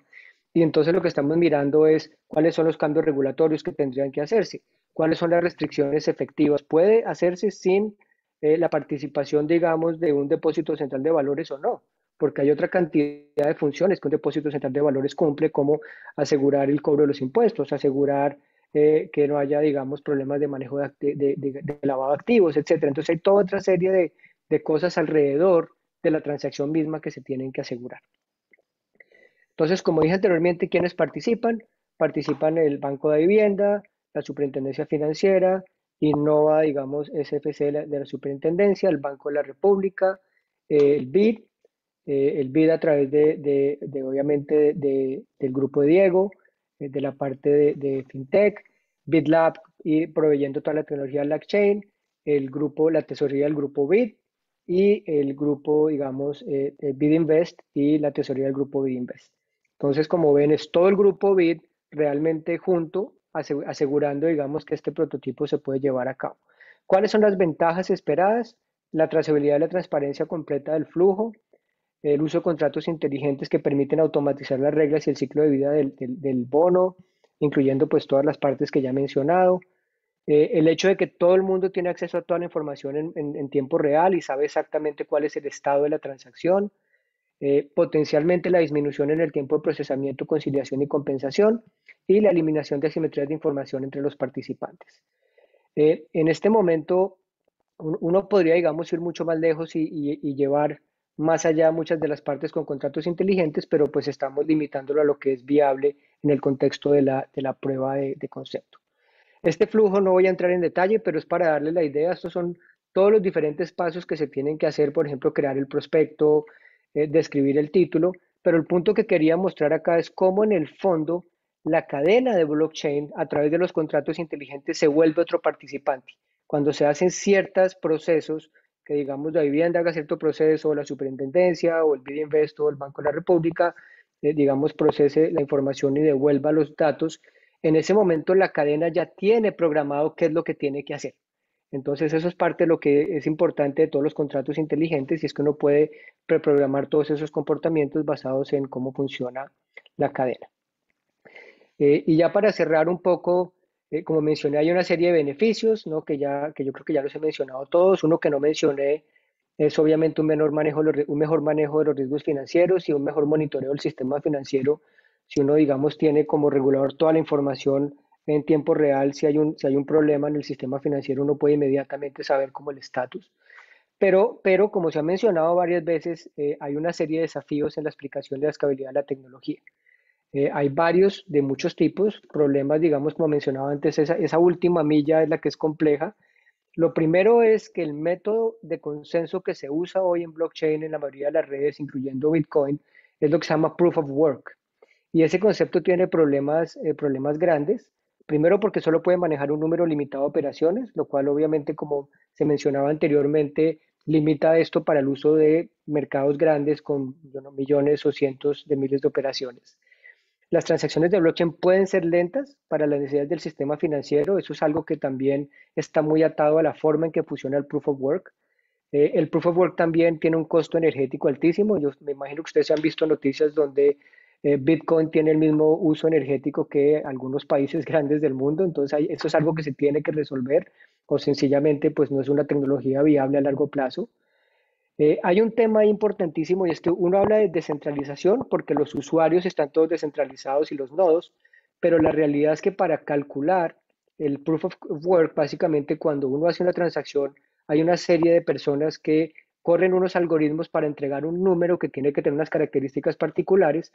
Y entonces lo que estamos mirando es cuáles son los cambios regulatorios que tendrían que hacerse, cuáles son las restricciones efectivas. ¿Puede hacerse sin la participación, digamos, de un depósito central de valores o no? Porque hay otra cantidad de funciones que un depósito central de valores cumple, como asegurar el cobro de los impuestos, asegurar que no haya, digamos, problemas de manejo de lavado de activos, etc. Entonces hay toda otra serie de cosas alrededor de la transacción misma que se tienen que asegurar. Entonces, como dije anteriormente, ¿quiénes participan? Participan el Banco de Vivienda, la Superintendencia Financiera, Innova, digamos, SFC de la Superintendencia, el Banco de la República, el BID a través de obviamente, del grupo de Diego, de la parte de FinTech, BitLab y proveyendo toda la tecnología LACHain, la tesorería del grupo BID y el grupo, digamos, BID Invest y la tesorería del grupo BID Invest. Entonces, como ven, es todo el grupo BID realmente junto, asegurando, digamos, que este prototipo se puede llevar a cabo. ¿Cuáles son las ventajas esperadas? La trazabilidad y la transparencia completa del flujo, el uso de contratos inteligentes que permiten automatizar las reglas y el ciclo de vida del bono, incluyendo pues todas las partes que ya he mencionado, el hecho de que todo el mundo tiene acceso a toda la información en tiempo real y sabe exactamente cuál es el estado de la transacción, potencialmente la disminución en el tiempo de procesamiento, conciliación y compensación y la eliminación de asimetrías de información entre los participantes. En este momento uno podría, digamos, ir mucho más lejos y llevar más allá muchas de las partes con contratos inteligentes, pero pues estamos limitándolo a lo que es viable en el contexto de la prueba de concepto. Este flujo no voy a entrar en detalle, pero es para darle la idea. Estos son todos los diferentes pasos que se tienen que hacer, por ejemplo, crear el prospecto, describir el título, pero el punto que quería mostrar acá es cómo en el fondo la cadena de blockchain a través de los contratos inteligentes se vuelve otro participante. Cuando se hacen ciertos procesos, que digamos la vivienda haga cierto proceso, o la superintendencia, o el BID Invest, o el Banco de la República, digamos, procese la información y devuelva los datos, en ese momento la cadena ya tiene programado qué es lo que tiene que hacer. Entonces eso es parte de lo que es importante de todos los contratos inteligentes, y es que uno puede preprogramar todos esos comportamientos basados en cómo funciona la cadena. Y ya para cerrar un poco, como mencioné, hay una serie de beneficios, ¿no? que yo creo que ya los he mencionado todos. Uno que no mencioné es obviamente un mejor manejo de los riesgos financieros y un mejor monitoreo del sistema financiero. Si uno, digamos, tiene como regulador toda la información en tiempo real, si hay un problema en el sistema financiero, uno puede inmediatamente saber cómo el estatus. Pero como se ha mencionado varias veces, hay una serie de desafíos en la aplicación de la escalabilidad de la tecnología. Hay varios de muchos tipos, problemas, digamos, como mencionaba antes, esa última milla es la que es compleja. Lo primero es que el método de consenso que se usa hoy en blockchain en la mayoría de las redes, incluyendo Bitcoin, es lo que se llama proof of work. Y ese concepto tiene problemas grandes. Primero, porque solo puede manejar un número limitado de operaciones, lo cual obviamente, como se mencionaba anteriormente, limita esto para el uso de mercados grandes con millones o cientos de miles de operaciones. Las transacciones de blockchain pueden ser lentas para las necesidades del sistema financiero. Eso es algo que también está muy atado a la forma en que funciona el Proof of Work. El Proof of Work también tiene un costo energético altísimo. Yo me imagino que ustedes han visto noticias donde Bitcoin tiene el mismo uso energético que algunos países grandes del mundo. Entonces, eso es algo que se tiene que resolver o sencillamente pues, no es una tecnología viable a largo plazo. Hay un tema importantísimo y es que uno habla de descentralización porque los usuarios están todos descentralizados y los nodos, pero la realidad es que para calcular el proof of work, básicamente cuando uno hace una transacción, hay una serie de personas que corren unos algoritmos para entregar un número que tiene que tener unas características particulares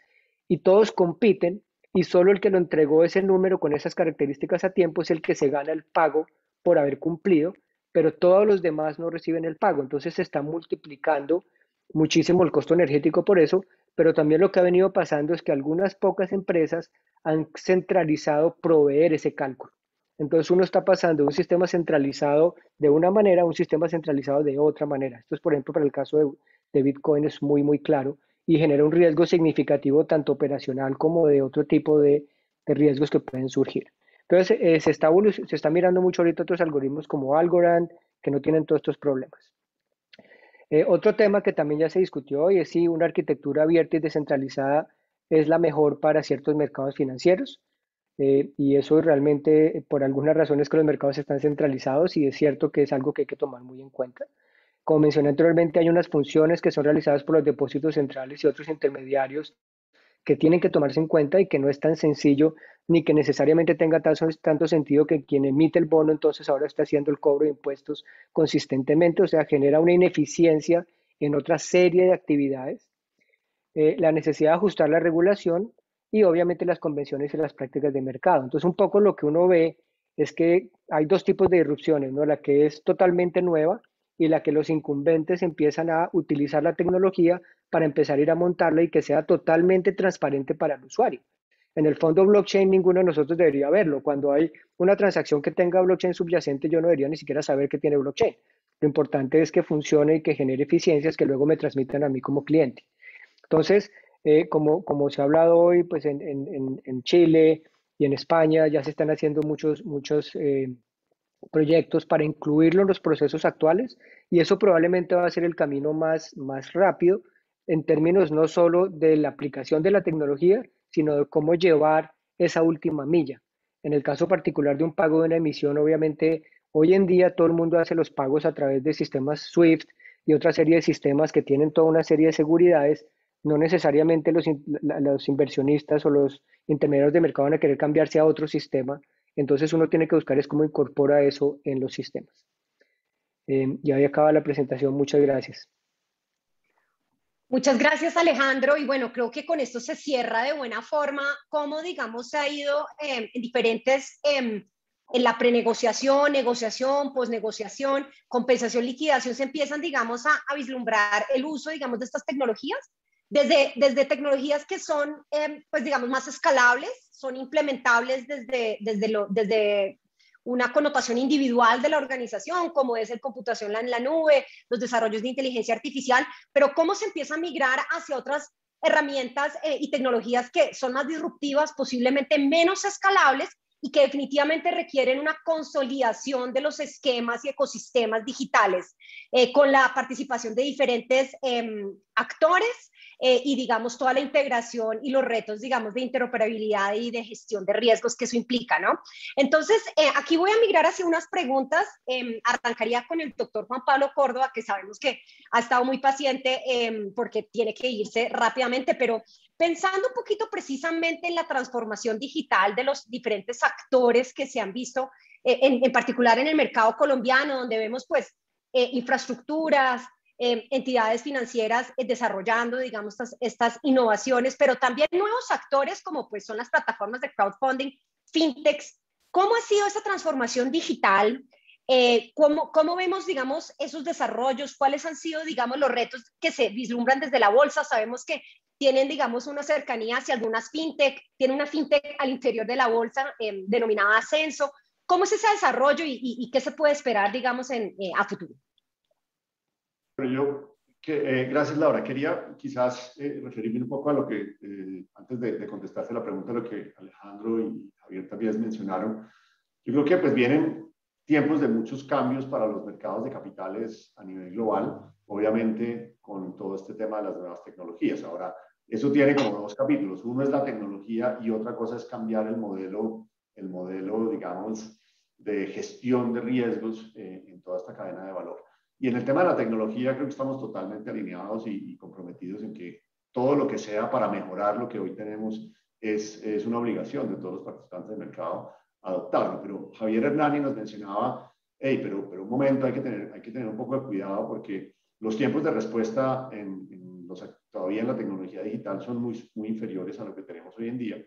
y todos compiten y solo el que lo entregó ese número con esas características a tiempo es el que se gana el pago por haber cumplido, pero todos los demás no reciben el pago. Entonces se está multiplicando muchísimo el costo energético por eso, pero también lo que ha venido pasando es que algunas pocas empresas han centralizado proveer ese cálculo. Entonces uno está pasando de un sistema centralizado de una manera a un sistema centralizado de otra manera. Esto es, por ejemplo, para el caso de Bitcoin es muy, muy claro y genera un riesgo significativo tanto operacional como de otro tipo de riesgos que pueden surgir. Entonces, se está mirando mucho ahorita otros algoritmos como Algorand, que no tienen todos estos problemas. Otro tema que también ya se discutió hoy es si una arquitectura abierta y descentralizada es la mejor para ciertos mercados financieros. Y eso realmente, por algunas razones que los mercados están centralizados y es cierto que es algo que hay que tomar muy en cuenta. Como mencioné anteriormente, hay unas funciones que son realizadas por los depósitos centrales y otros intermediarios que tienen que tomarse en cuenta y que no es tan sencillo ni que necesariamente tenga tanto sentido que quien emite el bono entonces ahora está haciendo el cobro de impuestos consistentemente, o sea, genera una ineficiencia en otra serie de actividades, la necesidad de ajustar la regulación y obviamente las convenciones y las prácticas de mercado. Entonces un poco lo que uno ve es que hay dos tipos de irrupciones, ¿no? La que es totalmente nueva y la que los incumbentes empiezan a utilizar la tecnología para empezar a ir a montarla y que sea totalmente transparente para el usuario. En el fondo blockchain ninguno de nosotros debería verlo. Cuando hay una transacción que tenga blockchain subyacente, yo no debería ni siquiera saber que tiene blockchain. Lo importante es que funcione y que genere eficiencias que luego me transmitan a mí como cliente. Entonces, como se ha hablado hoy, pues en Chile y en España ya se están haciendo muchos proyectos para incluirlo en los procesos actuales y eso probablemente va a ser el camino más rápido en términos no solo de la aplicación de la tecnología, sino de cómo llevar esa última milla. En el caso particular de un pago de una emisión, obviamente, hoy en día todo el mundo hace los pagos a través de sistemas SWIFT y otra serie de sistemas que tienen toda una serie de seguridades. No necesariamente los inversionistas o los intermediarios de mercado van a querer cambiarse a otro sistema, entonces uno tiene que buscar es cómo incorpora eso en los sistemas. Y ahí acaba la presentación, muchas gracias. Muchas gracias, Alejandro, y bueno, creo que con esto se cierra de buena forma cómo, digamos, se ha ido en diferentes... en la prenegociación, negociación, posnegociación, compensación, liquidación, se empiezan, digamos, a vislumbrar el uso, digamos, de estas tecnologías. Desde tecnologías que son, pues digamos, más escalables, son implementables desde una connotación individual de la organización, como es el computación en la nube, los desarrollos de inteligencia artificial, pero cómo se empieza a migrar hacia otras herramientas y tecnologías que son más disruptivas, posiblemente menos escalables y que definitivamente requieren una consolidación de los esquemas y ecosistemas digitales, con la participación de diferentes actores, y digamos toda la integración y los retos, digamos, de interoperabilidad y de gestión de riesgos que eso implica, ¿no? Entonces, aquí voy a migrar hacia unas preguntas. Arrancaría con el doctor Juan Pablo Córdoba, que sabemos que ha estado muy paciente porque tiene que irse rápidamente, pero pensando un poquito precisamente en la transformación digital de los diferentes actores que se han visto, en particular en el mercado colombiano, donde vemos pues infraestructuras, entidades financieras desarrollando, digamos, estas innovaciones, pero también nuevos actores como pues son las plataformas de crowdfunding, fintechs. ¿Cómo ha sido esta transformación digital? ¿Cómo vemos, digamos, esos desarrollos? ¿Cuáles han sido, digamos, los retos que se vislumbran desde la bolsa? Sabemos que tienen, digamos, una cercanía hacia algunas fintech, tiene una fintech al interior de la bolsa denominada Ascenso. ¿Cómo es ese desarrollo y qué se puede esperar, digamos, a futuro? Pero yo, gracias Laura, quería quizás referirme un poco a lo que, antes de contestarte la pregunta, lo que Alejandro y Javier también mencionaron. Yo creo que pues vienen tiempos de muchos cambios para los mercados de capitales a nivel global, obviamente con todo este tema de las nuevas tecnologías. Ahora, eso tiene como dos capítulos. Uno es la tecnología y otra cosa es cambiar el modelo, digamos, de gestión de riesgos en toda esta cadena de valor. Y en el tema de la tecnología creo que estamos totalmente alineados y comprometidos en que todo lo que sea para mejorar lo que hoy tenemos es una obligación de todos los participantes del mercado adoptarlo. Pero Javier Hernani nos mencionaba, hey, pero un momento, hay que tener un poco de cuidado porque los tiempos de respuesta todavía en la tecnología digital son muy, muy inferiores a lo que tenemos hoy en día.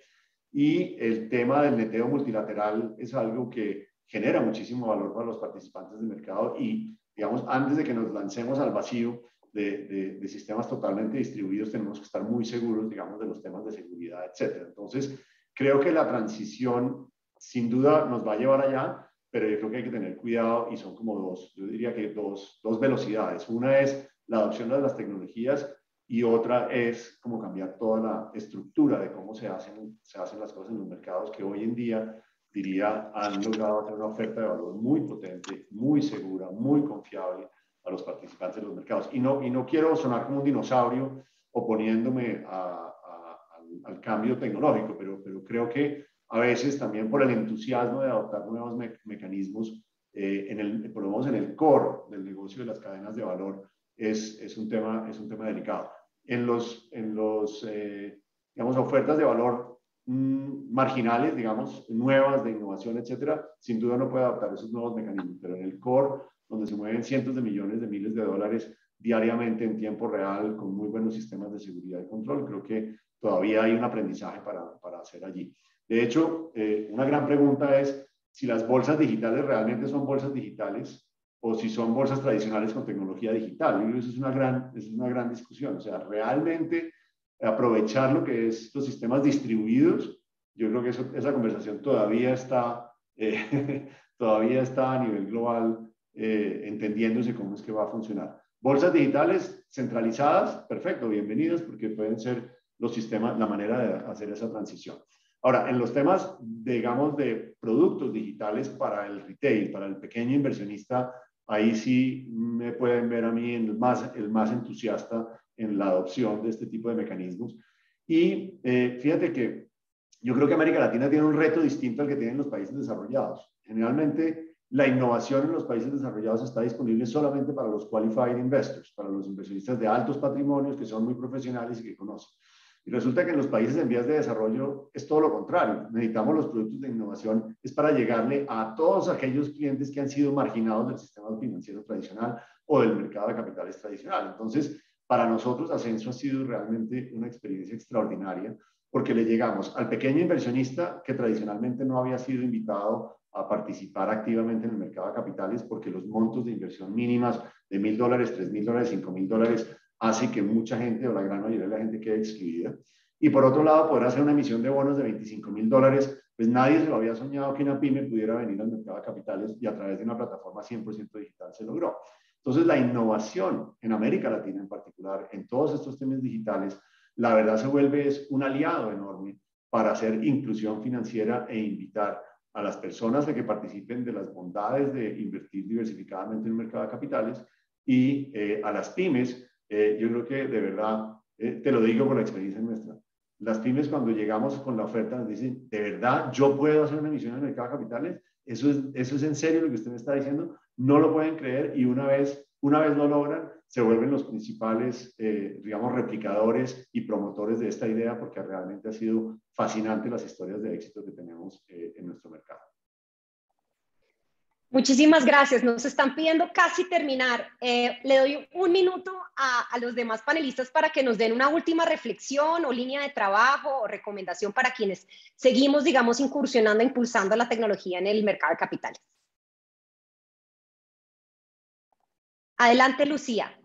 Y el tema del neteo multilateral es algo que genera muchísimo valor para los participantes del mercado y, digamos, antes de que nos lancemos al vacío de sistemas totalmente distribuidos, tenemos que estar muy seguros, digamos, de los temas de seguridad, etc. Entonces, creo que la transición, sin duda, nos va a llevar allá, pero yo creo que hay que tener cuidado y son como dos velocidades. Una es la adopción de las tecnologías y otra es como cambiar toda la estructura de cómo se hacen las cosas en los mercados que hoy en día, diría, han logrado hacer una oferta de valor muy potente, muy segura, muy confiable a los participantes de los mercados. Y no quiero sonar como un dinosaurio oponiéndome al cambio tecnológico, pero creo que a veces también por el entusiasmo de adoptar nuevos mecanismos, por lo menos en el core del negocio de las cadenas de valor, es un tema delicado. En las ofertas de valor marginales, digamos, nuevas de innovación, etcétera, sin duda no puede adaptar esos nuevos mecanismos, pero en el core, donde se mueven cientos de millones de miles de dólares diariamente en tiempo real, con muy buenos sistemas de seguridad y control, creo que todavía hay un aprendizaje para hacer allí. De hecho, una gran pregunta es si las bolsas digitales realmente son bolsas digitales o si son bolsas tradicionales con tecnología digital. Y eso es una gran discusión. O sea, realmente aprovechar lo que es los sistemas distribuidos, yo creo que esa conversación todavía está a nivel global entendiéndose cómo es que va a funcionar. Bolsas digitales centralizadas, perfecto, bienvenidas, porque pueden ser los sistemas, la manera de hacer esa transición. Ahora, en los temas, digamos, de productos digitales para el retail, para el pequeño inversionista, ahí sí me pueden ver a mí el más entusiasta en la adopción de este tipo de mecanismos. Y fíjate que yo creo que América Latina tiene un reto distinto al que tienen los países desarrollados. Generalmente, la innovación en los países desarrollados está disponible solamente para los qualified investors, para los inversionistas de altos patrimonios que son muy profesionales y que conocen. Y resulta que en los países en vías de desarrollo es todo lo contrario. Necesitamos los productos de innovación, es para llegarle a todos aquellos clientes que han sido marginados del sistema financiero tradicional o del mercado de capitales tradicional. Entonces, para nosotros, Ascenso ha sido realmente una experiencia extraordinaria porque le llegamos al pequeño inversionista que tradicionalmente no había sido invitado a participar activamente en el mercado de capitales porque los montos de inversión mínimas de $1,000, $3,000, $5,000 hace que mucha gente o la gran mayoría de la gente quede excluida. Y por otro lado, poder hacer una emisión de bonos de $25,000, pues nadie se lo había soñado que una pyme pudiera venir al mercado de capitales y a través de una plataforma 100% digital se logró. Entonces, la innovación en América Latina en particular, en todos estos temas digitales, la verdad se vuelve un aliado enorme para hacer inclusión financiera e invitar a las personas a que participen de las bondades de invertir diversificadamente en el mercado de capitales y a las pymes. Yo creo que de verdad, te lo digo por la experiencia nuestra, las pymes cuando llegamos con la oferta nos dicen, ¿de verdad yo puedo hacer una emisión en el mercado de capitales? ¿Eso es en serio lo que usted me está diciendo? No lo pueden creer y una vez lo logran, se vuelven los principales, digamos, replicadores y promotores de esta idea porque realmente ha sido fascinante las historias de éxito que tenemos en nuestro mercado. Muchísimas gracias. Nos están pidiendo casi terminar. Le doy un minuto a los demás panelistas para que nos den una última reflexión o línea de trabajo o recomendación para quienes seguimos, digamos, incursionando, impulsando la tecnología en el mercado de capitales. Adelante, Lucía.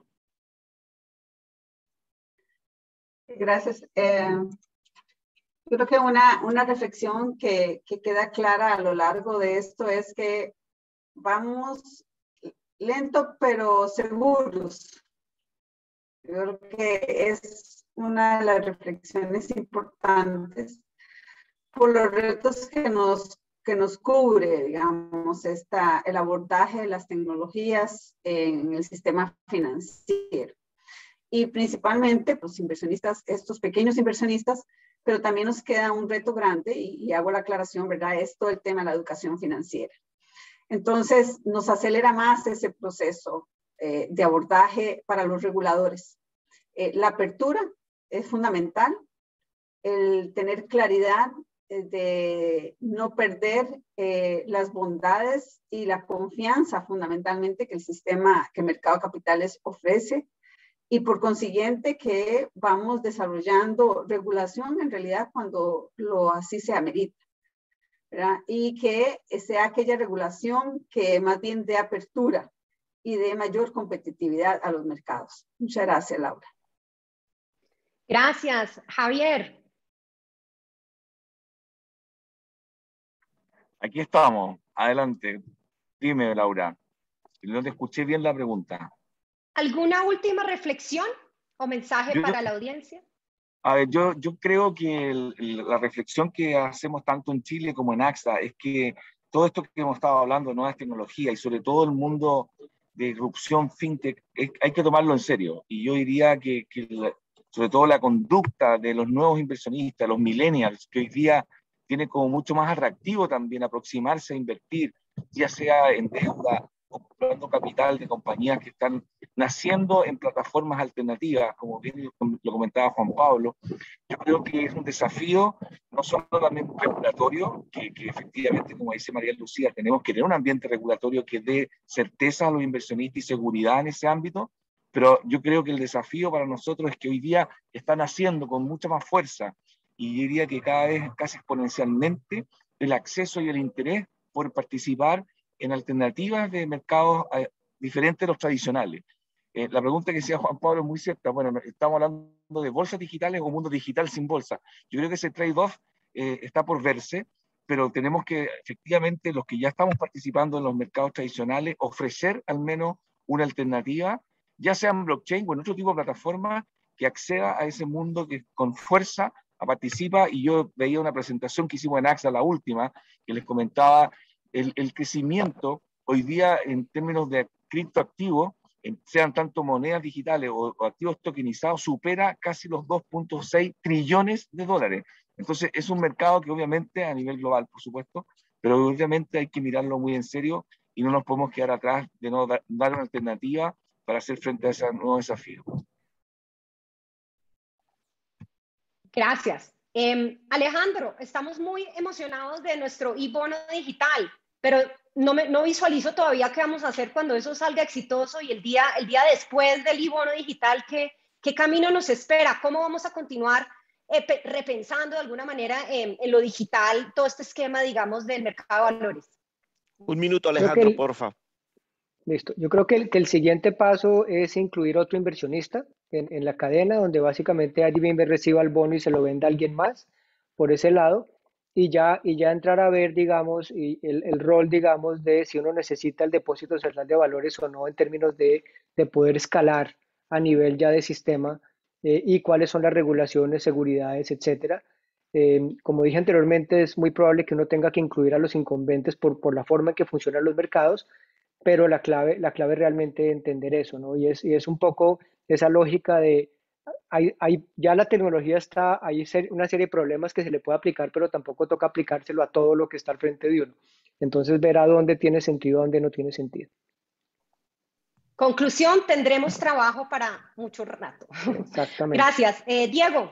Gracias. Yo creo que una reflexión que queda clara a lo largo de esto es que vamos lento pero seguros. Yo creo que es una de las reflexiones importantes por los retos que nos cubre, digamos, el abordaje de las tecnologías en el sistema financiero. Y principalmente los inversionistas, estos pequeños inversionistas, pero también nos queda un reto grande, y hago la aclaración, ¿verdad? Es todo el tema de la educación financiera. Entonces, nos acelera más ese proceso de abordaje para los reguladores. La apertura es fundamental, el tener claridad de no perder las bondades y la confianza fundamentalmente que el sistema, que el mercado de capitales ofrece, y por consiguiente que vamos desarrollando regulación en realidad cuando así se amerita, ¿verdad? Y que sea aquella regulación que más bien dé apertura y dé mayor competitividad a los mercados. Muchas gracias, Laura. Gracias, Javier. Aquí estamos. Adelante. Dime, Laura. No te escuché bien la pregunta. ¿Alguna última reflexión o mensaje para la audiencia? A ver, yo creo que la reflexión que hacemos tanto en Chile como en AXTA es que todo esto que hemos estado hablando, nuevas tecnologías y sobre todo el mundo de irrupción fintech, hay que tomarlo en serio. Y yo diría que sobre todo la conducta de los nuevos inversionistas, los millennials, que hoy día tienen como mucho más atractivo también aproximarse a invertir, ya sea en deuda, comprando capital de compañías que están naciendo en plataformas alternativas, como bien lo comentaba Juan Pablo. Yo creo que es un desafío, no solo también regulatorio, que efectivamente, como dice María Lucía, tenemos que tener un ambiente regulatorio que dé certeza a los inversionistas y seguridad en ese ámbito, pero yo creo que el desafío para nosotros es que hoy día están naciendo con mucha más fuerza, y yo diría que cada vez casi exponencialmente, el acceso y el interés por participar en alternativas de mercados diferentes a los tradicionales. La pregunta que decía Juan Pablo es muy cierta. Bueno, estamos hablando de bolsas digitales o mundo digital sin bolsa. Yo creo que ese trade-off está por verse, pero tenemos que, efectivamente, los que ya estamos participando en los mercados tradicionales, ofrecer al menos una alternativa, ya sea en blockchain o en otro tipo de plataforma, que acceda a ese mundo que con fuerza participa. Y yo veía una presentación que hicimos en AXA, la última, que les comentaba el crecimiento hoy día en términos de criptoactivos, sean tanto monedas digitales o activos tokenizados, supera casi los 2.6 trillones de dólares. Entonces es un mercado que obviamente a nivel global, por supuesto, pero obviamente hay que mirarlo muy en serio y no nos podemos quedar atrás de no dar una alternativa para hacer frente a ese nuevo desafío. Gracias. Alejandro, estamos muy emocionados de nuestro e-bono digital, pero no visualizo todavía qué vamos a hacer cuando eso salga exitoso, y el día después del e-bono digital, ¿qué camino nos espera? ¿Cómo vamos a continuar repensando de alguna manera en lo digital todo este esquema, digamos, del mercado de valores? Un minuto, Alejandro, porfa. Listo. Yo creo que el siguiente paso es incluir otro inversionista en la cadena, donde básicamente Davivienda reciba el bono y se lo venda a alguien más por ese lado, y ya entrar a ver, digamos, y el rol, digamos, de si uno necesita el depósito central de valores o no en términos de poder escalar a nivel ya de sistema, y cuáles son las regulaciones, seguridades, etcétera. Como dije anteriormente, es muy probable que uno tenga que incluir a los incumbentes por la forma en que funcionan los mercados, pero la clave realmente es entender eso, ¿no? Y es un poco esa lógica de, ya la tecnología está, hay una serie de problemas que se le puede aplicar, pero tampoco toca aplicárselo a todo lo que está al frente de uno. Entonces, ver a dónde tiene sentido, a dónde no tiene sentido. Conclusión, tendremos trabajo para mucho rato. Exactamente. Gracias. Diego.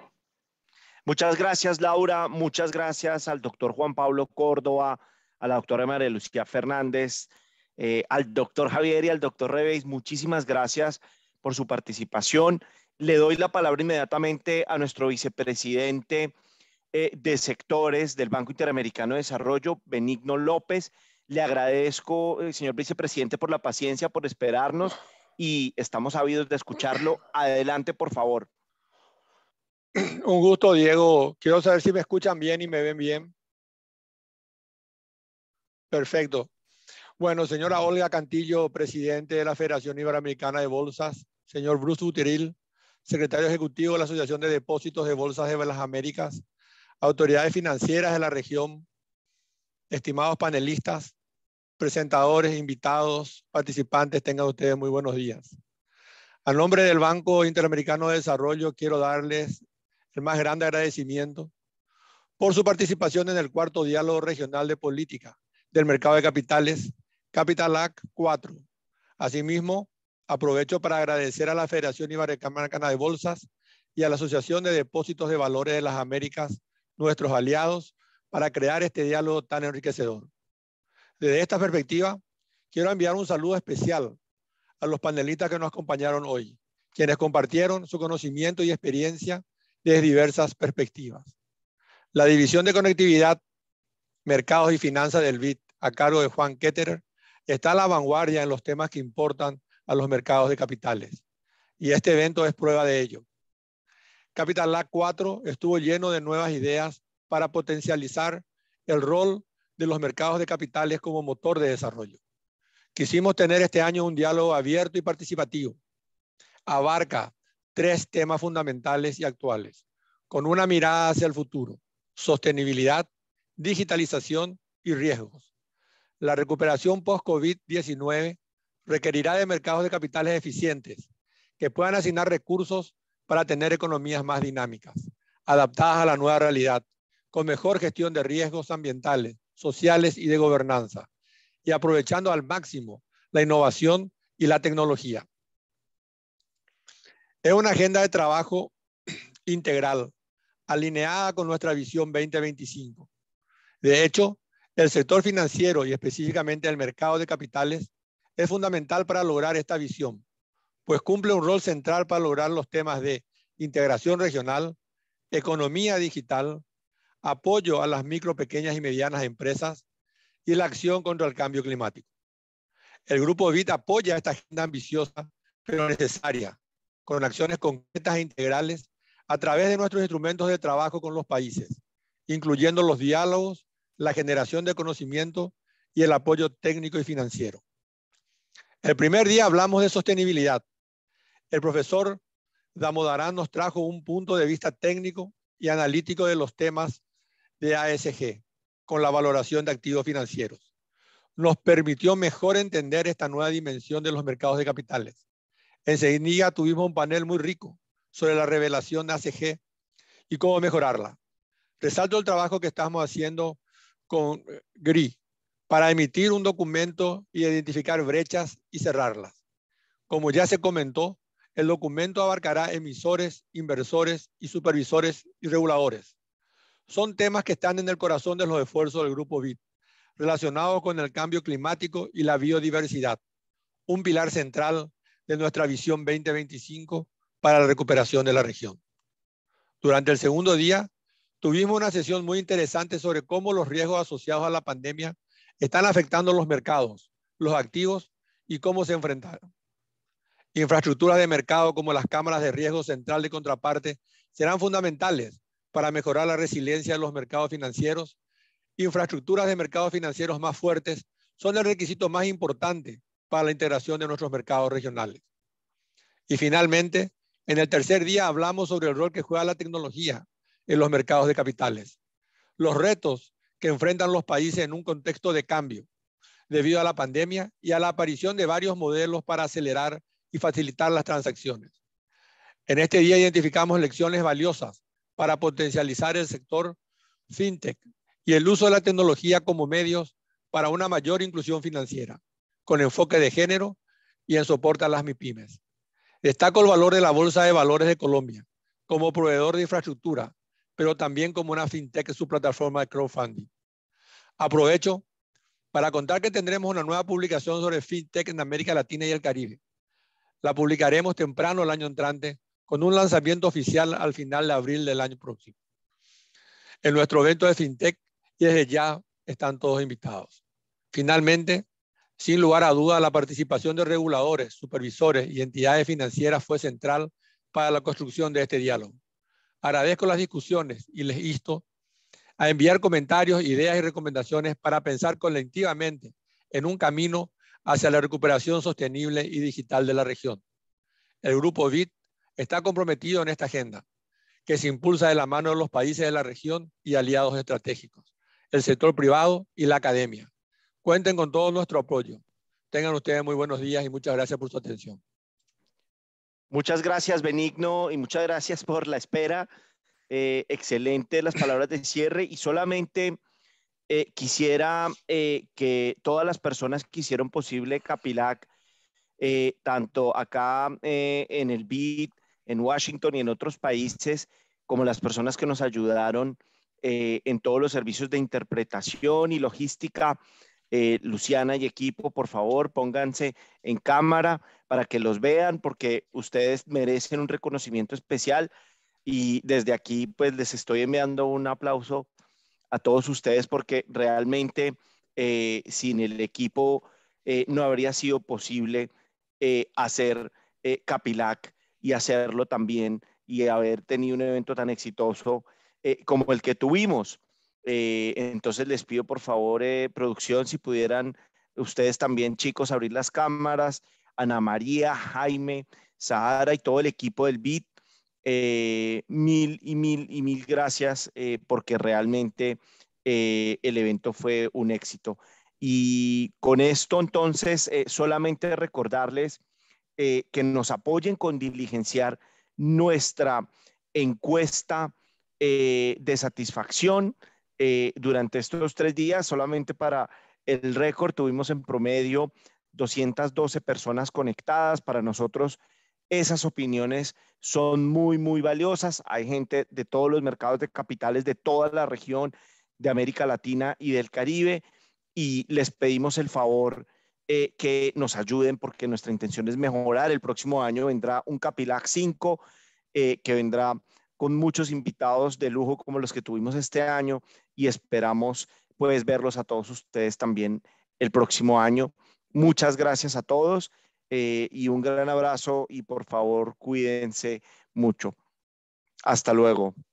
Muchas gracias, Laura. Muchas gracias al doctor Juan Pablo Córdoba, a la doctora María Lucía Fernández, al doctor Javier y al doctor Rebeiz, muchísimas gracias por su participación. Le doy la palabra inmediatamente a nuestro vicepresidente de sectores del Banco Interamericano de Desarrollo, Benigno López. Le agradezco, señor vicepresidente, por la paciencia, por esperarnos, y estamos ávidos de escucharlo. Adelante, por favor. Un gusto, Diego. Quiero saber si me escuchan bien y me ven bien. Perfecto. Bueno, señora Olga Cantillo, presidente de la Federación Iberoamericana de Bolsas. Señor Bruce Butiril, secretario ejecutivo de la Asociación de Depósitos de Bolsas de las Américas. Autoridades financieras de la región. Estimados panelistas, presentadores, invitados, participantes, tengan ustedes muy buenos días. Al nombre del Banco Interamericano de Desarrollo, quiero darles el más grande agradecimiento por su participación en el cuarto diálogo regional de política del mercado de capitales, Capilac 4. Asimismo, aprovecho para agradecer a la Federación Iberoamericana de Bolsas y a la Asociación de Depósitos de Valores de las Américas, nuestros aliados, para crear este diálogo tan enriquecedor. Desde esta perspectiva, quiero enviar un saludo especial a los panelistas que nos acompañaron hoy, quienes compartieron su conocimiento y experiencia desde diversas perspectivas. La División de Conectividad, Mercados y Finanzas del BID, a cargo de Juan Ketterer, está a la vanguardia en los temas que importan a los mercados de capitales, y este evento es prueba de ello. Capilac 4 estuvo lleno de nuevas ideas para potencializar el rol de los mercados de capitales como motor de desarrollo. Quisimos tener este año un diálogo abierto y participativo. Abarca 3 temas fundamentales y actuales, con una mirada hacia el futuro: sostenibilidad, digitalización y riesgos. La recuperación post-COVID-19 requerirá de mercados de capitales eficientes, que puedan asignar recursos para tener economías más dinámicas, adaptadas a la nueva realidad, con mejor gestión de riesgos ambientales, sociales y de gobernanza, y aprovechando al máximo la innovación y la tecnología. Es una agenda de trabajo integral, alineada con nuestra visión 2025. De hecho, el sector financiero y específicamente el mercado de capitales es fundamental para lograr esta visión, pues cumple un rol central para lograr los temas de integración regional, economía digital, apoyo a las micro, pequeñas y medianas empresas y la acción contra el cambio climático. El Grupo BID apoya esta agenda ambiciosa, pero necesaria, con acciones concretas e integrales a través de nuestros instrumentos de trabajo con los países, incluyendo los diálogos, la generación de conocimiento y el apoyo técnico y financiero. El primer día hablamos de sostenibilidad. El profesor Damodaran nos trajo un punto de vista técnico y analítico de los temas de ASG, con la valoración de activos financieros. Nos permitió mejor entender esta nueva dimensión de los mercados de capitales. Enseguida tuvimos un panel muy rico sobre la revelación de ASG y cómo mejorarla. Resalto el trabajo que estamos haciendo con GRI para emitir un documento y identificar brechas y cerrarlas. Como ya se comentó, el documento abarcará emisores, inversores y supervisores y reguladores. Son temas que están en el corazón de los esfuerzos del Grupo BID, relacionados con el cambio climático y la biodiversidad, un pilar central de nuestra visión 2025 para la recuperación de la región. Durante el segundo día, tuvimos una sesión muy interesante sobre cómo los riesgos asociados a la pandemia están afectando los mercados, los activos y cómo se enfrentaron. Infraestructuras de mercado como las cámaras de riesgo central de contraparte serán fundamentales para mejorar la resiliencia de los mercados financieros. Infraestructuras de mercados financieros más fuertes son el requisito más importante para la integración de nuestros mercados regionales. Y finalmente, en el tercer día hablamos sobre el rol que juega la tecnología en los mercados de capitales, los retos que enfrentan los países en un contexto de cambio debido a la pandemia y a la aparición de varios modelos para acelerar y facilitar las transacciones. En este día identificamos lecciones valiosas para potencializar el sector fintech y el uso de la tecnología como medios para una mayor inclusión financiera, con enfoque de género y en soporte a las MIPYMES. Destaco el valor de la Bolsa de Valores de Colombia como proveedor de infraestructura, pero también como una fintech en su plataforma de crowdfunding. Aprovecho para contar que tendremos una nueva publicación sobre FinTech en América Latina y el Caribe. La publicaremos temprano el año entrante, con un lanzamiento oficial al final de abril del año próximo. En nuestro evento de FinTech, y desde ya están todos invitados. Finalmente, sin lugar a duda, la participación de reguladores, supervisores y entidades financieras fue central para la construcción de este diálogo. Agradezco las discusiones y les insto a enviar comentarios, ideas y recomendaciones para pensar colectivamente en un camino hacia la recuperación sostenible y digital de la región. El Grupo BID está comprometido en esta agenda, que se impulsa de la mano de los países de la región y aliados estratégicos, el sector privado y la academia. Cuenten con todo nuestro apoyo. Tengan ustedes muy buenos días y muchas gracias por su atención. Muchas gracias, Benigno, y muchas gracias por la espera. Excelente las palabras de cierre, y solamente quisiera que todas las personas que hicieron posible Capilac, tanto acá en el BID, en Washington y en otros países, como las personas que nos ayudaron en todos los servicios de interpretación y logística. Luciana y equipo, por favor, pónganse en cámara para que los vean, porque ustedes merecen un reconocimiento especial. Y desde aquí, pues, les estoy enviando un aplauso a todos ustedes, porque realmente sin el equipo no habría sido posible hacer Capilac y hacerlo también y haber tenido un evento tan exitoso como el que tuvimos. Entonces les pido, por favor, producción, si pudieran ustedes también, chicos, abrir las cámaras. Ana María, Jaime, Sahara y todo el equipo del BID. Mil gracias porque realmente el evento fue un éxito. Y con esto entonces solamente recordarles que nos apoyen con diligenciar nuestra encuesta de satisfacción durante estos 3 días. Solamente para el récord tuvimos en promedio 212 personas conectadas. Para nosotros esas opiniones son muy valiosas. Hay gente de todos los mercados de capitales de toda la región de América Latina y del Caribe, y les pedimos el favor que nos ayuden, porque nuestra intención es mejorar. El próximo año vendrá un Capilac 5 que vendrá con muchos invitados de lujo como los que tuvimos este año, y esperamos pues verlos a todos ustedes también el próximo año. Muchas gracias a todos. Y un gran abrazo, y por favor cuídense mucho. Hasta luego.